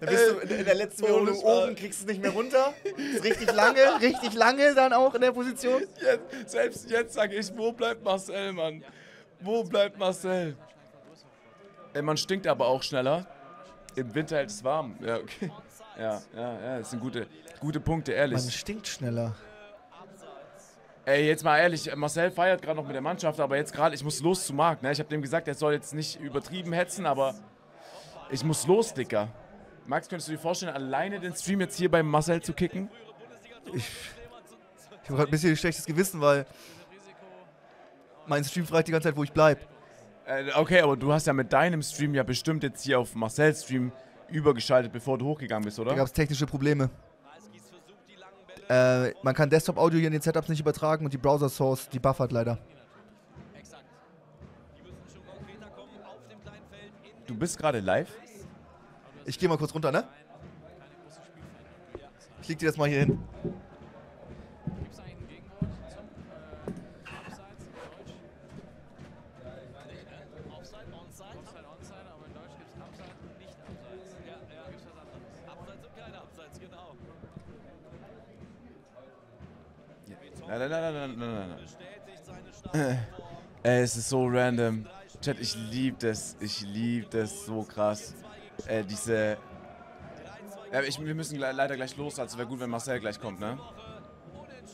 Dann bist du in der letzten äh, Runde oben, kriegst es nicht mehr runter. Ist richtig lange, richtig lange dann auch in der Position. Jetzt, selbst jetzt sage ich, wo bleibt Marcel, Mann? Wo bleibt Marcel? Ey, man stinkt aber auch schneller. Im Winter hält es warm. Ja, okay. Ja, ja, ja, das sind gute, gute Punkte, ehrlich. Man stinkt schneller. Ey, jetzt mal ehrlich, Marcel feiert gerade noch mit der Mannschaft, aber jetzt gerade, ich muss los zu Marc. Ne? Ich habe dem gesagt, er soll jetzt nicht übertrieben hetzen, aber ich muss los, Dicker. Max, könntest du dir vorstellen, alleine den Stream jetzt hier bei Marcel zu kicken? Ich, ich habe gerade ein bisschen schlechtes Gewissen, weil mein Stream fragt die ganze Zeit, wo ich bleib. Äh, okay, aber du hast ja mit deinem Stream ja bestimmt jetzt hier auf Marcels Stream übergeschaltet, bevor du hochgegangen bist, oder? Da gab es technische Probleme. Äh, man kann Desktop-Audio hier in den Setups nicht übertragen und die Browser-Source, die buffert leider. Du bist gerade live? Ich gehe mal kurz runter, ne? Ich leg dir das mal hier hin. Nein, nein, nein, nein, nein, nein. Äh, es ist so random. Chat, ich liebe das. Ich liebe das so krass. Äh, diese... Äh, ich, wir müssen leider gleich los, also wäre gut, wenn Marcel gleich kommt, ne?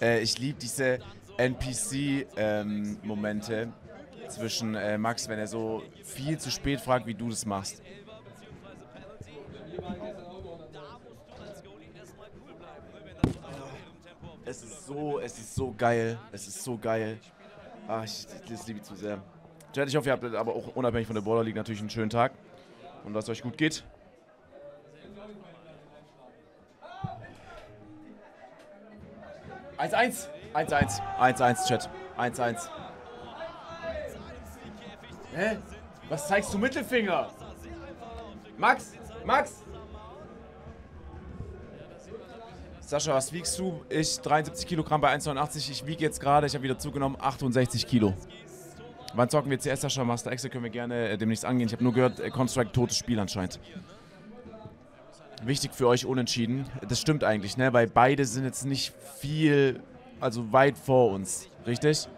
Äh, ich liebe diese N P C-Momente ähm, zwischen äh, Max, wenn er so viel zu spät fragt, wie du das machst. Es ist so, es ist so geil. Es ist so geil. Ach, ich, das liebe ich zu sehr. Chat, ich hoffe, ihr habt aber auch unabhängig von der Border League natürlich einen schönen Tag. Und dass es euch gut geht. eins eins! eins eins! eins eins, Chat. eins eins. Hä? Was zeigst du Mittelfinger? Max! Max! Sascha, was wiegst du? Ich dreiundsiebzig Kilogramm bei eins neunundachtzig. Ich wiege jetzt gerade, ich habe wieder zugenommen, achtundsechzig Kilo. Wann zocken wir C S, Sascha? Master Excel können wir gerne äh, demnächst angehen. Ich habe nur gehört, äh, Counter-Strike totes Spiel anscheinend. Wichtig für euch, unentschieden. Das stimmt eigentlich, ne? Weil beide sind jetzt nicht viel, also weit vor uns. Richtig?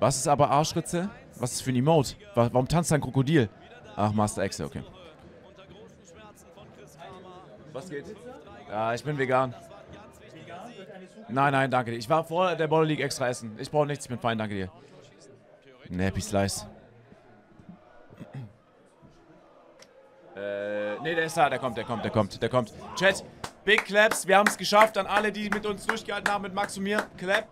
Was ist aber Arschritze? Was ist für ein Emote? Warum tanzt da ein Krokodil? Ach, Master Excel, okay. Was geht? Ja, ich bin vegan. Nein, nein, danke dir. Ich war vor der Border League extra essen. Ich brauche nichts, ich bin fein, danke dir. Ne, Happy Slice. äh, ne, der ist da, der kommt, der kommt, der kommt, der kommt. Chat, big claps, wir haben es geschafft. An alle, die mit uns durchgehalten haben, mit Max und mir, clap.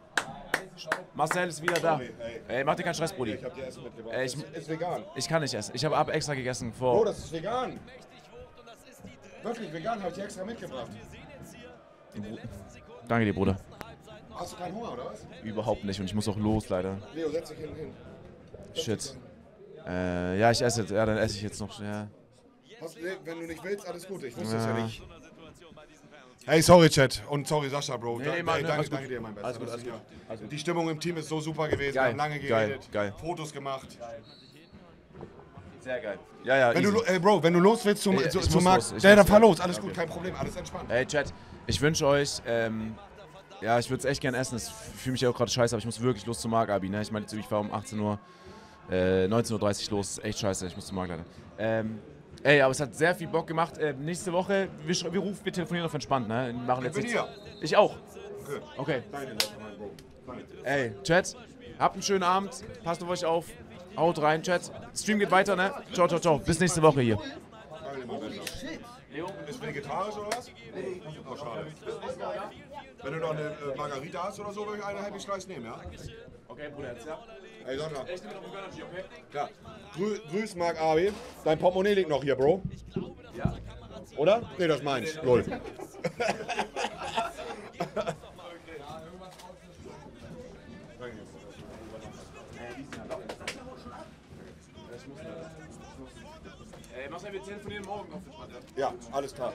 Marcel ist wieder da. Ey, mach dir keinen Stress, Brudi. Ich hab dir Essen mitgebracht. Äh, ich, ist vegan. Ich kann nicht essen. Ich habe extra gegessen vor. Oh, das ist vegan. Wirklich vegan, habe ich dir extra mitgebracht. Danke dir, Bruder. Hast du keinen Hunger, oder was? Überhaupt nicht und ich muss auch los, leider. Leo, setz dich hinten hin. Shit. Äh, ja, ich esse jetzt. Ja, dann esse ich jetzt noch. Ja. Wenn du nicht willst, alles gut. Ich wusste es ja. ja nicht. Hey, sorry, Chat. Und sorry, Sascha, Bro. Nee, nee, Mann, hey, danke, alles danke gut. dir, mein Bester. Alles gut, alles gut. Alles gut. Die Stimmung im Team ist so super gewesen. Geil. Wir haben lange geredet, geil. Geil. Fotos gemacht. Geil. Sehr geil. Ja, ja, wenn du, ey, Bro, wenn du los willst zum, ey, zu, zu Max, ja, dann fahr los, alles okay. Gut, kein Problem, alles entspannt. Ey, Chat, ich wünsche euch, ähm, ja, ich würde es echt gern essen, ich fühle mich ja auch gerade scheiße, aber ich muss wirklich los zum Marc, Abi, ne? Ich meine, ich fahre um achtzehn Uhr, äh, neunzehn Uhr dreißig los, echt scheiße, ich muss zum Marc leider. Ähm, ey, aber es hat sehr viel Bock gemacht, äh, nächste Woche, wir, wir rufen, wir telefonieren auf entspannt, ne? Machen jetzt ich, ich auch. Okay. okay. Deine Leute, mein Bro. Deine. Ey, Chat, habt einen schönen Abend, passt auf euch auf. Haut rein, Chat. Stream geht weiter, ne? Ciao, ciao, ciao. Bis nächste Woche hier. Ist vegetarisch oder was? Nee. Oh, schade. Wenn du noch eine äh, Margarita hast oder so, würde ich eine Happy Slice nehmen, ja? Okay, Bruder, jetzt, ja? Ey, Sascha. Ich nehme noch einen Gönnergy, okay? Klar. Grü Grüß, Marc Abi. Dein Portemonnaie liegt noch hier, Bro. Ja. Oder? Nee, das meins. Lol. Ey, machst du wir telefonieren morgen auf entspannt, ja? Ja, alles klar.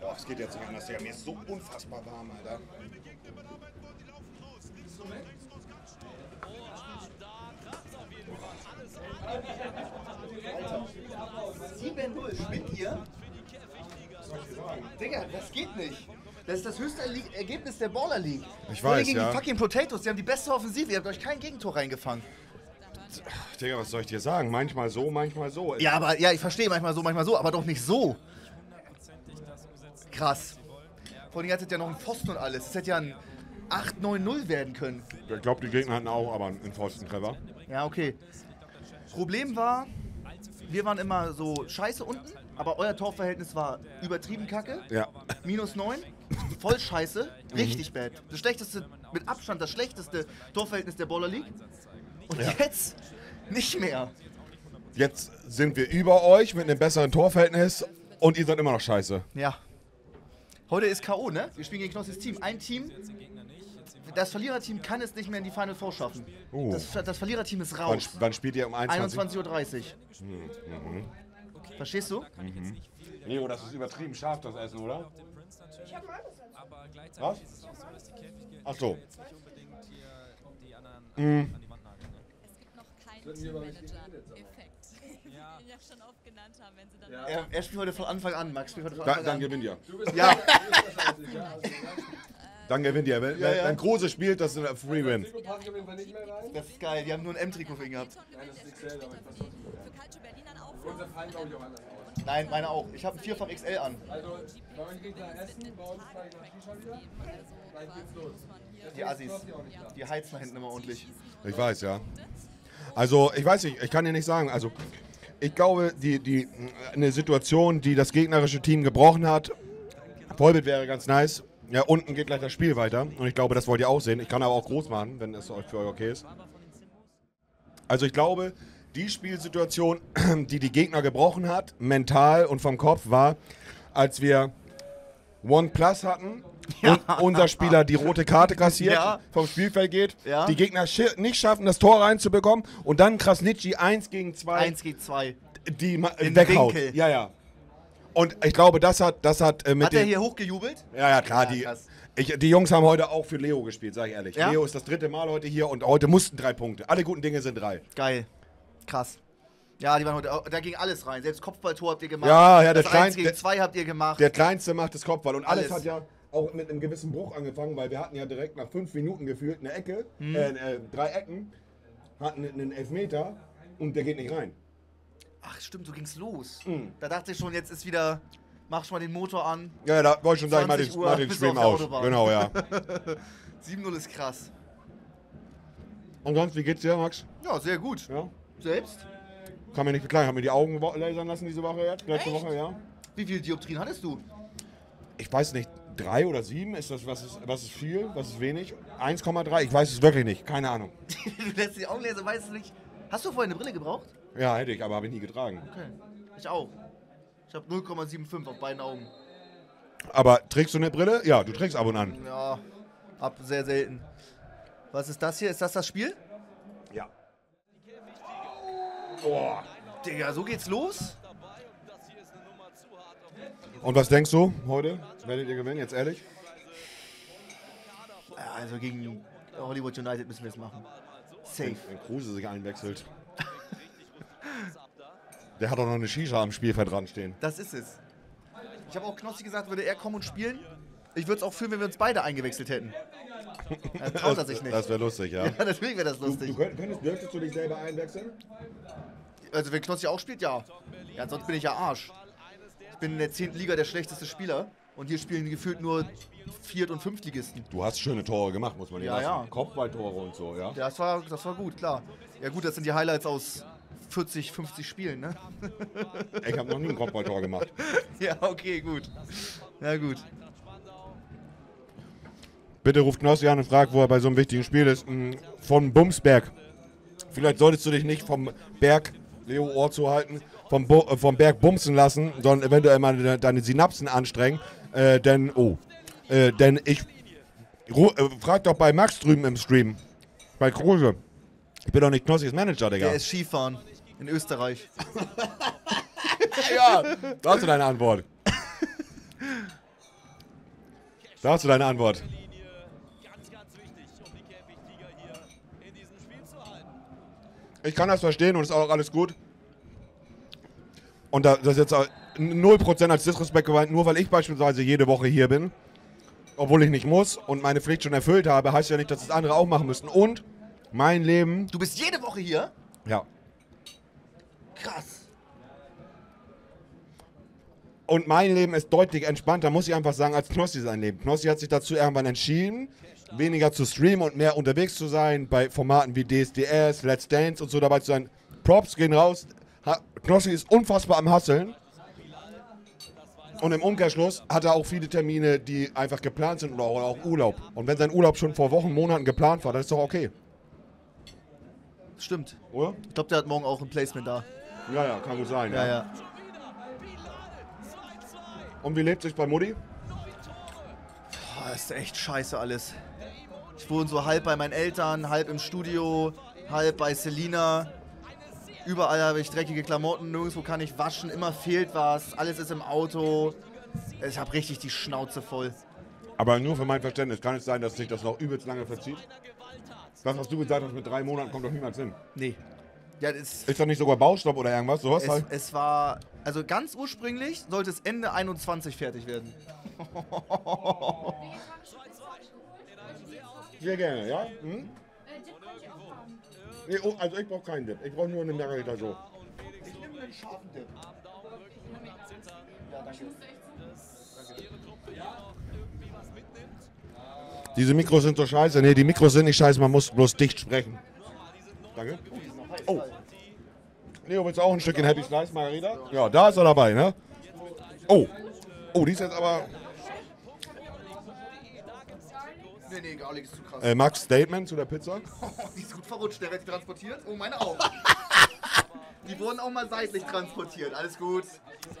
Boah, es geht jetzt nicht anders, Digga. Mir ist so unfassbar warm, Alter. sieben null, spinnt ihr? Digga, das geht nicht. Das ist das höchste Ergebnis der Baller League. Ich weiß, gegen ja. die fucking Potatoes, die haben die beste Offensive. Ihr habt euch kein Gegentor reingefangen. Digga, was soll ich dir sagen? Manchmal so, manchmal so. Ja, aber ja, ich verstehe manchmal so, manchmal so, aber doch nicht so. Krass. Vor allem hattet ihr ja noch einen Pfosten und alles. Das hätte ja ein acht neun null werden können. Ich glaube, die Gegner hatten auch aber einen Pfostentreffer. Ja, okay. Problem war, wir waren immer so scheiße unten, aber euer Torverhältnis war übertrieben kacke. Ja. minus neun, voll scheiße, richtig mhm. bad. Das schlechteste, mit Abstand das schlechteste Torverhältnis der Baller League. Und ja. jetzt nicht mehr. Jetzt sind wir über euch mit einem besseren Torverhältnis und ihr seid immer noch scheiße. Ja. Heute ist K O, ne? Wir spielen gegen Knossis Team. Ein Team, das Verliererteam kann es nicht mehr in die Final Four schaffen. Uh. Das, das Verliererteam ist raus. Wann, wann spielt ihr um einundzwanzig Uhr dreißig? Mhm. Mhm. Verstehst du? Mhm. Leo, das ist übertrieben scharf, das Essen, oder? Ich hab mal das. Was? Ach so. Mhm. Manager-Effekt. ja. ihn ja schon oft genannt haben, wenn sie dann... Ja. Er, er spielt heute von Anfang an, Max spielt heute von Anfang da, an. Dann gewinnt ihr. Ja. Dann gewinnt ihr. Wenn ja, ja. ein Großes spielt, das ist ein Free-Win. Das ist geil, die haben nur ein M-Trikot für ihn gehabt. Nein, das ist X L, aber ich passe auf. Unser Verein glaube ich auch anders aus. Nein, meine auch. Ich habe ein vier von X L an. Also, bei euch geht nach Essen, bei uns zeige ich noch Shisha wieder. Gleich geht's los. Die Assis, die heizen hinten immer ordentlich. Ich weiß, ja. Also, ich weiß nicht, ich kann dir nicht sagen. Also, ich glaube, die, die, eine Situation, die das gegnerische Team gebrochen hat, Vollbild wäre ganz nice. Ja, unten geht gleich das Spiel weiter. Und ich glaube, das wollt ihr auch sehen. Ich kann aber auch groß machen, wenn es für euch okay ist. Also, ich glaube, die Spielsituation, die die Gegner gebrochen hat, mental und vom Kopf, war, als wir One Plus hatten. Und unser Spieler die rote Karte kassiert, ja. vom Spielfeld geht, ja. die Gegner nicht schaffen, das Tor reinzubekommen und dann Krasnitschi eins gegen zwei die weghaut. Winkel. Ja, ja. Und ich glaube, das hat, das hat äh, mit Hat er hier hochgejubelt? Ja, ja, klar. Ja, die, ich, die Jungs haben heute auch für Leo gespielt, sag ich ehrlich. Ja? Leo ist das dritte Mal heute hier und heute mussten drei Punkte. Alle guten Dinge sind drei. Geil. Krass. Ja, die waren heute, da ging alles rein. Selbst Kopfballtor habt ihr gemacht. Ja, ja, der das eins gegen zwei habt ihr gemacht. Der Kleinste macht das Kopfball und alles, alles hat ja... auch mit einem gewissen Bruch angefangen, weil wir hatten ja direkt nach fünf Minuten gefühlt eine Ecke, hm. äh, äh, drei Ecken, hatten einen Elfmeter und der geht nicht rein. Ach stimmt, so ging's los. Hm. Da dachte ich schon, jetzt ist wieder, mach schon mal den Motor an. Ja, da wollte ich schon sagen, mal den, mal den Stream aus. Autobahn. Genau, ja. sieben null ist krass. Und sonst, wie geht's dir, Max? Ja, sehr gut. Ja? Selbst? Kann mir nicht beklagen, ich habe mir die Augen lasern lassen diese Woche jetzt, letzte Echt? Woche, ja. Wie viele Dioptrien hattest du? Ich weiß nicht. Drei oder sieben? Ist das, was, ist, was ist viel, was ist wenig? eins Komma drei? Ich weiß es wirklich nicht. Keine Ahnung. Du lässt die Augen lesen, weißt du nicht. Hast du vorhin eine Brille gebraucht? Ja, hätte ich, aber habe ich nie getragen. Okay. Ich auch. Ich habe null Komma fünfundsiebzig auf beiden Augen. Aber trägst du eine Brille? Ja, du trägst ab und an. Ja, ab sehr selten. Was ist das hier? Ist das das Spiel? Ja. Boah. Digga, so geht's los? Und was denkst du heute? Werdet ihr gewinnen, jetzt ehrlich? Ja, also gegen Hollywood United müssen wir es machen. Safe. Wenn Kruse sich einwechselt. Der hat doch noch eine Shisha am Spielfeld dran stehen. Das ist es. Ich habe auch Knossi gesagt, würde er kommen und spielen. Ich würde es auch fühlen, wenn wir uns beide eingewechselt hätten. Dann traut er sich nicht. Das wäre lustig, ja. Ja, natürlich wäre das lustig. Du, du könntest, dürftest du dich selber einwechseln? Also wenn Knossi auch spielt, ja. Ja, sonst bin ich ja Arsch. Ich bin in der zehnten Liga der schlechteste Spieler und hier spielen gefühlt nur Viert- und Fünftligisten. Du hast schöne Tore gemacht, muss man dir ja, lassen. Ja. Kopfballtore und so, ja? Ja, das war, das war gut, klar. Ja gut, das sind die Highlights aus vierzig, fünfzig Spielen, ne? Ich habe noch nie ein Kopfballtor gemacht. Ja, okay, gut. Ja, gut. Bitte ruft Knossi an und fragt, wo er bei so einem wichtigen Spiel ist. Von Bumsberg. Vielleicht solltest du dich nicht vom Berg Leo Ohr zu halten. Vom, äh, vom Berg bumsen lassen, sondern eventuell mal de deine Synapsen anstrengen, äh, denn, oh, äh, denn ich, Ru äh, frag doch bei Max drüben im Stream, bei Kruse, ich bin doch nicht Knossis Manager, Digga. Der ist Skifahren, in Österreich. Ja, da hast du deine Antwort. Da hast du deine Antwort. Ich kann das verstehen und ist auch alles gut. Und das ist jetzt null Prozent als Disrespect gemeint, nur weil ich beispielsweise jede Woche hier bin, obwohl ich nicht muss und meine Pflicht schon erfüllt habe, heißt ja nicht, dass das andere auch machen müssen. Und mein Leben... Du bist jede Woche hier? Ja. Krass. Und mein Leben ist deutlich entspannter, muss ich einfach sagen, als Knossi sein Leben. Knossi hat sich dazu irgendwann entschieden, weniger zu streamen und mehr unterwegs zu sein, bei Formaten wie D S D S, Let's Dance und so dabei zu sein. Props gehen raus... Knossi ist unfassbar am Hasseln und im Umkehrschluss hat er auch viele Termine, die einfach geplant sind oder auch Urlaub. Und wenn sein Urlaub schon vor Wochen, Monaten geplant war, dann ist doch okay. Stimmt. Oder? Ich glaube, der hat morgen auch ein Placement da. Ja, ja, kann gut sein. Ja, ja. Ja. Und wie lebt sich bei Mutti? Boah, ist echt scheiße alles. Ich wohne so halb bei meinen Eltern, halb im Studio, halb bei Selina. Überall habe ich dreckige Klamotten, nirgendwo kann ich waschen, immer fehlt was, alles ist im Auto. Ich habe richtig die Schnauze voll. Aber nur für mein Verständnis, kann es sein, dass sich das noch übelst lange verzieht? Das, was du gesagt hast, mit drei Monaten kommt doch niemals hin. Nee, Ja, das ist doch nicht sogar Baustopp oder irgendwas, sowas es, halt. Es war, also ganz ursprünglich sollte es Ende einundzwanzig fertig werden. Sehr gerne, ja? Hm? Nee, also ich brauche keinen Dip, ich brauche nur eine Margarita so. Ich nehme einen scharfen Dip. Ja, danke. Diese Mikros sind so scheiße. Ne, die Mikros sind nicht scheiße, man muss bloß dicht sprechen. Danke. Oh. Leo, willst du auch ein Stückchen Happy Slice, Margarita? Ja, da ist er dabei, ne? Oh. Oh, die ist jetzt aber... Nee, nee, gar nichts, zu krass. Äh, Max, Statement zu der Pizza? Die ist gut verrutscht, der wird transportiert. Oh, meine auch. Die wurden auch mal seitlich transportiert, alles gut.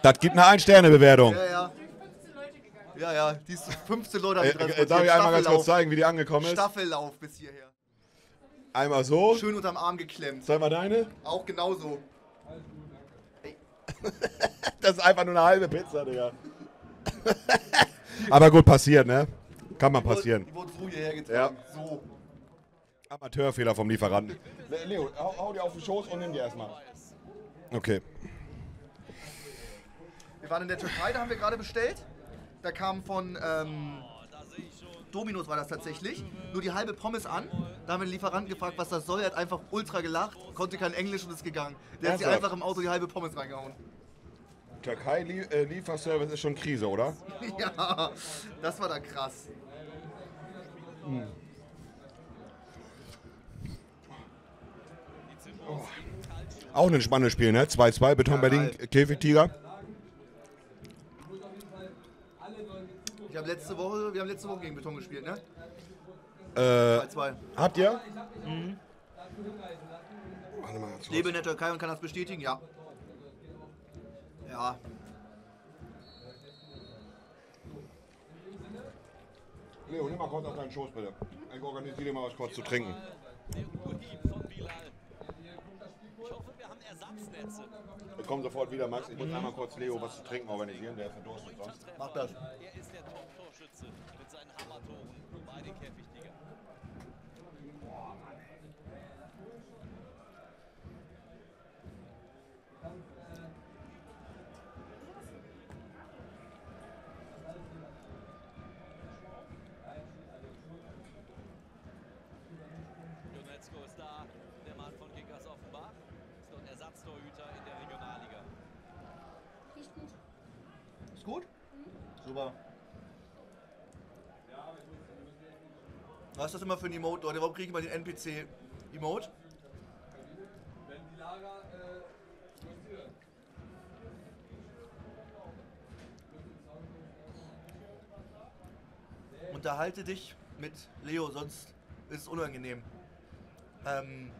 Das gibt eine Ein-Sterne-Bewertung. Ja, ja. Ja, ja, die ist fünfzehn Leute haben transportiert. Äh, äh, darf ich einmal ganz kurz zeigen, wie die angekommen ist? Staffellauf bis hierher. Einmal so. Schön unterm Arm geklemmt. Zeig mal deine. Auch genauso. Ey. Das ist einfach nur eine halbe Pizza, Digga. Aber gut, passiert, ne? Kann mal passieren. Die wurden so hierher getragen. Ja. So. Amateurfehler vom Lieferanten. Leo, hau, hau die auf den Schoß und nimm die erstmal. Okay. Wir waren in der Türkei, da haben wir gerade bestellt. Da kam von ähm, Dominos war das tatsächlich, nur die halbe Pommes an. Da haben wir den Lieferanten gefragt, was das soll. Er hat einfach ultra gelacht, konnte kein Englisch und ist gegangen. Der hat sich einfach im Auto die halbe Pommes reingehauen. Türkei-Lieferservice ist schon Krise, oder? Ja, das war dann krass. Mm. Oh. Auch ein spannendes Spiel, ne? zwei zwei, Beton ja, Berlin, halt. Käfigtiger. Ich hab letzte Woche, wir haben letzte Woche gegen Beton gespielt, ne? zwei zwei. Äh, habt ihr? Mhm. Ich lebe in der Türkei und kann das bestätigen, ja. Ja. Leo, nimm mal kurz auf deinen Schoß, bitte. Ich organisiere dir mal was kurz zu trinken. Wir kommen sofort wieder, Max. Ich muss einmal kurz Leo was zu trinken organisieren, der verdurstet sonst. Mach das. Er ist der Top-Torschütze mit seinen Hammertoren bei den Käfigtigern. Boah, Mann, ey. Jonetzko ist da, der Mann von Kickers Offenbach. Ersatztorhüter in der Regionalliga. Riecht gut. Ist gut? Mhm. Super. Was ist das immer für ein Emote, Leute? Warum kriege ich mal den N P C-Emote? Wenn die Lager durchführen. Unterhalte dich mit Leo, sonst ist es unangenehm. Ähm...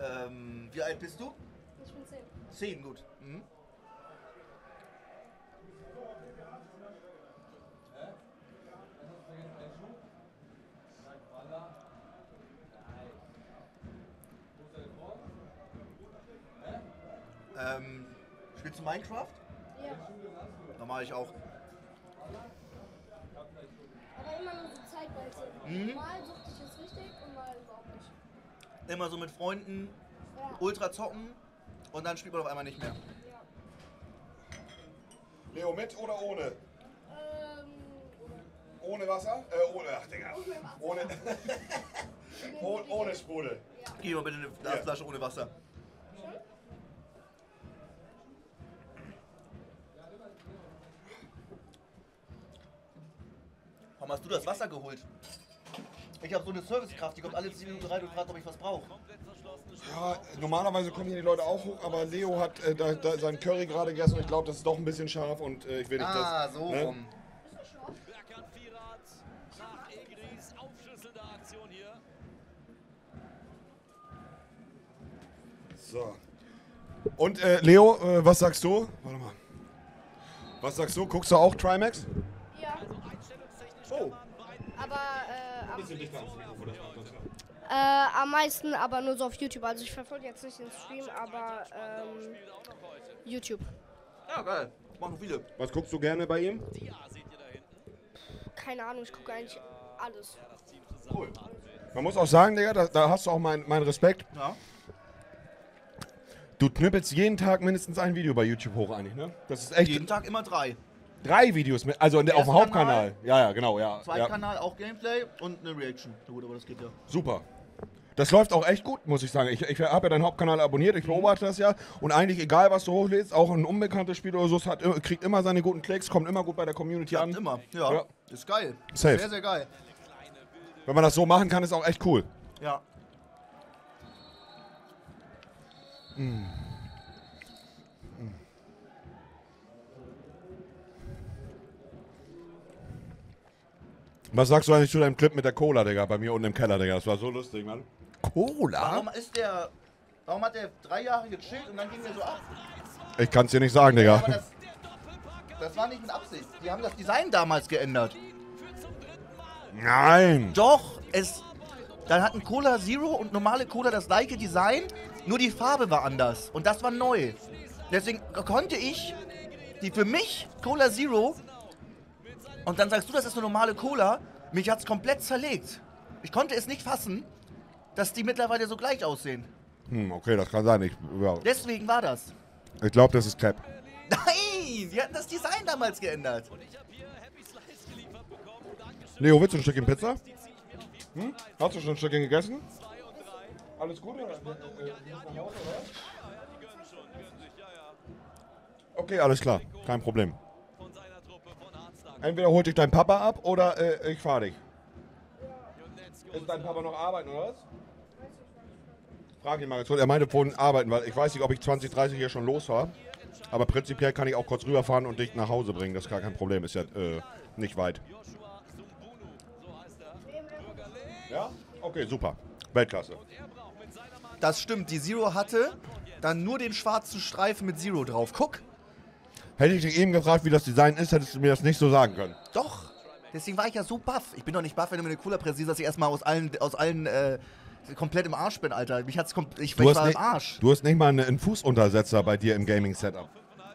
Ähm, wie alt bist du? Ich bin zehn. Zehn, gut. Mhm. Ähm, spielst du Minecraft? Ja. Normal ich auch. Aber immer nur so zeitweise. Mhm. Mal suchte ich es richtig und mal überhaupt nicht. Immer so mit Freunden, ja. Ultra zocken und dann spielt man auf einmal nicht mehr. Ja. Leo, mit oder ohne? Ähm, ohne Wasser? Äh, ohne, ach Digga. Ohne, ohne, ohne, ohne Sprudel. Ja. Gib mal bitte eine Glasflasche ja. Ohne Wasser. Schön. Warum hast du das Wasser geholt? Ich habe so eine Servicekraft, die kommt alle sieben Minuten rein und fragt, ob ich was brauche. Ja, normalerweise kommen hier die Leute auch hoch, aber Leo hat äh, da, da sein Curry gerade gegessen und ich glaube, das ist doch ein bisschen scharf und äh, ich will nicht, ah, das... Ah, so ne? Rum. Berkan Firat nach Egris, aufschlüsselnde Aktion hier. So. Und äh, Leo, äh, was sagst du? Warte mal. Was sagst du? Guckst du auch Trimax? Ja. Oh. Aber... Äh, Äh, am meisten, aber nur so auf YouTube. Also ich verfolge jetzt nicht den Stream, aber ähm, YouTube. Ja, geil. Das machen viele. Was guckst du gerne bei ihm? Keine Ahnung, ich gucke eigentlich alles. Cool. Man muss auch sagen, Digga, da, da hast du auch meinen mein Respekt. Ja. Du knüppelst jeden Tag mindestens ein Video bei YouTube hoch eigentlich, ne? Das ist echt. Jeden Tag immer drei. Drei Videos, mit, also in der, auf dem Hauptkanal. Ja, ja, genau, ja. Zweiter ja. Kanal auch Gameplay und eine Reaction. Na gut, aber das geht ja. Super. Das läuft auch echt gut, muss ich sagen. Ich, ich habe ja deinen Hauptkanal abonniert, ich beobachte das ja. Und eigentlich, egal was du hochlädst, auch ein unbekanntes Spiel oder so, es hat, kriegt immer seine guten Klicks, kommt immer gut bei der Community an. Immer, ja. ja. Ist geil. Safe. Ist sehr, sehr geil. Wenn man das so machen kann, ist auch echt cool. Ja. Mm. Was sagst du eigentlich zu deinem Clip mit der Cola, Digga? Bei mir unten im Keller, Digga. Das war so lustig, Mann. Cola? Warum ist der... Warum hat der drei Jahre gechillt und dann ging der so ab? Ich kann's dir nicht sagen, Digga. Ja, aber das, das war nicht mit Absicht. Die haben das Design damals geändert. Nein! Doch, es... Dann hatten Cola Zero und normale Cola das gleiche Design, nur die Farbe war anders. Und das war neu. Deswegen konnte ich... Die für mich Cola Zero... Und dann sagst du, das ist eine normale Cola. Mich hat's komplett zerlegt. Ich konnte es nicht fassen, dass die mittlerweile so gleich aussehen. Hm, okay, das kann sein. Ich, ja. Deswegen war das. Ich glaube, das ist Cap. Nein, die hatten das Design damals geändert. Und ich hab hier Happy Slice geliefert bekommen. Leo, willst du ein Stückchen Pizza? Hm? Hast du schon ein Stückchen gegessen? Alles gut? Oder? Okay, alles klar. Kein Problem. Entweder holt dich dein Papa ab oder äh, ich fahr dich. Ist dein Papa noch arbeiten oder was? Frag ihn mal, jetzt wird er meine vorhin arbeiten, weil ich weiß nicht, ob ich zwanzig, dreißig hier schon los war. Aber prinzipiell kann ich auch kurz rüberfahren und dich nach Hause bringen, das ist gar kein Problem, ist ja äh, nicht weit. Ja? Okay, super. Weltklasse. Das stimmt, die Zero hatte dann nur den schwarzen Streifen mit Zero drauf. Guck! Hätte ich dich eben gefragt, wie das Design ist, hättest du mir das nicht so sagen können. Doch, deswegen war ich ja so baff. Ich bin doch nicht baff, wenn du mir eine Cola präsentierst, dass ich erstmal aus allen, aus allen äh, komplett im Arsch bin, Alter. Mich hat's komplett, ich, ich war nicht, im Arsch. Du hast nicht mal einen, einen Fußuntersetzer bei dir im Gaming-Setup.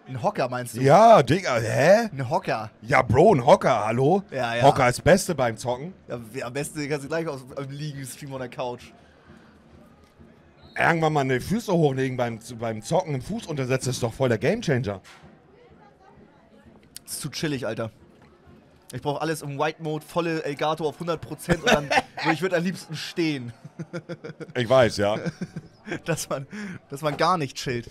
Ein Hocker meinst du? Ja, Digga, hä? Ein Hocker. Ja, Bro, ein Hocker, hallo? Ja, ja. Hocker ist das Beste beim Zocken. Ja, am besten kannst du gleich aus dem Liegen-Stream oder Couch. Irgendwann mal eine Füße hochlegen beim, beim Zocken, einen Fußuntersetzer ist doch voll der Gamechanger. Das ist zu chillig, Alter. Ich brauche alles im White-Mode, volle Elgato auf hundert Prozent und dann ich würde am liebsten stehen. Ich weiß, ja. dass, man, dass man gar nicht chillt.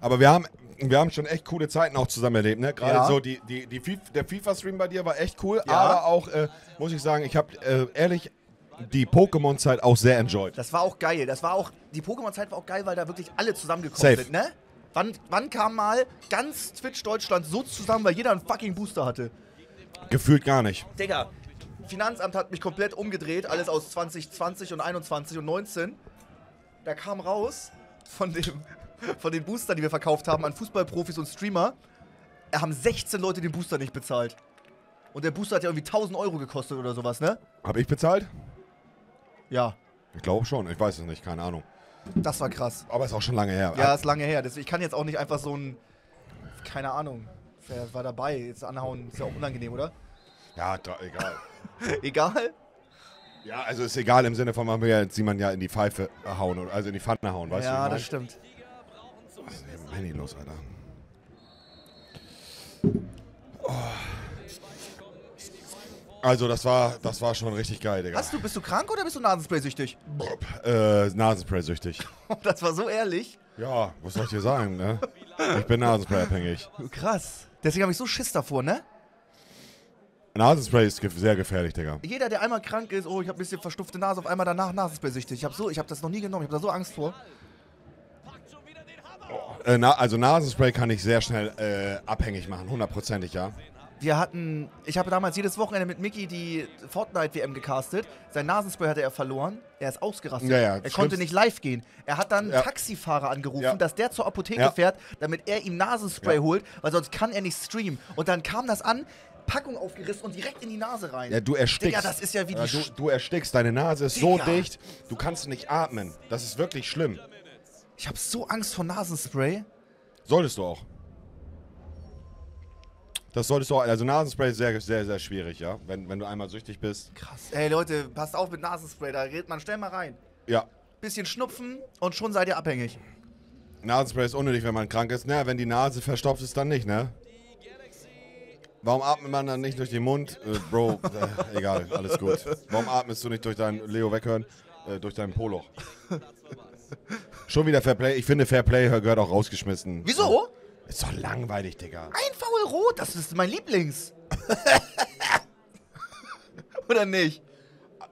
Aber wir haben, wir haben schon echt coole Zeiten auch zusammen erlebt, ne? Gerade ja. so, die, die, die FIFA, der FIFA-Stream bei dir war echt cool, ja. aber auch, äh, muss ich sagen, ich habe äh, ehrlich die Pokémon-Zeit auch sehr enjoyed. Das war auch geil. Das war auch, die Pokémon-Zeit war auch geil, weil da wirklich alle zusammengekommen sind, ne? Wann, wann kam mal ganz Twitch Deutschland so zusammen, weil jeder einen fucking Booster hatte? Gefühlt gar nicht. Digga, Finanzamt hat mich komplett umgedreht, alles aus zwanzig zwanzig und einundzwanzig und neunzehn. Da kam raus, von, dem, von den Boostern, die wir verkauft haben, an Fußballprofis und Streamer, haben sechzehn Leute den Booster nicht bezahlt. Und der Booster hat ja irgendwie tausend Euro gekostet oder sowas, ne? Hab ich bezahlt? Ja. Ich glaube schon, ich weiß es nicht, keine Ahnung. Das war krass. Aber ist auch schon lange her. Ja, ist lange her. Deswegen, ich kann jetzt auch nicht einfach so ein... Keine Ahnung. Wer war dabei? Jetzt anhauen. Ist ja auch unangenehm, oder? Ja, da, egal. Egal? Ja, also ist egal im Sinne von, man will ja jetzt jemanden ja in die Pfeife hauen. Also in die Pfanne hauen, weißt du? Ja, das stimmt. Was ist denn mit dem Handy los, Alter? Oh. Also das war, das war schon richtig geil, Digga. Hast du, bist du krank oder bist du Nasenspray-süchtig? Äh, Nasenspray-süchtig. Das war so ehrlich? Ja, was soll ich dir sagen, ne? Ich bin Nasenspray-abhängig. Krass. Deswegen habe ich so Schiss davor, ne? Nasenspray ist ge- sehr gefährlich, Digga. Jeder, der einmal krank ist, oh, ich habe ein bisschen verstopfte Nase, auf einmal danach Nasenspray-süchtig. Ich habe so, ich hab das noch nie genommen, ich habe da so Angst vor. Oh, äh, na, also Nasenspray kann ich sehr schnell äh, abhängig machen, hundertprozentig, ja. Wir hatten, ich habe damals jedes Wochenende mit Mickey die Fortnite W M gecastet. Sein Nasenspray hatte er verloren. Er ist ausgerastet. Ja, ja, er schlimmst. konnte nicht live gehen. Er hat dann einen ja. Taxifahrer angerufen, ja. dass der zur Apotheke ja. fährt, damit er ihm Nasenspray ja. holt, weil sonst kann er nicht streamen. Und dann kam das an, Packung aufgerissen und direkt in die Nase rein. Ja, du erstickst. Digga, das ist ja wie die ja, du, du erstickst, deine Nase ist Digga. so dicht, du kannst nicht atmen. Das ist wirklich schlimm. Ich habe so Angst vor Nasenspray. Solltest du auch. Das solltest du auch. Also Nasenspray ist sehr, sehr, sehr schwierig, ja. Wenn, wenn du einmal süchtig bist. Krass. Ey Leute, passt auf mit Nasenspray, da redet man schnell mal rein. Ja. Bisschen schnupfen und schon seid ihr abhängig. Nasenspray ist unnötig, wenn man krank ist. Na, wenn die Nase verstopft ist, dann nicht, ne? Warum atmet man dann nicht durch den Mund? Äh, Bro, äh, egal, alles gut. Warum atmest du nicht durch deinen Leo weghören? Äh, durch deinen Polo. Schon wieder Fairplay. Ich finde, Fairplay gehört auch rausgeschmissen. Wieso? Ist doch langweilig, Digga. Ein Foul Rot, das ist mein Lieblings. Oder nicht?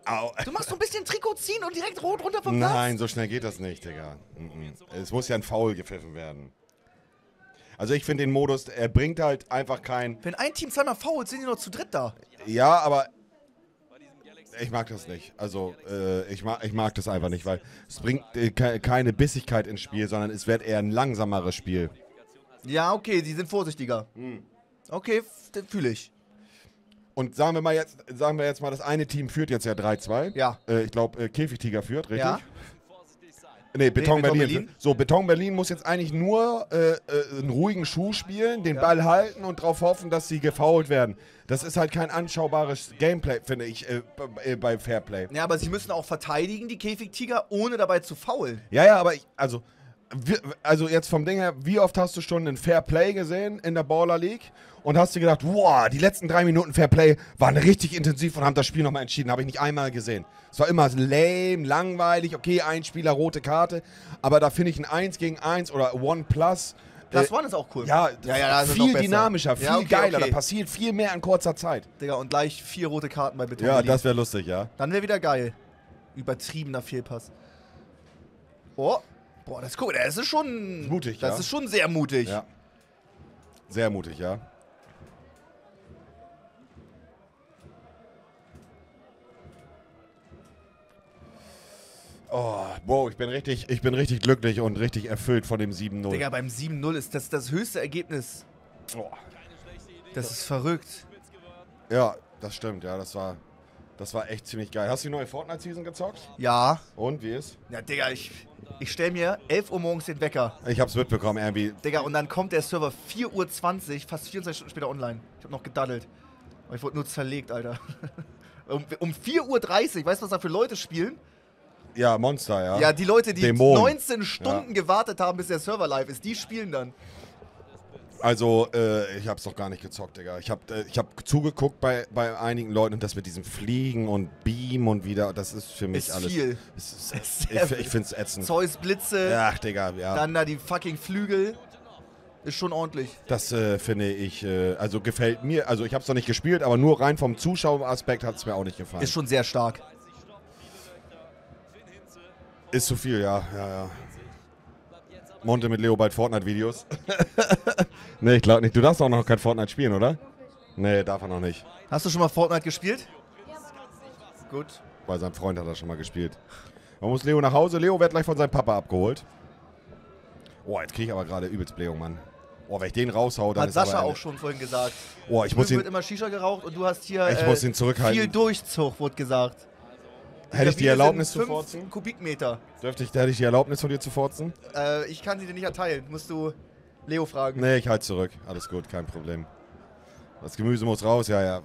Au. Du machst so ein bisschen Trikot ziehen und direkt rot runter vom Platz? Nein, so schnell geht das nicht, Digga. Mhm. Es muss ja ein Foul gepfiffen werden. Also ich finde den Modus, er bringt halt einfach kein... Wenn ein Team zweimal foult, sind die noch zu dritt da. Ja, aber... Ich mag das nicht. Also, äh, ich, mag, ich mag das einfach nicht, weil es bringt äh, keine Bissigkeit ins Spiel, sondern es wird eher ein langsameres Spiel. Ja, okay, die sind vorsichtiger. Hm. Okay, fühle ich. Und sagen wir mal jetzt, sagen wir jetzt mal, das eine Team führt jetzt ja drei zwei. Ja. Äh, ich glaube, äh, Käfigtiger führt, richtig? Ja. Nee, Beton, nee, Beton Berlin. Berlin. So, Beton Berlin muss jetzt eigentlich nur äh, äh, einen ruhigen Schuh spielen, den ja. Ball halten und darauf hoffen, dass sie gefoult werden. Das ist halt kein anschaubares Gameplay, finde ich, äh, äh, bei Fairplay. Ja, aber sie müssen auch verteidigen, die Käfigtiger, ohne dabei zu foulen. Ja, ja, aber ich, also, wir, also jetzt vom Ding her, wie oft hast du schon ein Fairplay gesehen in der Baller League und hast dir gedacht, wow, die letzten drei Minuten Fairplay waren richtig intensiv und haben das Spiel nochmal entschieden. Habe ich nicht einmal gesehen. Es war immer lame, langweilig, okay, ein Spieler, rote Karte, aber da finde ich ein eins gegen eins oder One Plus. Das äh, One ist auch cool. Ja, ja, ja, das viel ist dynamischer, viel ja, okay, geiler, okay. Da passiert viel mehr in kurzer Zeit. Digga, und gleich vier rote Karten bei Beton. Ja, Berlin. Das wäre lustig, ja. Dann wäre wieder geil. Übertriebener Fehlpass. Oh, boah, das ist cool. Das ist schon... Mutig, Das ja. ist schon sehr mutig. Ja. Sehr mutig, ja. Oh, wow, ich bin, richtig, ich bin richtig glücklich und richtig erfüllt von dem sieben null. Digga, beim sieben null ist das das höchste Ergebnis. Oh. Das ist verrückt. Ja, das stimmt, ja, das war, das war echt ziemlich geil. Hast du die neue Fortnite-Season gezockt? Ja. Und, wie ist? Ja, Digga, ich, ich stelle mir elf Uhr morgens den Wecker. Ich hab's mitbekommen, irgendwie. Digga, und dann kommt der Server vier Uhr zwanzig, fast vierundzwanzig Stunden später online. Ich hab noch gedaddelt. Aber ich wurde nur zerlegt, Alter. Um, um vier Uhr dreißig, weißt du, was da für Leute spielen? Ja, Monster, ja. Ja, die Leute, die Dämonen. neunzehn Stunden ja. gewartet haben, bis der Server live ist, die spielen dann. Also, äh, ich hab's doch gar nicht gezockt, Digga. Ich hab, äh, ich hab zugeguckt bei, bei einigen Leuten und das mit diesem Fliegen und Beam und wieder, das ist für mich ist alles... Viel. Es ist, es ist ich, ich find's ätzend. Zeus Blitze. Ach, Digga, ja. Dann da die fucking Flügel. Ist schon ordentlich. Das äh, finde ich, äh, also gefällt mir, also ich hab's noch nicht gespielt, aber nur rein vom Zuschaueraspekt hat's mir auch nicht gefallen. Ist schon sehr stark. Ist zu viel, ja, ja, ja. Monte mit Leo bald Fortnite-Videos. Nee, ich glaube nicht. Du darfst auch noch kein Fortnite spielen, oder? Nee, darf er noch nicht. Hast du schon mal Fortnite gespielt? Ja, gut. Bei seinem Freund hat er schon mal gespielt. Man muss Leo nach Hause. Leo wird gleich von seinem Papa abgeholt. Oh, jetzt kriege ich aber gerade übelst Blähung, Mann. Oh, wenn ich den raushau, dann hat ist Sascha aber auch schon vorhin gesagt. Oh, ich muss ihn... wird immer Shisha geraucht und du hast hier ich äh, muss ihn zurückhalten. Viel Durchzug, wurde gesagt. Hätte ich die Erlaubnis zu forzen? Kubikmeter. Dürfte ich, hätte ich die Erlaubnis von dir zu forzen? Äh, ich kann sie dir nicht erteilen. Musst du Leo fragen. Nee, ich halte zurück. Alles gut, kein Problem. Das Gemüse muss raus, ja, ja.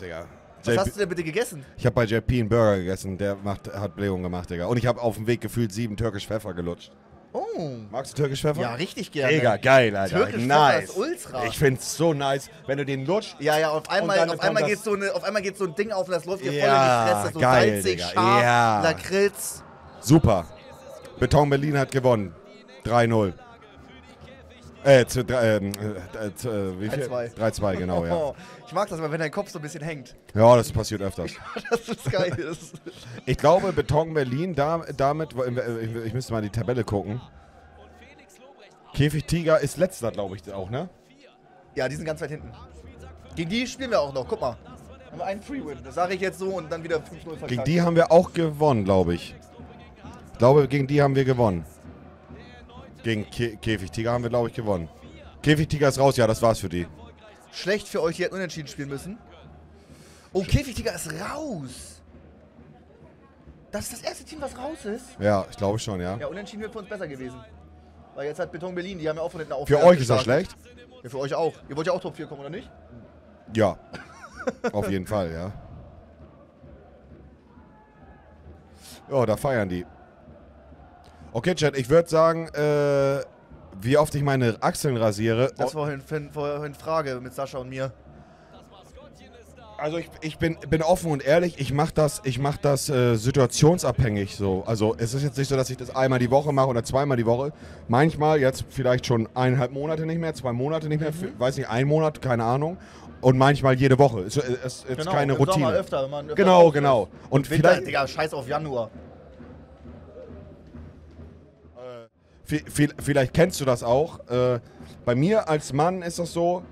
Digga. Was hast du denn bitte gegessen? Ich habe bei J P einen Burger gegessen. Der macht, hat Blähung gemacht, Digga. Und ich habe auf dem Weg gefühlt sieben türkisch Pfeffer gelutscht. Oh. Magst du türkisch Pfeffer? Ja, richtig gerne. Mega geil, Alter. Türkisch nice. Pfeffer ist ultra. Ich find's so nice, wenn du den lutscht. Ja, ja, auf einmal, auf einmal, geht so eine, auf einmal geht so ein Ding auf und das läuft dir ja, voll in die Fresse. So geil, salzig, Digga. Scharf, ja. Lakritz. Super. Beton Berlin hat gewonnen. drei null. Äh, zu, äh, äh, wie viel? drei zwei, genau, ja. Ich mag das aber, wenn dein Kopf so ein bisschen hängt. Ja, das passiert öfters. Das ist geil. Das ich glaube, Beton Berlin, da, damit, ich müsste mal die Tabelle gucken. Käfig Tiger ist letzter, glaube ich, auch, ne? Ja, die sind ganz weit hinten. Gegen die spielen wir auch noch, guck mal. Haben wir einen Free-Win, das sage ich jetzt so und dann wieder fünf null verkackt. Gegen die haben wir auch gewonnen, glaube ich. Ich glaube, gegen die haben wir gewonnen. Gegen Kä Käfigtiger haben wir, glaube ich, gewonnen. Käfigtiger ist raus, ja, das war's für die. Schlecht für euch, die hätten unentschieden spielen müssen. Oh, Käfigtiger ist raus. Das ist das erste Team, was raus ist? Ja, ich glaube schon, ja. Ja, unentschieden wäre für uns besser gewesen. Weil jetzt hat Beton Berlin, die haben ja auch von hinten auf. Für euch ist das schlecht? Ja, für euch auch. Ihr wollt ja auch Top vier kommen, oder nicht? Ja, auf jeden Fall, ja. Ja, da feiern die. Okay, Chat, ich würde sagen, äh, wie oft ich meine Achseln rasiere... Das war vorhin Frage mit Sascha und mir. Also ich, ich bin, bin offen und ehrlich, ich mache das, ich mach das äh, situationsabhängig so. Also es ist jetzt nicht so, dass ich das einmal die Woche mache oder zweimal die Woche. Manchmal, jetzt vielleicht schon eineinhalb Monate nicht mehr, zwei Monate nicht mehr, mhm. weiß nicht, ein Monat, keine Ahnung. Und manchmal jede Woche. Es ist genau, keine Routine. Sommer öfter, wenn man öfter genau, rausgeht. Genau. Und, und Winter, vielleicht, Digga, scheiß auf Januar. Äh, vielleicht kennst du das auch. Äh, bei mir als Mann ist das so.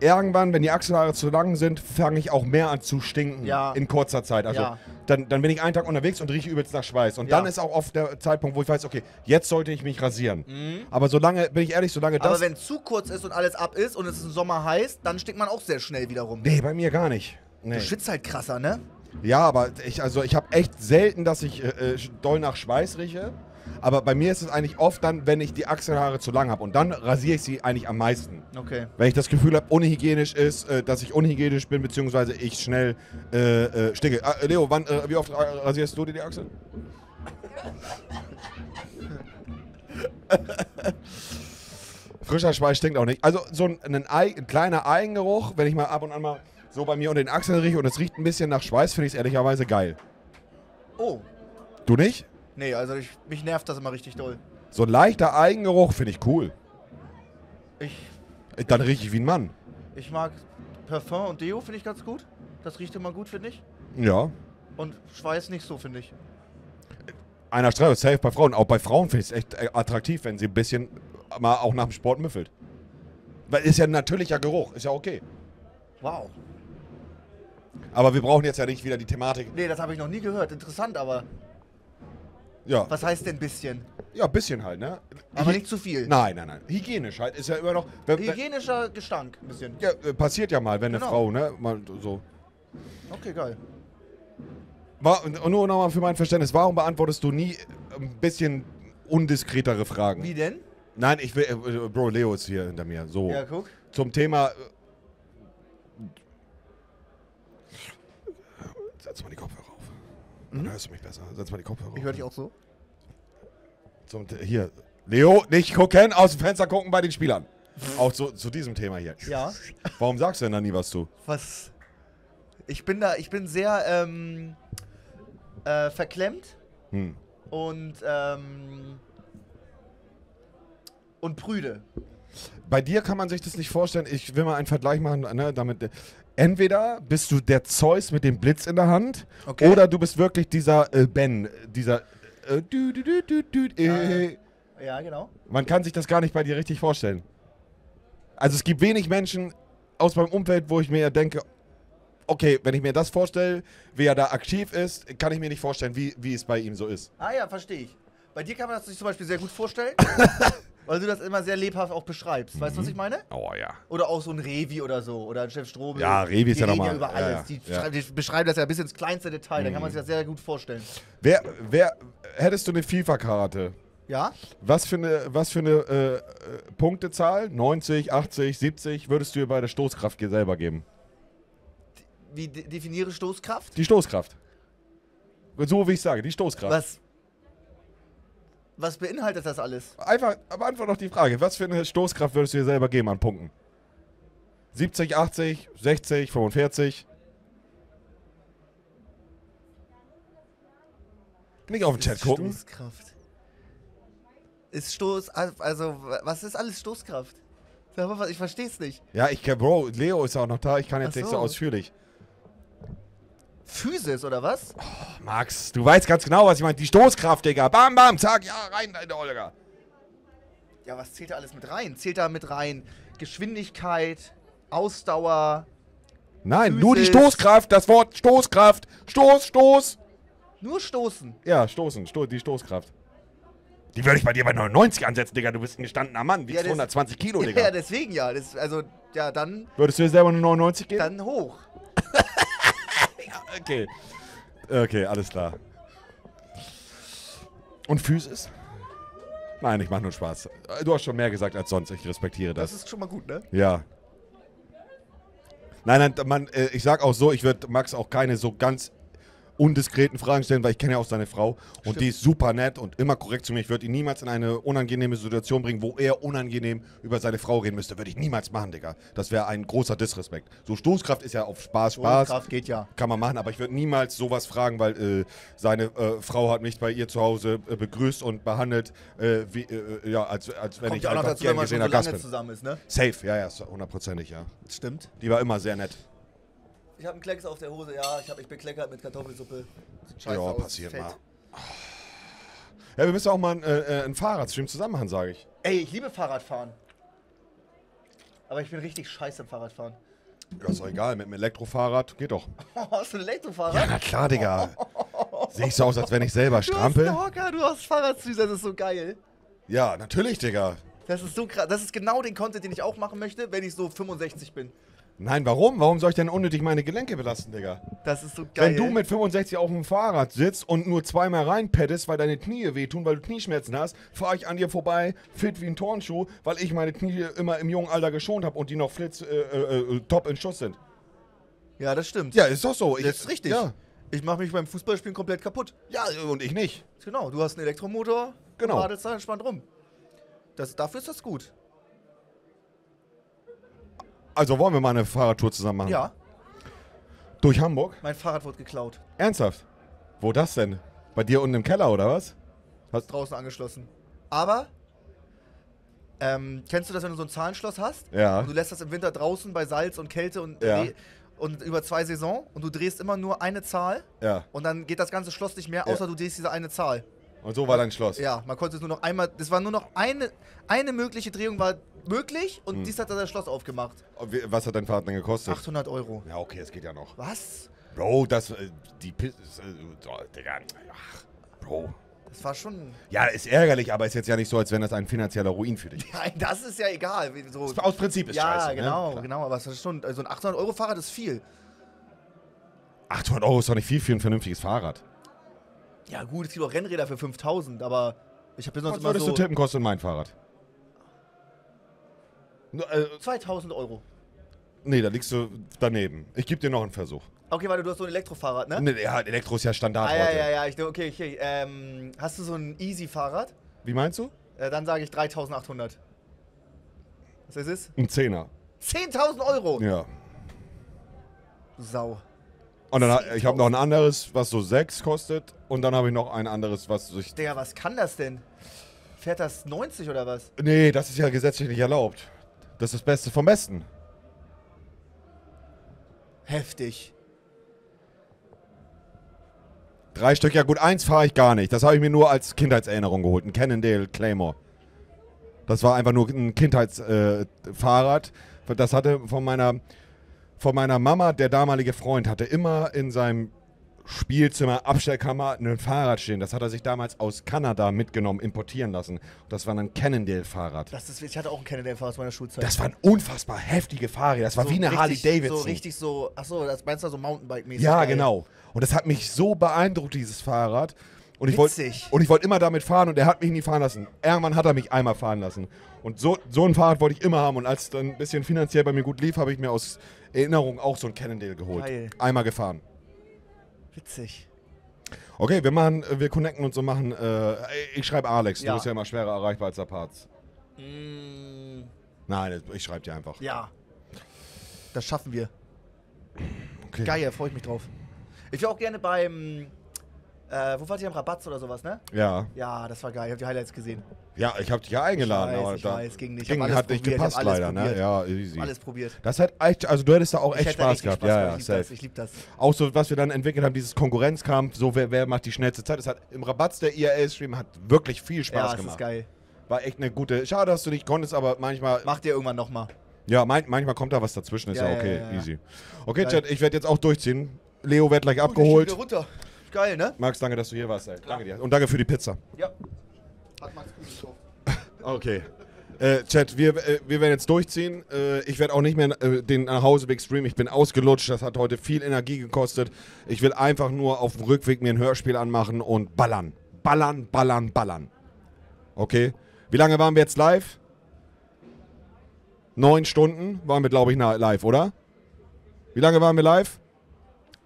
Irgendwann, wenn die Achselhaare zu lang sind, fange ich auch mehr an zu stinken ja. in kurzer Zeit. Also ja. dann, dann bin ich einen Tag unterwegs und rieche übelst nach Schweiß. Und ja. dann ist auch oft der Zeitpunkt, wo ich weiß, okay, jetzt sollte ich mich rasieren. Mhm. Aber solange, bin ich ehrlich, solange das... Aber wenn es zu kurz ist und alles ab ist und es im Sommer heiß, dann stinkt man auch sehr schnell wieder rum. Nee, bei mir gar nicht. Nee. Du schwitzt halt krasser, ne? Ja, aber ich, also ich habe echt selten, dass ich äh, doll nach Schweiß rieche. Aber bei mir ist es eigentlich oft dann, wenn ich die Achselhaare zu lang habe. Und dann rasiere ich sie eigentlich am meisten. Okay. Wenn ich das Gefühl habe, unhygienisch ist, äh, dass ich unhygienisch bin, beziehungsweise ich schnell äh, äh, stinke. Ah, Leo, wann, äh, wie oft rasierst du dir die Achseln? Frischer Schweiß stinkt auch nicht. Also so ein, ein, ein kleiner Eigengeruch, wenn ich mal ab und an mal so bei mir unter den Achseln rieche und es riecht ein bisschen nach Schweiß, finde ich es ehrlicherweise geil. Oh. Du nicht? Nee, also ich, mich nervt das immer richtig doll. So ein leichter Eigengeruch finde ich cool. Ich... Dann rieche ich wie ein Mann. Ich mag Parfum und Deo, finde ich ganz gut. Das riecht immer gut, finde ich. Ja. Und Schweiß nicht so, finde ich. Einer streift safe bei Frauen. Auch bei Frauen finde ich es echt attraktiv, wenn sie ein bisschen mal auch nach dem Sport müffelt. Weil ist ja ein natürlicher Geruch, ist ja okay. Wow. Aber wir brauchen jetzt ja nicht wieder die Thematik... Nee, das habe ich noch nie gehört. Interessant, aber... Ja. Was heißt denn bisschen? Ja, bisschen halt, ne? Aber Hy nicht zu viel. Nein, nein, nein. Hygienisch halt ist ja immer noch... Wenn, Hygienischer wenn, Gestank, ein bisschen. Ja, passiert ja mal, wenn genau. eine Frau, ne? Mal so. Okay, geil. War, nur nochmal für mein Verständnis, warum beantwortest du nie ein bisschen indiskretere Fragen? Wie denn? Nein, ich will... Äh, Bro, Leo ist hier hinter mir, so. Ja, guck. Zum Thema... Äh, setz mal die Kopfhörer. Dann hörst du mich besser. Setz mal die Kopfhörer auf. Ich höre dich auch so. Zum, hier. Leo, nicht gucken, aus dem Fenster gucken bei den Spielern. Auch zu, zu diesem Thema hier. Ja. Warum sagst du denn da nie was zu? Was? Ich bin da, ich bin sehr ähm, äh, verklemmt hm. und, ähm, und prüde. Bei dir kann man sich das nicht vorstellen. Ich will mal einen Vergleich machen, ne, damit... Entweder bist du der Zeus mit dem Blitz in der Hand, okay. oder du bist wirklich dieser äh, Ben, dieser... Äh, dü, dü, dü, dü, dü, äh. Ja, genau. Man kann sich das gar nicht bei dir richtig vorstellen. Also es gibt wenig Menschen aus meinem Umfeld, wo ich mir denke, okay, wenn ich mir das vorstelle, wer da aktiv ist, kann ich mir nicht vorstellen, wie, wie es bei ihm so ist. Ah ja, verstehe ich. Bei dir kann man das sich zum Beispiel sehr gut vorstellen. Weil du das immer sehr lebhaft auch beschreibst. Weißt du, mhm. was ich meine? Oh ja. Oder auch so ein Revi oder so. Oder ein Chef Strobel. Ja, Revi ist ja nochmal. Die reden ja über alles. Ja, ja. Die, ja. die beschreiben das ja bis ins kleinste Detail. Mhm. Da kann man sich das sehr gut vorstellen. Wer, wer, hättest du eine FIFA-Karte? Ja. Was für eine, was für eine äh, Punktezahl, neunzig, achtzig, siebzig, würdest du dir bei der Stoßkraft selber geben? Wie de definiere Stoßkraft? Die Stoßkraft. So wie ich sage, die Stoßkraft. Was? Was beinhaltet das alles? Einfach, beantworte doch die Frage. Was für eine Stoßkraft würdest du dir selber geben an Punkten? siebzig, achtzig, sechzig, fünfundvierzig? Nicht auf den Chat gucken. Stoßkraft. Ist Stoß... Also, was ist alles Stoßkraft? Ich versteh's nicht. Ja, ich kann... Bro, Leo ist auch noch da. Ich kann jetzt nicht so ausführlich. Physis, oder was? Oh, Max, du weißt ganz genau, was ich meine. Die Stoßkraft, Digga. Bam, bam, zack, ja, rein, der Olga. Ja, was zählt da alles mit rein? Zählt da mit rein Geschwindigkeit, Ausdauer? Nein, Physis. Nur die Stoßkraft, das Wort Stoßkraft. Stoß, Stoß. Nur stoßen? Ja, stoßen, Sto die Stoßkraft. Die würde ich bei dir bei neunundneunzig ansetzen, Digga. Du bist ein gestandener Mann, wiegst ja, hundertzwanzig Kilo, Digga. Ja, deswegen ja. Das, also, ja, dann... Würdest du dir selber nur neunundneunzig geben? Dann hoch. Okay. Okay, alles klar. Und Physis? Nein, ich mache nur Spaß. Du hast schon mehr gesagt als sonst. Ich respektiere das. Das ist schon mal gut, ne? Ja. Nein, nein, man, äh, ich sag auch so, ich würde Max auch keine so ganz indiskreten Fragen stellen, weil ich kenne ja auch seine Frau und Stimmt. die ist super nett und immer korrekt zu mir. Ich würde ihn niemals in eine unangenehme Situation bringen, wo er unangenehm über seine Frau reden müsste. Würde ich niemals machen, Digga. Das wäre ein großer Disrespekt. So Stoßkraft ist ja auf Spaß, Spaß. Stoßkraft geht ja. Kann man machen, aber ich würde niemals sowas fragen, weil äh, seine äh, Frau hat mich bei ihr zu Hause äh, begrüßt und behandelt, äh, wie, äh, ja, als, als wenn Kommt ich auch einfach noch dazu, wenn man schon so lange zusammen ist, ne? Safe, ja, ja, hundertprozentig, ja. Stimmt. Die war immer sehr nett. Ich habe einen Klecks auf der Hose, ja, ich habe mich bekleckert mit Kartoffelsuppe. Scheiße, ja, passiert Fett. mal. Ja, wir müssen auch mal einen, äh, einen Fahrradstream zusammen machen, sage ich. Ey, ich liebe Fahrradfahren. Aber ich bin richtig scheiße im Fahrradfahren. Ja, ist doch egal, mit einem Elektrofahrrad geht doch. Hast du ein Elektrofahrrad? Ja, na klar, Digga. Sehe ich so aus, als wenn ich selber strampel? Du hast einen Hocker, du hast Fahrradstream, das ist so geil. Ja, natürlich, Digga. Das ist so krass, das ist genau den Content, den ich auch machen möchte, wenn ich so fünfundsechzig bin. Nein, warum? Warum soll ich denn unnötig meine Gelenke belasten, Digga? Das ist so geil. Wenn du mit fünfundsechzig auf dem Fahrrad sitzt und nur zweimal reinpaddest, weil deine Knie wehtun, weil du Knieschmerzen hast, fahre ich an dir vorbei, fit wie ein Turnschuh, weil ich meine Knie immer im jungen Alter geschont habe und die noch flitz, äh, äh, top in Schuss sind. Ja, das stimmt. Ja, ist doch so. Ich, das ist richtig. Ja. Ich mache mich beim Fußballspielen komplett kaputt. Ja, und ich nicht. Genau, du hast einen Elektromotor, genau. Und radelst da entspannt rum. Das, dafür ist das gut. Also wollen wir mal eine Fahrradtour zusammen machen? Ja. Durch Hamburg? Mein Fahrrad wurde geklaut. Ernsthaft? Wo das denn? Bei dir unten im Keller oder was? Hast draußen angeschlossen. Aber, ähm, kennst du das, wenn du so ein Zahlenschloss hast? Ja. Und du lässt das im Winter draußen bei Salz und Kälte und, ja. und über zwei Saisons und du drehst immer nur eine Zahl. Ja. Und dann geht das ganze Schloss nicht mehr, außer ja. du drehst diese eine Zahl. Und so war dein Schloss? Ja, man konnte es nur noch einmal, das war nur noch eine, eine mögliche Drehung war möglich und hm. dies hat dann das Schloss aufgemacht. Was hat dein Fahrrad denn gekostet? achthundert Euro. Ja, okay, das geht ja noch. Was? Bro, das, äh, die Piste, äh, Digga, ach, Bro. Das war schon... Ja, ist ärgerlich, aber ist jetzt ja nicht so, als wäre das ein finanzieller Ruin für dich. Nein, das ist ja egal. So das, aus Prinzip ist ja, scheiße. Ja, genau, ne? genau, aber es ist schon, also ein achthundert Euro Fahrrad ist viel. achthundert Euro ist doch nicht viel für ein vernünftiges Fahrrad. Ja gut, es gibt auch Rennräder für fünftausend, aber ich habe sonst immer so... Was würdest du tippen, kostet mein Fahrrad? zweitausend Euro. Nee, da liegst du daneben. Ich gebe dir noch einen Versuch. Okay, warte, du hast so ein Elektrofahrrad, ne? Nee, ja, Elektro ist ja Standard ah, ja, heute. Ja, ja, ja, okay, okay. Ähm, hast du so ein Easy-Fahrrad? Wie meinst du? Äh, dann sage ich dreitausendachthundert. Was ist es? Ein Zehner. zehntausend Euro? Ja. Sau. Und dann, ich habe noch ein anderes, was so sechs kostet. Und dann habe ich noch ein anderes, was sich... Digga, was kann das denn? Fährt das neunzig oder was? Nee, das ist ja gesetzlich nicht erlaubt. Das ist das Beste vom Besten. Heftig. Drei Stück, ja gut, eins fahre ich gar nicht. Das habe ich mir nur als Kindheitserinnerung geholt. Ein Cannondale Claymore. Das war einfach nur ein Kindheitsfahrrad. Äh, das hatte von meiner... Von meiner Mama, der damalige Freund, hatte immer in seinem Spielzimmer, Abstellkammer, ein Fahrrad stehen. Das hat er sich damals aus Kanada mitgenommen, importieren lassen. Und das war ein Cannondale-Fahrrad. Ich hatte auch ein Cannondale-Fahrrad aus meiner Schulzeit. Das waren unfassbar heftige Fahrräder. Das war so wie eine Harley-Davidson. So richtig so, achso, das meinst du so Mountainbike-mäßig. Ja, geil. Genau. Und das hat mich so beeindruckt, dieses Fahrrad. Und ich wollte wollt immer damit fahren und er hat mich nie fahren lassen. Irgendwann hat er mich einmal fahren lassen. Und so, so ein Fahrrad wollte ich immer haben. Und als es dann ein bisschen finanziell bei mir gut lief, habe ich mir aus Erinnerung auch so ein Cannondale geholt. Geil. Einmal gefahren. Witzig. Okay, wir machen, wir connecten uns und machen, äh, ich schreibe Alex, ja. Du bist ja immer schwerer erreichbar als der Parz. Mm. Nein, ich schreibe dir einfach. Ja. Das schaffen wir. Okay. Geil, freue ich mich drauf. Ich will auch gerne beim... Äh, wo wart ihr am Rabatz oder sowas, ne? Ja. Ja, das war geil. Ich hab die Highlights gesehen. Ja, ich hab dich ja eingeladen. Ich weiß, aber ich weiß, ging nicht. Ging, hat nicht gepasst leider, ne? Ja, easy. Alles probiert. Das hat echt, also du hättest da auch echt Spaß gehabt. Spaß ja, ja, ich lieb das, ich lieb das. Auch so, was wir dann entwickelt haben, dieses Konkurrenzkampf, so wer, wer macht die schnellste Zeit. Das hat im Rabatz der I R L-Stream hat wirklich viel Spaß ja, das gemacht. Ja, ist geil. War echt eine gute, schade, dass du nicht konntest, aber manchmal... Macht ihr irgendwann nochmal. Ja, mein, manchmal kommt da was dazwischen, ist ja, ja okay, ja, ja. easy. Okay, Chat, ich werde jetzt auch durchziehen. Leo wird gleich abgeholt. Ich runter. Geil, ne? Max, danke, dass du hier warst, ey. Danke dir. Und danke für die Pizza. Ja. Hat Max gut getroffen. Okay. Äh, Chat, wir, äh, wir werden jetzt durchziehen. Äh, ich werde auch nicht mehr äh, den Nachhauseweg streamen. Ich bin ausgelutscht. Das hat heute viel Energie gekostet. Ich will einfach nur auf dem Rückweg mir ein Hörspiel anmachen und ballern. Ballern, ballern, ballern. Okay. Wie lange waren wir jetzt live? Neun Stunden waren wir, glaube ich, live, oder? Wie lange waren wir live?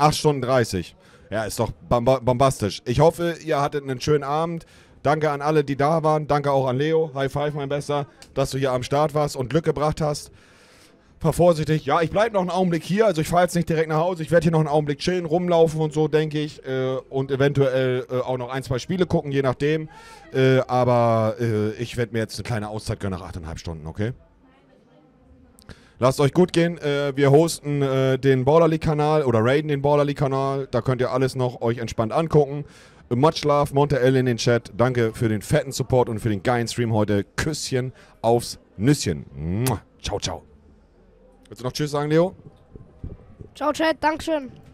acht Stunden dreißig. Ja, ist doch bombastisch. Ich hoffe, ihr hattet einen schönen Abend. Danke an alle, die da waren. Danke auch an Leo. High five, mein Bester, dass du hier am Start warst und Glück gebracht hast. War vorsichtig. Ja, ich bleibe noch einen Augenblick hier. Also ich fahre jetzt nicht direkt nach Hause. Ich werde hier noch einen Augenblick chillen, rumlaufen und so, denke ich. Äh, und eventuell äh, auch noch ein, zwei Spiele gucken, je nachdem. Äh, aber äh, ich werde mir jetzt eine kleine Auszeit gönnen nach achteinhalb Stunden, okay? Lasst euch gut gehen. Äh, wir hosten äh, den Border League-Kanal oder raiden den Border League-Kanal. Da könnt ihr alles noch euch entspannt angucken. Much love, Monte L in den Chat. Danke für den fetten Support und für den geilen Stream heute. Küsschen aufs Nüsschen. Mua. Ciao, ciao. Willst du noch Tschüss sagen, Leo? Ciao, Chat. Dankeschön.